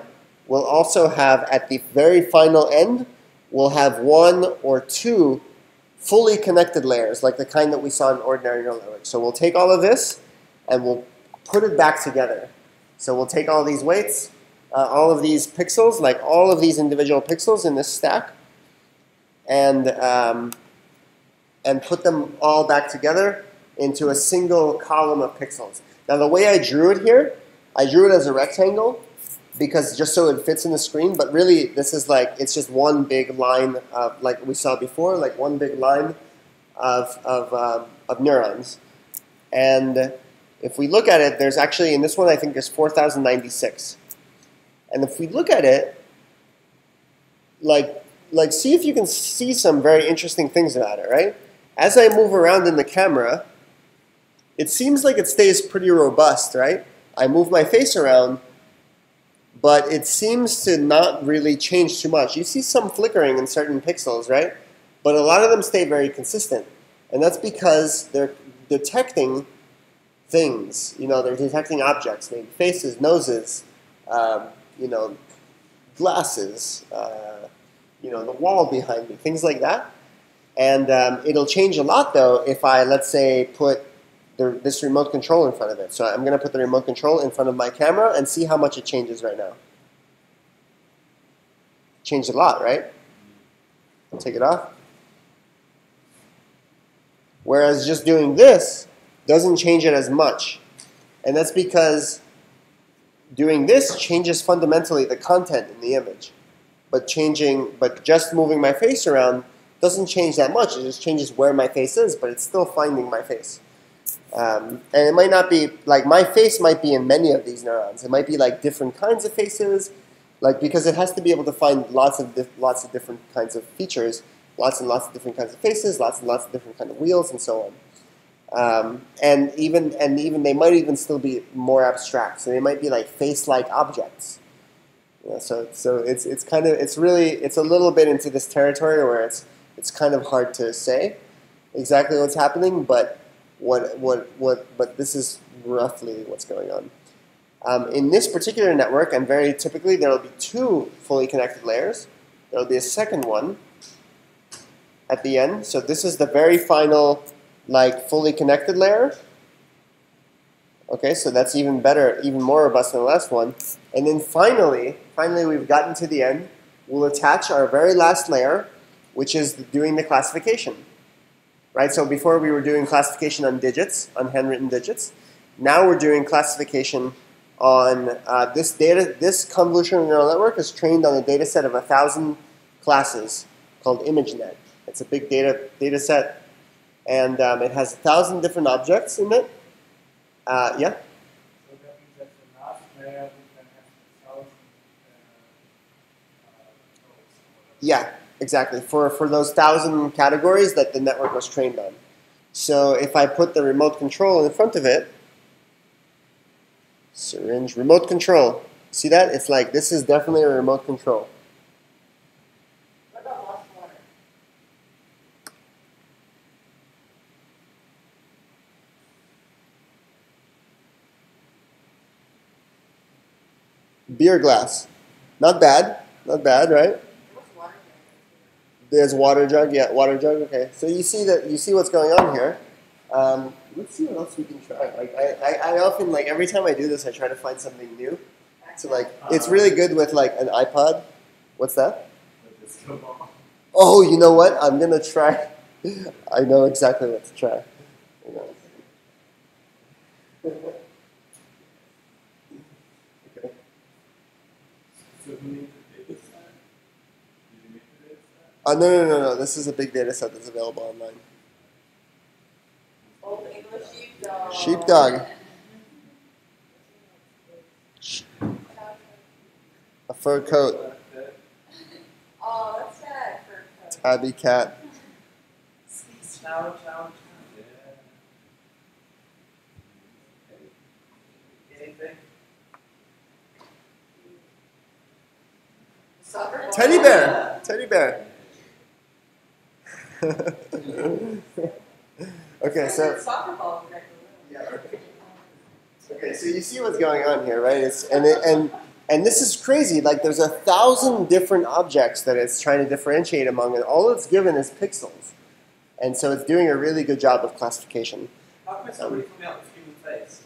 we'll also have, at the very final end, we'll have one or two fully connected layers, like the kind that we saw in ordinary neural networks. So we'll take all of this, and we'll put it back together. So we'll take all these weights, all of these pixels, like all of these individual pixels in this stack, and put them all back together into a single column of pixels. Now the way I drew it here, I drew it as a rectangle because just so it fits in the screen, but really this is like, it's just one big line of, like we saw before, like one big line of neurons. And if we look at it, there's actually, in this one I think there's 4,096. And if we look at it, like see if you can see some very interesting things about it, right? As I move around in the camera, it seems like it stays pretty robust, right? I move my face around, but it seems to not really change too much. You see some flickering in certain pixels, right? But a lot of them stay very consistent. And that's because they're detecting things. You know, they're detecting objects, maybe faces, noses, you know, glasses, you know, the wall behind me, things like that. And it'll change a lot, though, if I, let's say, put this remote control in front of it. So I'm going to put the remote control in front of my camera and see how much it changes right now. Changed a lot, right? Take it off. Whereas just doing this doesn't change it as much. And that's because doing this changes fundamentally the content in the image. But just moving my face around doesn't change that much. It just changes where my face is, but it's still finding my face. And it might not be, like, my face might be in many of these neurons. It might be, like, different kinds of faces, like, because it has to be able to find lots of different kinds of features, lots and lots of different kinds of faces, lots and lots of different kinds of wheels, and so on. And even they might even still be more abstract. So they might be, like, face-like objects. You know, so it's kind of, it's a little bit into this territory where it's kind of hard to say exactly what's happening, but but this is roughly what's going on. In this particular network, and very typically, there will be two fully connected layers. There will be a second one at the end. So this is the very final, like, fully connected layer. Okay, so that's even better, even more robust than the last one. And then finally we've gotten to the end. We'll attach our very last layer, which is doing the classification, right? So before we were doing classification on digits, on handwritten digits. Now we're doing classification on this data. This convolutional neural network is trained on a data set of 1,000 classes called ImageNet. It's a big data set, and it has 1,000 different objects in it. Yeah? So that means that the last layer we can have 1,000 rows. Yeah. Exactly, for those 1,000 categories that the network was trained on. So if I put the remote control in front of it, syringe, remote control. See that? It's like, this is definitely a remote control. What about last one? Beer glass. Not bad. Not bad, right? There's water jug, yeah, water jug. Okay, so you see that, you see what's going on here. Let's see what else we can try. Like I often, like every time I do this, I try to find something new. So like, it's really good with like an iPod. What's that? Oh, you know what? I'm gonna try. I know exactly what to try. Okay. No. This is a big data set that's available online. Old English sheepdog. A fur coat. Oh, that's bad. Tabby cat. Teddy bear. Teddy bear. Okay, so you see what's going on here, right? It's and this is crazy. Like, there's 1,000 different objects that it's trying to differentiate among, and all it's given is pixels. And so it's doing a really good job of classification. How can somebody come out with human face?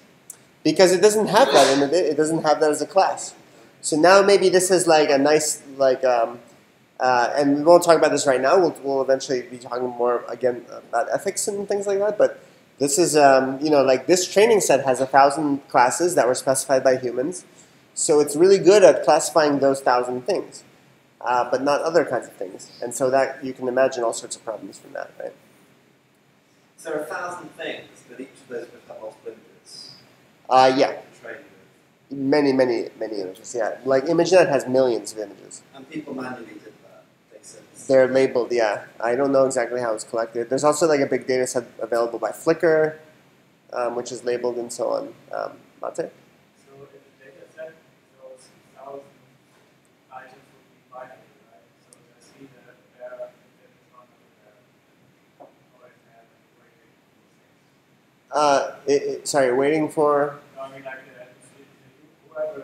Because it doesn't have that in it. It doesn't have that as a class. So now maybe this is like a nice like. And we won't talk about this right now. We'll eventually be talking more again about ethics and things like that. But this is, you know, like this training set has 1,000 classes that were specified by humans. So it's really good at classifying those 1,000 things, but not other kinds of things. And so that you can imagine all sorts of problems from that, right? So 1,000 things, but each of those would have multiple images. Yeah. Many, many, many images. Yeah, like ImageNet has millions of images. And people manually did. They're labeled, yeah. I don't know exactly how it's collected. There's also like a big data set available by Flickr, which is labeled and so on. Mate? So in the data set, those 1,000 items would be binary, right? So I see that there is one of them, or is waiting? Sorry, waiting for? No, I mean, like, whoever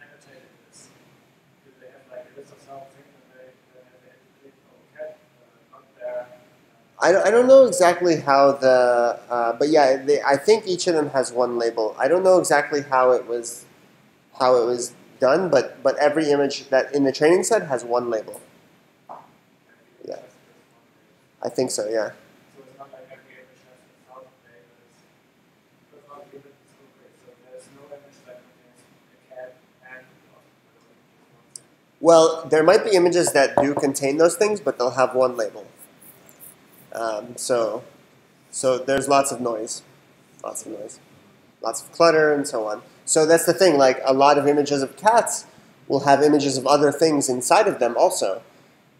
annotated this, do they have like a list of something? I don't know exactly how the, but yeah, I think each of them has one label. I don't know exactly how it was done, but every image that in the training set has one label. Yeah, I think so. Yeah. So it's not like every image has 1,000 labels, but not given so great. So there's no image that contains a cat and dog. Well, there might be images that do contain those things, but they'll have one label. So there's lots of noise, lots of clutter, and so on. So that's the thing. Like a lot of images of cats will have images of other things inside of them also,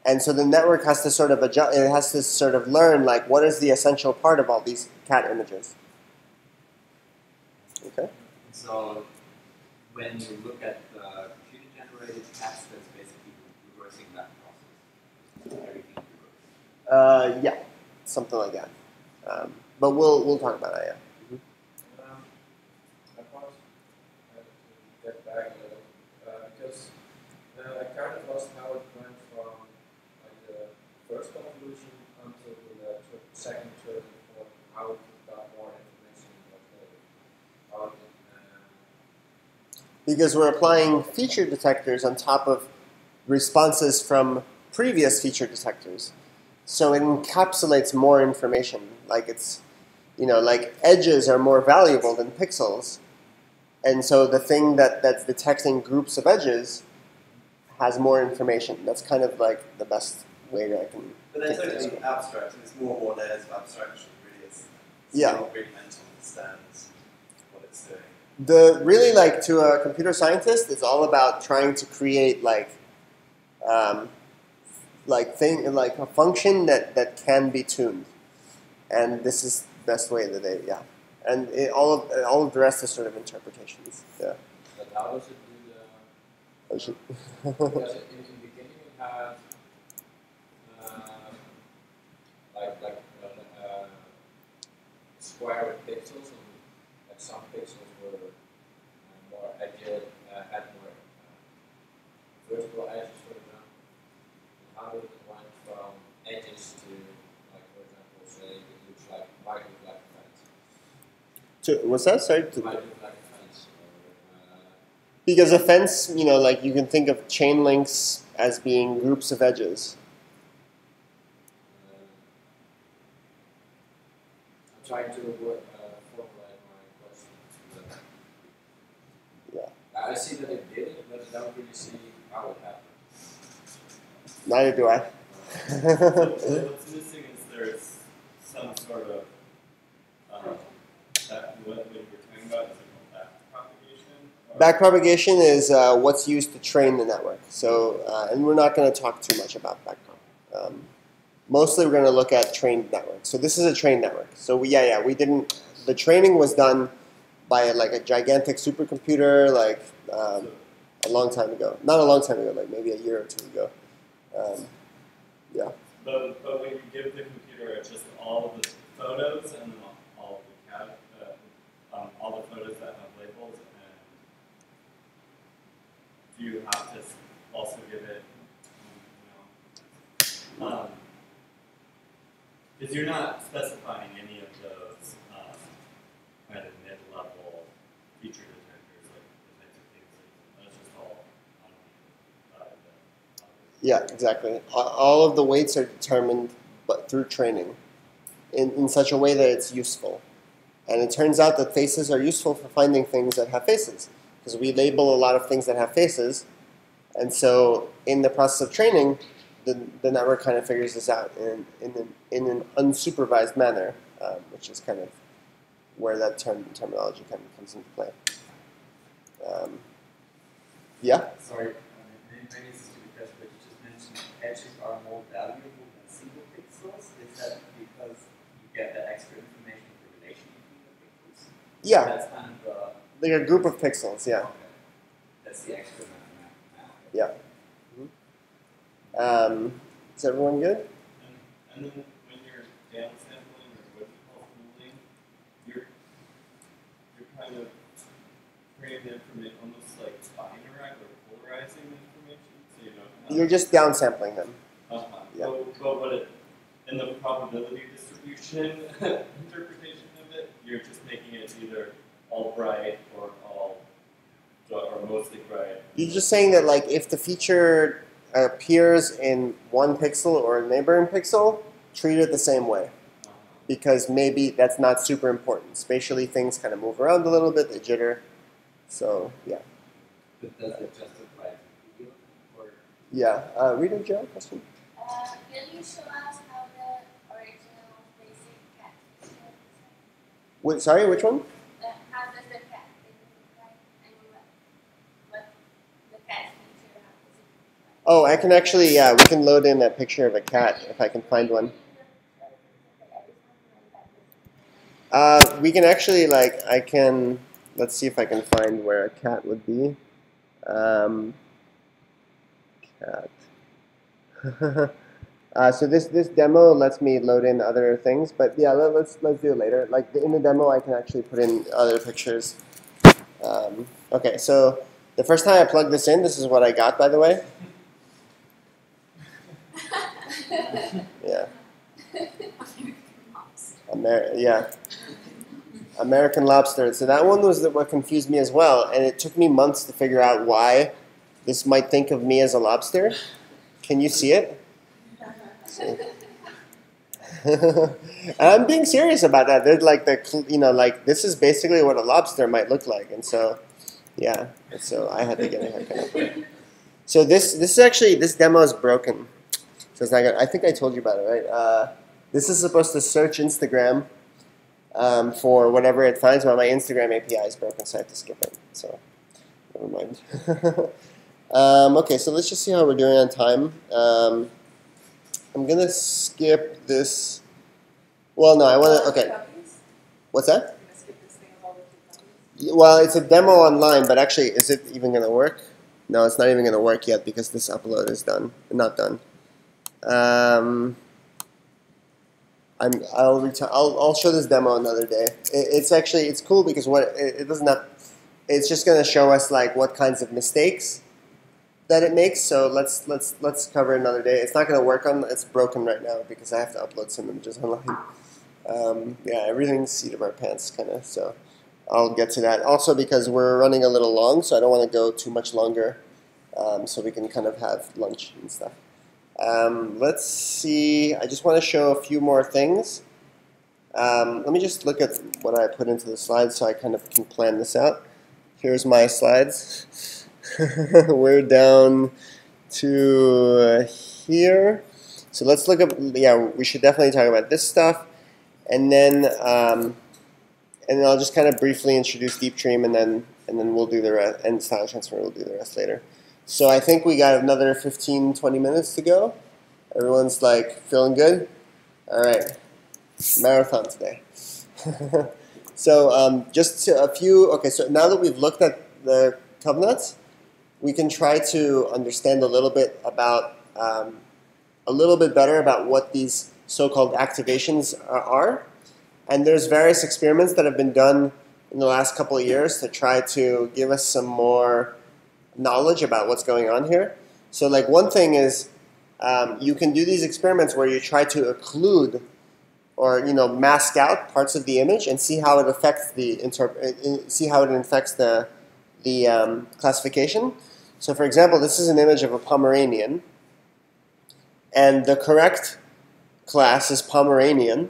and so the network has to sort of adjust. It has to sort of learn like what is the essential part of all these cat images. Okay. So when you look at the computer-generated cats, that's basically reversing that process. Everything. Yeah. Something like that, but we'll talk about that. Yeah. Mm-hmm. I want to get back a little because I kind of lost how it went from like the first convolution until the second, third, and fourth. How it got more information about it. Because we're applying feature detectors on top of responses from previous feature detectors. So it encapsulates more information. Like it's, you know, like edges are more valuable than pixels. And so the thing that's detecting groups of edges has more information. That's kind of like the best way that I can. But that's only abstract. It's more layers of abstraction, really. It's not really meant to understand what it's doing. Really, like, to a computer scientist, it's all about trying to create, like a function that can be tuned, and this is the best way that they and all of the rest is sort of interpretations. Yeah. But how does it do the? Does it in the beginning have like square with pixels, and like some pixels were more edges, had more vertical edges, for example. How would it went from edges to, like, for example, say it looks like white with black fence? What's that? Sorry? White with black fence. Because a fence, you know, like you can think of chain links as being groups of edges. I'm trying to avoid formulate my question to that. Yeah. I see that it did, but I don't really see how it happened. Neither do I. What's missing is there's some sort of that what we were talking about is like backpropagation. Backpropagation is what's used to train the network. So, and we're not going to talk too much about backpropagation. Mostly, we're going to look at trained networks. So this is a trained network. So we didn't. The training was done by like a gigantic supercomputer, like a long time ago. Not a long time ago, like maybe a year or two ago. Yeah. But when you give the computer just all the photos and all the photos that have labels, and do you have to also give it, you know, because you're not specifying any of those kind of mid-level feature detectors, like the types of things that that's just all. Yeah, exactly. All of the weights are determined but through training in such a way that it's useful. And it turns out that faces are useful for finding things that have faces, because we label a lot of things that have faces. And so in the process of training, the network kind of figures this out in an unsupervised manner, which is kind of where that terminology kind of comes into play. Yeah? Sorry, edges are more valuable than single pixels? Is that because you get the extra information in relation between the pixels? Yeah. So that's kind of like a group of pixels, yeah. Okay. That's the extra mathematics. Yeah. Is everyone good? And then when you're downsampling or what you call pooling, you're kind of creating information almost like binary or polarizing information, so you don't. You're just downsampling them. Yeah. But what it, in the probability distribution interpretation of it, you're just making it either all bright or all or mostly bright. You're just saying that like if the feature appears in one pixel or a neighboring pixel, treat it the same way. Because maybe that's not super important. Spatially things kind of move around a little bit, they jitter. So yeah. But does it justify? Yeah, reader Joe, question? Can you show us how the original basic cat feature was designed? Sorry, which one? How does the cat look like and what the cat feature has? Oh, I can actually, yeah, we can load in a picture of a cat if I can find one. We can actually, like, I can, let's see if I can find where a cat would be. So this demo lets me load in other things, but yeah, let's do it later. Like in the demo, I can actually put in other pictures. Okay, so the first time I plugged this in, this is what I got, by the way. Yeah. American lobster. So that one was what confused me as well, and it took me months to figure out why. This might think of me as a lobster. Can you see it? See? And I'm being serious about that. They're like the, you know, like this is basically what a lobster might look like. And so, yeah. And so I had to get a haircut. So this is actually, this demo is broken. So it's not good. I think I told you about it, right? This is supposed to search Instagram for whatever it finds. Well, my Instagram API is broken, so I have to skip it. So never mind. Okay, so let's just see how we're doing on time. I'm going to skip this. Well, no, I want to, okay. What's that? Well, it's a demo online, but actually, is it even going to work? No, it's not even going to work yet because this upload is done, not done. I'll show this demo another day. It's actually, it's cool because what it doesn't have, it's just going to show us like what kinds of mistakes that it makes. So let's cover another day. It's not going to work on. It's broken right now because I have to upload some images online. Yeah, everything's seat of our pants kind of. So I'll get to that. Also because we're running a little long, so I don't want to go too much longer, so we can kind of have lunch and stuff. Let's see. I just want to show a few more things. Let me just look at what I put into the slides so I kind of can plan this out. Here's my slides. We're down to here. So let's look at, yeah, we should definitely talk about this stuff. And then I'll just kind of briefly introduce Deep Dream, and then we'll do the rest, and style transfer, we'll do the rest later. So I think we got another 15, 20 minutes to go. Everyone's like feeling good? All right. Marathon today. So just a few, okay, so now that we've looked at the covenants, we can try to understand a little bit better about what these so-called activations are. And there's various experiments that have been done in the last couple of years to try to give us some more knowledge about what's going on here. So like one thing is you can do these experiments where you try to occlude or mask out parts of the image and see how it affects the classification. So for example, this is an image of a Pomeranian, and the correct class is Pomeranian.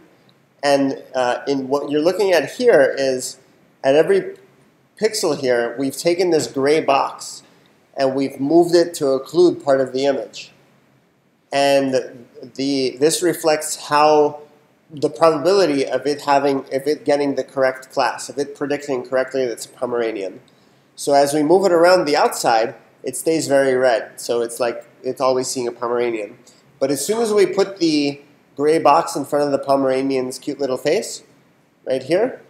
And in what you're looking at here is, at every pixel here, we've taken this gray box and we've moved it to occlude part of the image. And this reflects how the probability of it having, if it getting the correct class, of it predicting correctly that it's a Pomeranian. So as we move it around the outside, it stays very red. So it's like it's always seeing a Pomeranian. But as soon as we put the gray box in front of the Pomeranian's cute little face, right here,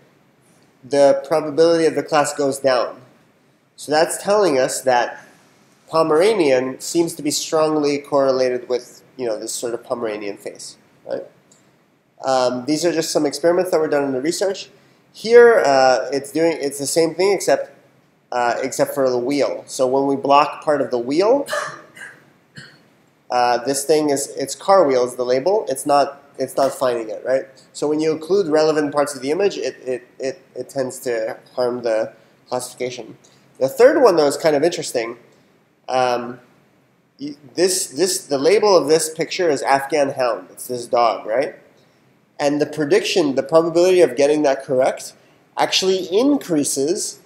the probability of the class goes down. So that's telling us that Pomeranian seems to be strongly correlated with this sort of Pomeranian face, right? These are just some experiments that were done in the research. Here, it's the same thing except for the wheel. So when we block part of the wheel. This thing it's car wheels, the label. It's not finding it, right? So when you occlude relevant parts of the image, it tends to harm the classification. The third one, though, is kind of interesting. The label of this picture is Afghan hound. It's this dog, right? And the prediction, the probability of getting that correct, actually increases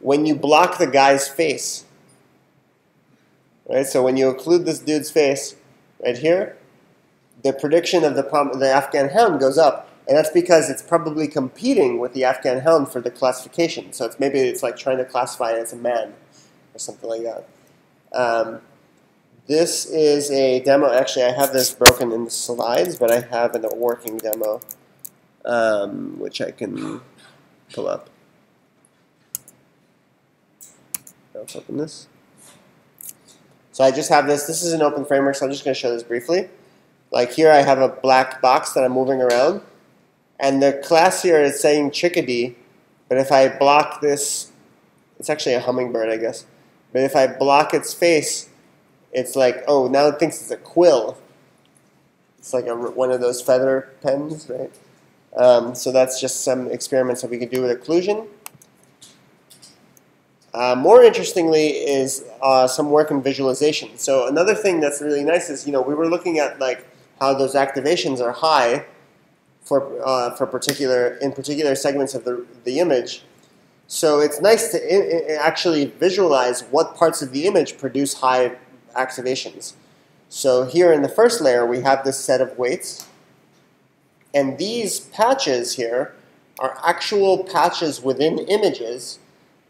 when you block the guy's face. Right, so when you occlude this dude's face right here, the prediction of the Afghan hound goes up, and that's because it's probably competing with the Afghan hound for the classification. So maybe it's like trying to classify it as a man or something like that. This is a demo. Actually, I have this broken in the slides, but I have a working demo which I can pull up. Let's open this. So I just have this. This is an open framework, so I'm just going to show this briefly. Like here I have a black box that I'm moving around. And the class here is saying chickadee. But if I block this, it's actually a hummingbird, I guess. But if I block its face, it's like, oh, now it thinks it's a quill. It's like one of those feather pens, right? So that's just some experiments that we can do with occlusion. More interestingly is some work in visualization. So another thing that's really nice is, we were looking at like how those activations are high for particular segments of the image. So it's nice to actually visualize what parts of the image produce high activations. So here in the first layer we have this set of weights, and these patches here are actual patches within images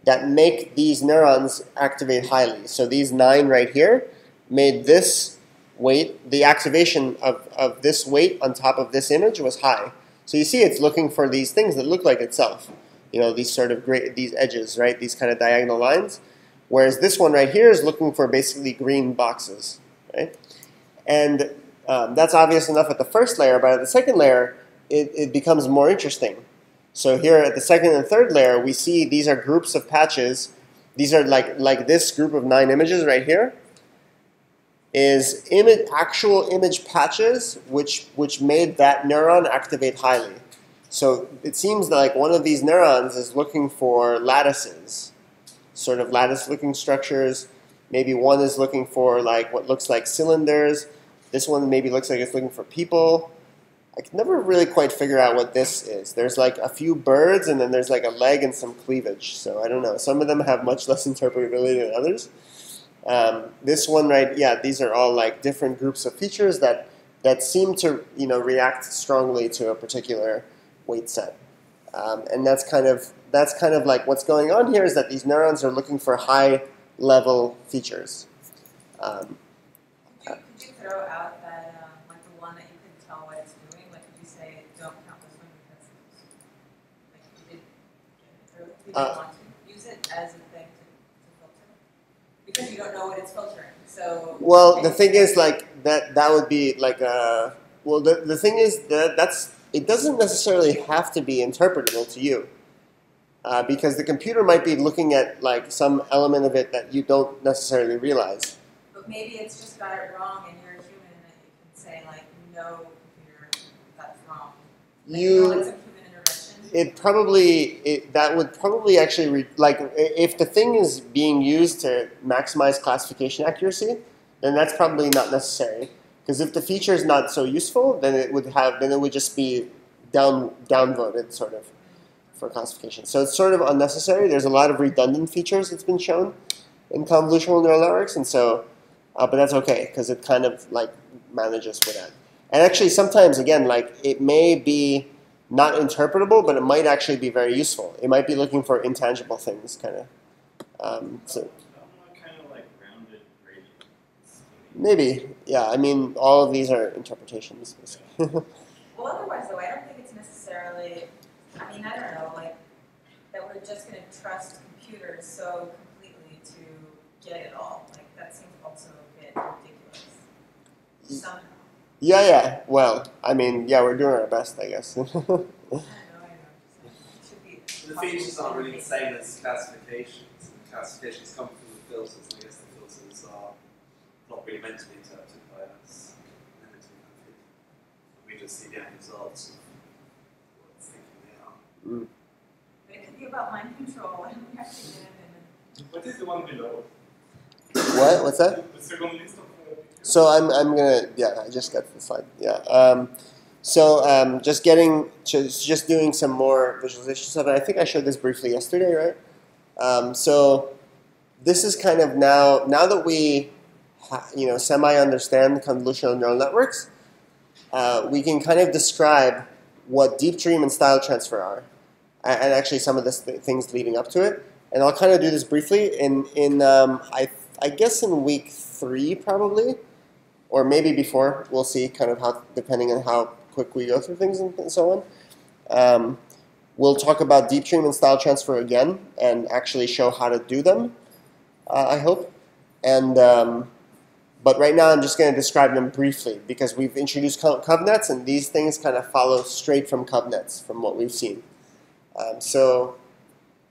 that make these neurons activate highly. So these 9 right here made this weight, the activation of this weight on top of this image was high. So you see it's looking for these things that look like itself. These sort of these edges, right? These kind of diagonal lines. Whereas this one right here is looking for basically green boxes, right? And that's obvious enough at the first layer, but at the second layer, it becomes more interesting. So here at the second and third layer, we see these are groups of patches. These are like this group of 9 images right here is actual image patches which made that neuron activate highly. So it seems like one of these neurons is looking for lattices, sort of lattice-looking structures. Maybe one is looking for like what looks like cylinders. This one maybe looks like it's looking for people. I can never really quite figure out what this is. There's like a few birds, and then there's like a leg and some cleavage. So I don't know. Some of them have much less interpretability than others. This one, right? Yeah, these are all like different groups of features that seem to react strongly to a particular weight set, and that's kind of like what's going on here is that these neurons are looking for high-level features. Could you throw out that like the one that you couldn't tell what it's doing? Like if you say don't count this one because like you didn't want to use it as a thing to filter because you don't know what it's filtering. So well, the thing is like that would be like a well the thing is that that's. It doesn't necessarily have to be interpretable to you because the computer might be looking at like some element of it that you don't necessarily realize. But maybe it's just got it wrong and you're a human and you can say like, no, computer, that's wrong. Like, it's a human intervention. That would probably actually, if the thing is being used to maximize classification accuracy, then that's probably not necessary. Because if the feature is not so useful, then it would just be downvoted sort of for classification. So it's sort of unnecessary. There's a lot of redundant features that's been shown in convolutional neural networks, and so, but that's okay because it kind of like manages with that. And actually, sometimes again, like it may be not interpretable, but it might actually be very useful. It might be looking for intangible things, kind of. Maybe, yeah. I mean, all of these are interpretations, basically. Well, otherwise, though, I don't think it's necessarily. I mean, I don't know, like that we're just going to trust computers so completely to get it all. Like that seems also a bit ridiculous. Somehow. Yeah, yeah. Well, I mean, yeah, we're doing our best, I guess. I don't know. I should be. The feature's not really the same as classifications. The classifications come from the filters, and I guess the filters are. Not really meant to be interpreted by us. We just see the end results of what it's thinking they are. Mm. But it could be about mind control and we have to get in and... What is the one below? What? What's that? The second list of so I'm gonna yeah, I just got the slide. Yeah. Just doing some more visualization stuff. I think I showed this briefly yesterday, right? So this is kind of now that we semi-understand convolutional neural networks, we can kind of describe what deep dream and style transfer are, and actually some of the things leading up to it. And I'll kind of do this briefly I guess in week 3 probably, or maybe before. We'll see kind of how, depending on how quick we go through things and so on. We'll talk about deep dream and style transfer again, and actually show how to do them. I hope. And but right now I'm just going to describe them briefly because we've introduced covnets, and these things kind of follow straight from covnets from what we've seen. So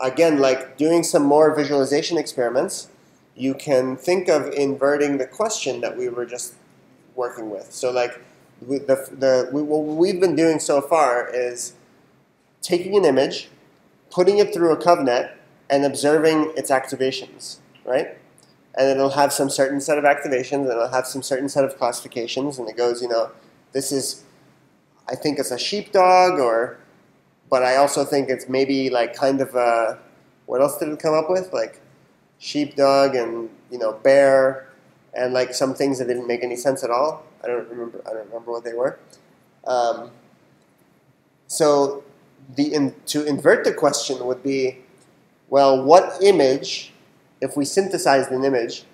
again, like doing some more visualization experiments, you can think of inverting the question that we were just working with. So like what we've been doing so far is taking an image, putting it through a covnet, and observing its activations, right? And it'll have some certain set of activations, and it'll have some certain set of classifications, and it goes, this is, I think it's a sheepdog, but I also think it's maybe like kind of a, what else did it come up with? Like sheepdog and, bear, and like some things that didn't make any sense at all. I don't remember what they were. So to invert the question would be, well, what image... If we synthesized an image,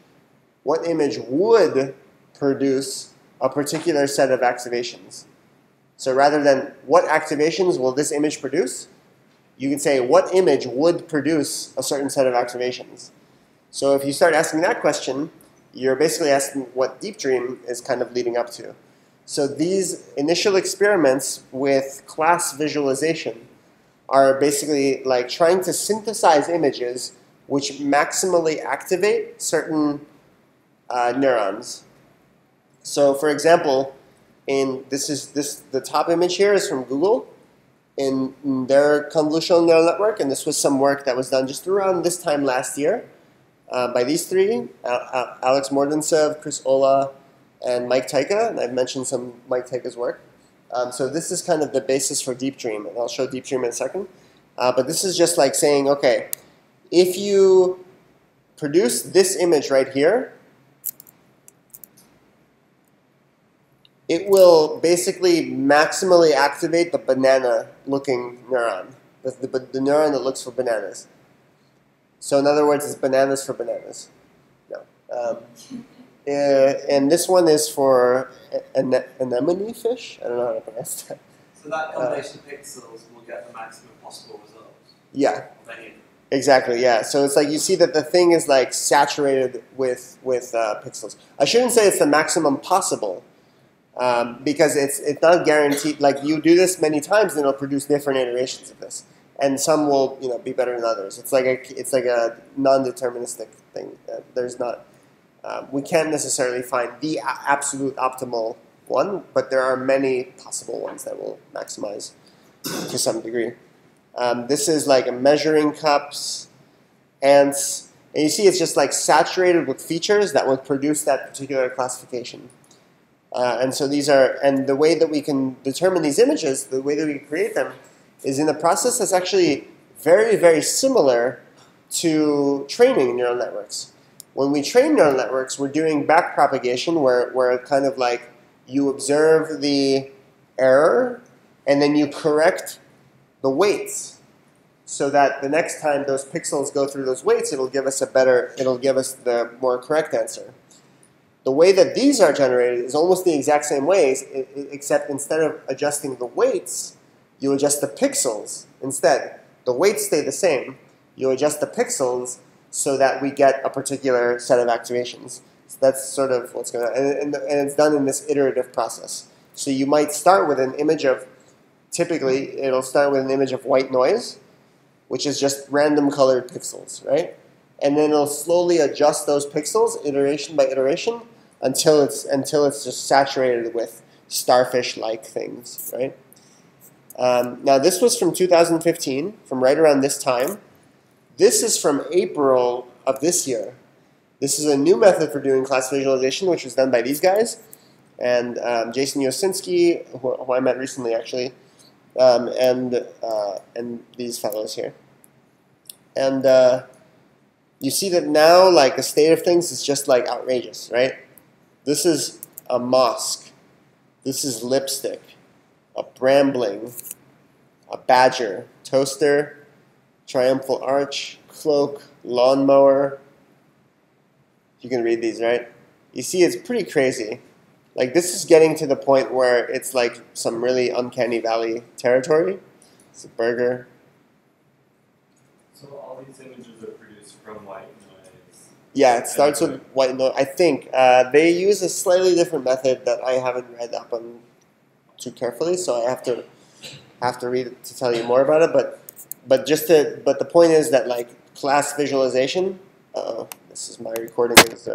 what image would produce a particular set of activations? So rather than what activations will this image produce, you can say what image would produce a certain set of activations. So if you start asking that question, you're basically asking what Deep Dream is kind of leading up to. So these initial experiments with class visualization are basically like trying to synthesize images which maximally activate certain neurons. So, for example, the top image here is from Google. in their convolutional neural network, and this was some work that was done just around this time last year by these three, Alex Mordvintsev, Chris Ola, and Mike Tyka, and I've mentioned some Mike Tyka's work. So this is kind of the basis for Deep Dream, and I'll show Deep Dream in a second. But this is just like saying, okay, if you produce this image right here, it will basically maximally activate the banana-looking neuron, the neuron that looks for bananas. So in other words, it's bananas for bananas. No. And this one is for anemone fish? I don't know how to pronounce that. So that combination of pixels will get the maximum possible result. Yeah. Exactly, yeah. So it's like you see that the thing is like saturated with pixels. I shouldn't say it's the maximum possible because it's not guaranteed. Like you do this many times, and it'll produce different iterations of this, and some will be better than others. It's like a non-deterministic thing. There's not. We can't necessarily find the absolute optimal one, but there are many possible ones that will maximize to some degree. This is like a measuring cups, ants, and you see it's just like saturated with features that would produce that particular classification. And so these are, and the way that we can determine these images, the way that we create them, is in a process that's actually very, very similar to training neural networks. When we train neural networks, we're doing backpropagation, where kind of like you observe the error and then you correct the weights, so that the next time those pixels go through those weights, it'll give us a better, it'll give us the more correct answer. The way that these are generated is almost the exact same ways, except instead of adjusting the weights, you adjust the pixels instead. The weights stay the same. You adjust the pixels so that we get a particular set of activations. So that's sort of what's going on. And it's done in this iterative process. So you might start with an image of, typically, it'll start with an image of white noise, which is just random colored pixels, right? And then it'll slowly adjust those pixels, iteration by iteration, until it's just saturated with starfish-like things, right? Now this was from 2015, from right around this time. This is from April of this year. This is a new method for doing class visualization, which was done by these guys, and Jason Yosinski, who I met recently actually, and these fellows here. And you see that now, like, the state of things is just like outrageous, right? This is a mosque. This is lipstick, a brambling, a badger, toaster, triumphal arch, cloak, lawnmower. You can read these, right? You see, it's pretty crazy. Like, this is getting to the point where it's like some really uncanny valley territory. It's a burger. So all these images are produced from white noise. Yeah, it starts with white noise. I think they use a slightly different method that I haven't read up on too carefully, so I have to read it to tell you more about it. But the point is that, like, class visualization. Uh-oh, this is my recording is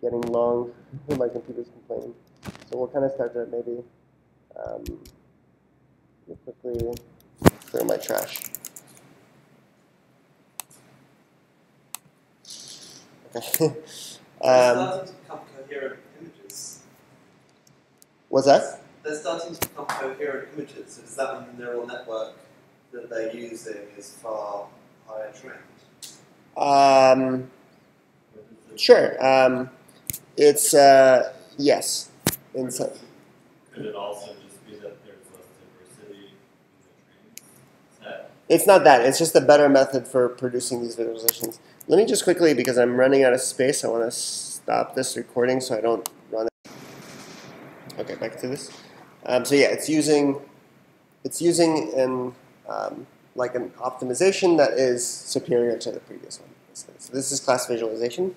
getting long. My computer's complaining, so we'll kind of start there maybe. Quickly clear my trash. They're starting to become coherent images. What's that? They're starting to become coherent images. Is that when the neural network that they're using is far higher trained? Sure. It's yes. In some. Could it also just be that there's less diversity in the training? It's not that. It's just a better method for producing these visualizations. Let me just quickly, because I'm running out of space, I want to stop this recording so I don't run it. Okay, back to this. So yeah, it's using an like an optimization that is superior to the previous one. So this is class visualization,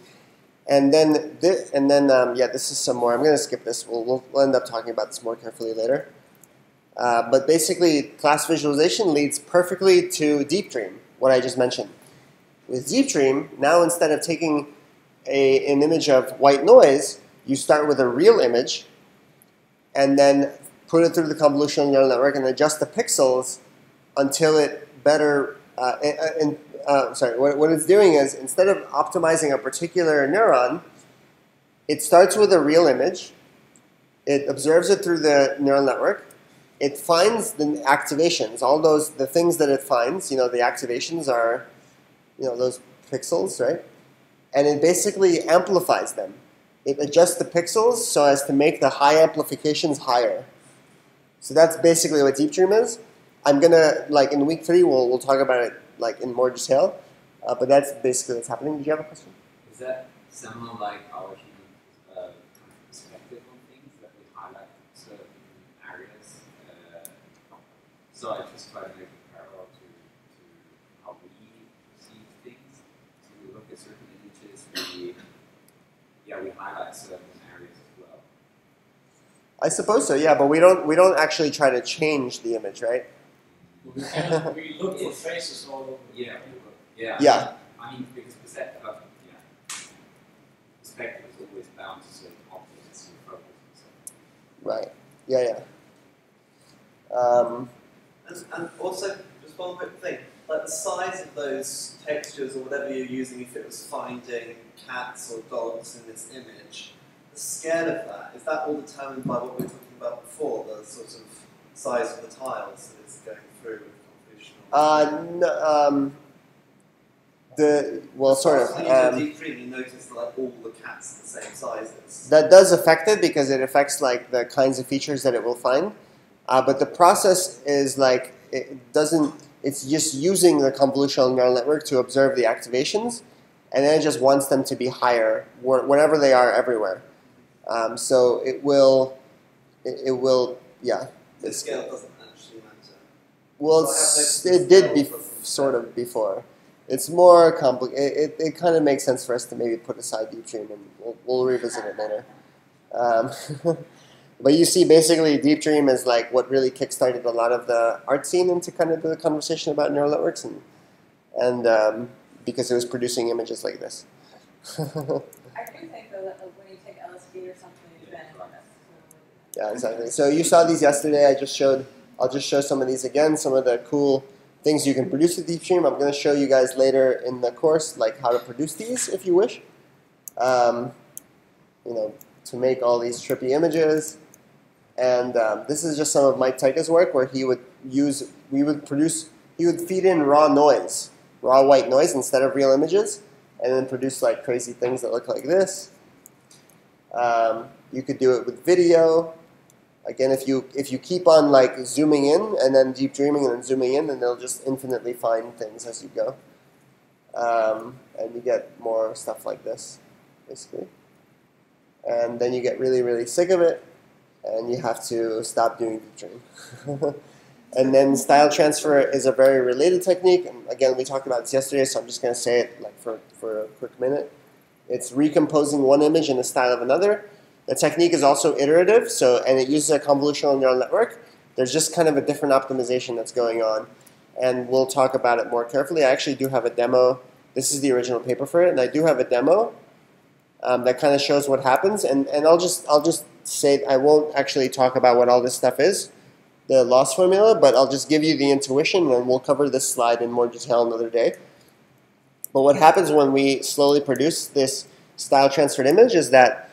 and then yeah, this is some more. I'm going to skip this. We'll end up talking about this more carefully later. But basically, class visualization leads perfectly to Deep Dream, what I just mentioned. With Deep Dream, now instead of taking an image of white noise, you start with a real image, and then put it through the convolutional neural network, and adjust the pixels until it better. What it's doing is, instead of optimizing a particular neuron, it starts with a real image. It observes it through the neural network. It finds the activations, all those, the things that it finds, you know, the activations are, you know, those pixels, right? And it basically amplifies them. It adjusts the pixels so as to make the high amplifications higher. So that's basically what Deep Dream is. I'm gonna, like, in week 3, we'll talk about it, like, in more detail. But that's basically what's happening. Did you have a question? Is that similar, like, how human perspective on things that we highlight certain areas? So I just try to make a parallel to how we perceive things. So we look at certain images, we highlight certain areas as well. I suppose so, yeah, but we don't actually try to change the image, right? We look for faces all over. Yeah, yeah. Yeah. I mean, because perspective, perspective is always bound to certain objects and focus. Right. Yeah, yeah. And also, just one quick thing, like the size of those textures or whatever you're using, if it was finding cats or dogs in this image, the scale of that, is that all determined by what we were talking about before, the sort of size of the tiles that it's going through with convolutional? When you do Deep Dream, you notice like all the cats are the same sizes. That does affect it because it affects like the kinds of features that it will find. But the process is like, it doesn't, it's just using the convolutional neural network to observe the activations, and then it just wants them to be higher, wherever they are, everywhere. So it will, yeah. The scale doesn't actually matter. Well, it did before. It's more complicated. It kind of makes sense for us to maybe put aside Deep Dream, and we'll revisit it later. But you see, basically, Deep Dream is like what really kickstarted a lot of the art scene into kind of the conversation about neural networks, and because it was producing images like this. I can think though that when you take LSD or something, you bend on this. Yeah, exactly. So you saw these yesterday. I'll just show some of these again. Some of the cool things you can produce with Deep Dream. I'm going to show you guys later in the course, like how to produce these if you wish. You know, to make all these trippy images. And this is just some of Mike Tyka's work where he would feed in raw white noise instead of real images, and then produce like crazy things that look like this. You could do it with video. Again, if you keep on like zooming in and then deep dreaming and then zooming in, then they'll just infinitely find things as you go. And you get more stuff like this, basically. And then you get really, really sick of it, and you have to stop doing Deep Dream. And then style transfer is a very related technique. And again, we talked about this yesterday, so I'm just going to say it like for a quick minute. It's recomposing one image in the style of another. The technique is also iterative, and it uses a convolutional neural network. There's just kind of a different optimization that's going on, and we'll talk about it more carefully. I actually do have a demo. This is the original paper for it, and I do have a demo. That kind of shows what happens, and I'll just say I won't actually talk about what all this stuff is, the loss formula, but I'll just give you the intuition, and we'll cover this slide in more detail another day. But what happens when we slowly produce this style transferred image is that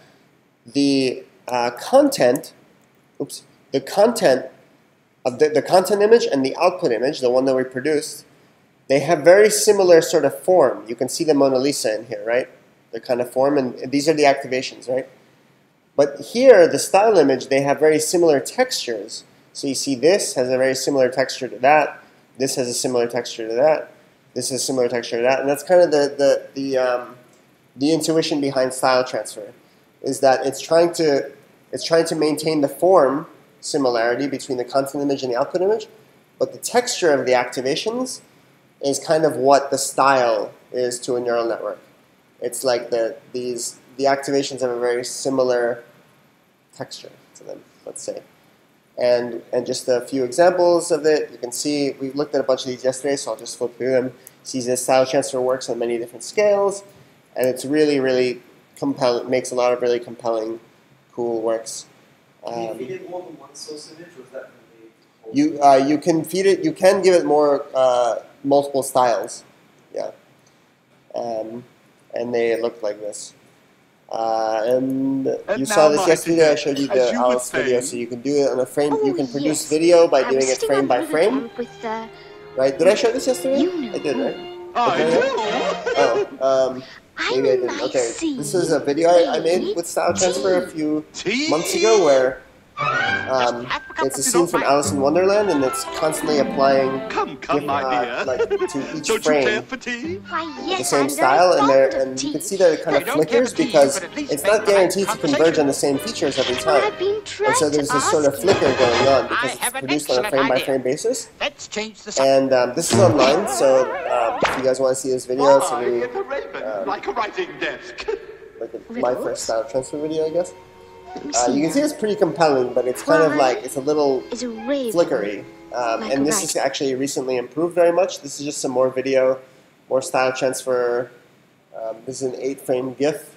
the content of the content image and the output image, the one that we produced, they have very similar sort of form. You can see the Mona Lisa in here, right? The kind of form, and these are the activations, right? But here, the style image, they have very similar textures. So you see this has a very similar texture to that. This has a similar texture to that. This has a similar texture to that. And that's kind of the intuition behind style transfer, is that it's trying to maintain the form similarity between the content image and the output image, but the texture of the activations is kind of what the style is to a neural network. It's like the activations have a very similar texture to them, let's say. And just a few examples of it. You can see we looked at a bunch of these yesterday, so I'll just flip through them. See this style transfer works on many different scales, and it's really, really compelling. Makes a lot of really compelling, cool works. Can you feed it more than one source image, or is that going to be? You can feed it. You can give it more multiple styles. Yeah, and they look like this. And you saw this yesterday. I showed you the Alice video, so you can do it on a frame. You can produce video by doing it frame by frame. Right? Did I show this yesterday? I did, right? Maybe I didn't. Okay, this is a video I made with Style Transfer a few months ago, where it's a scene from Alice in Wonderland, and it's constantly applying to each frame the same style, and you can see that it kind of flickers because it's not guaranteed to converge on the same features every time. And so there's this sort of flicker going on because it's produced on a frame-by-frame basis. And this is online, so if you guys want to see this video, it's like a writing desk, like my first Style Transfer video, I guess. You can see it's pretty compelling, but it's kind of like, it's a little flickery. And this is actually recently improved very much. This is just some more video, more Style Transfer. This is an 8-frame GIF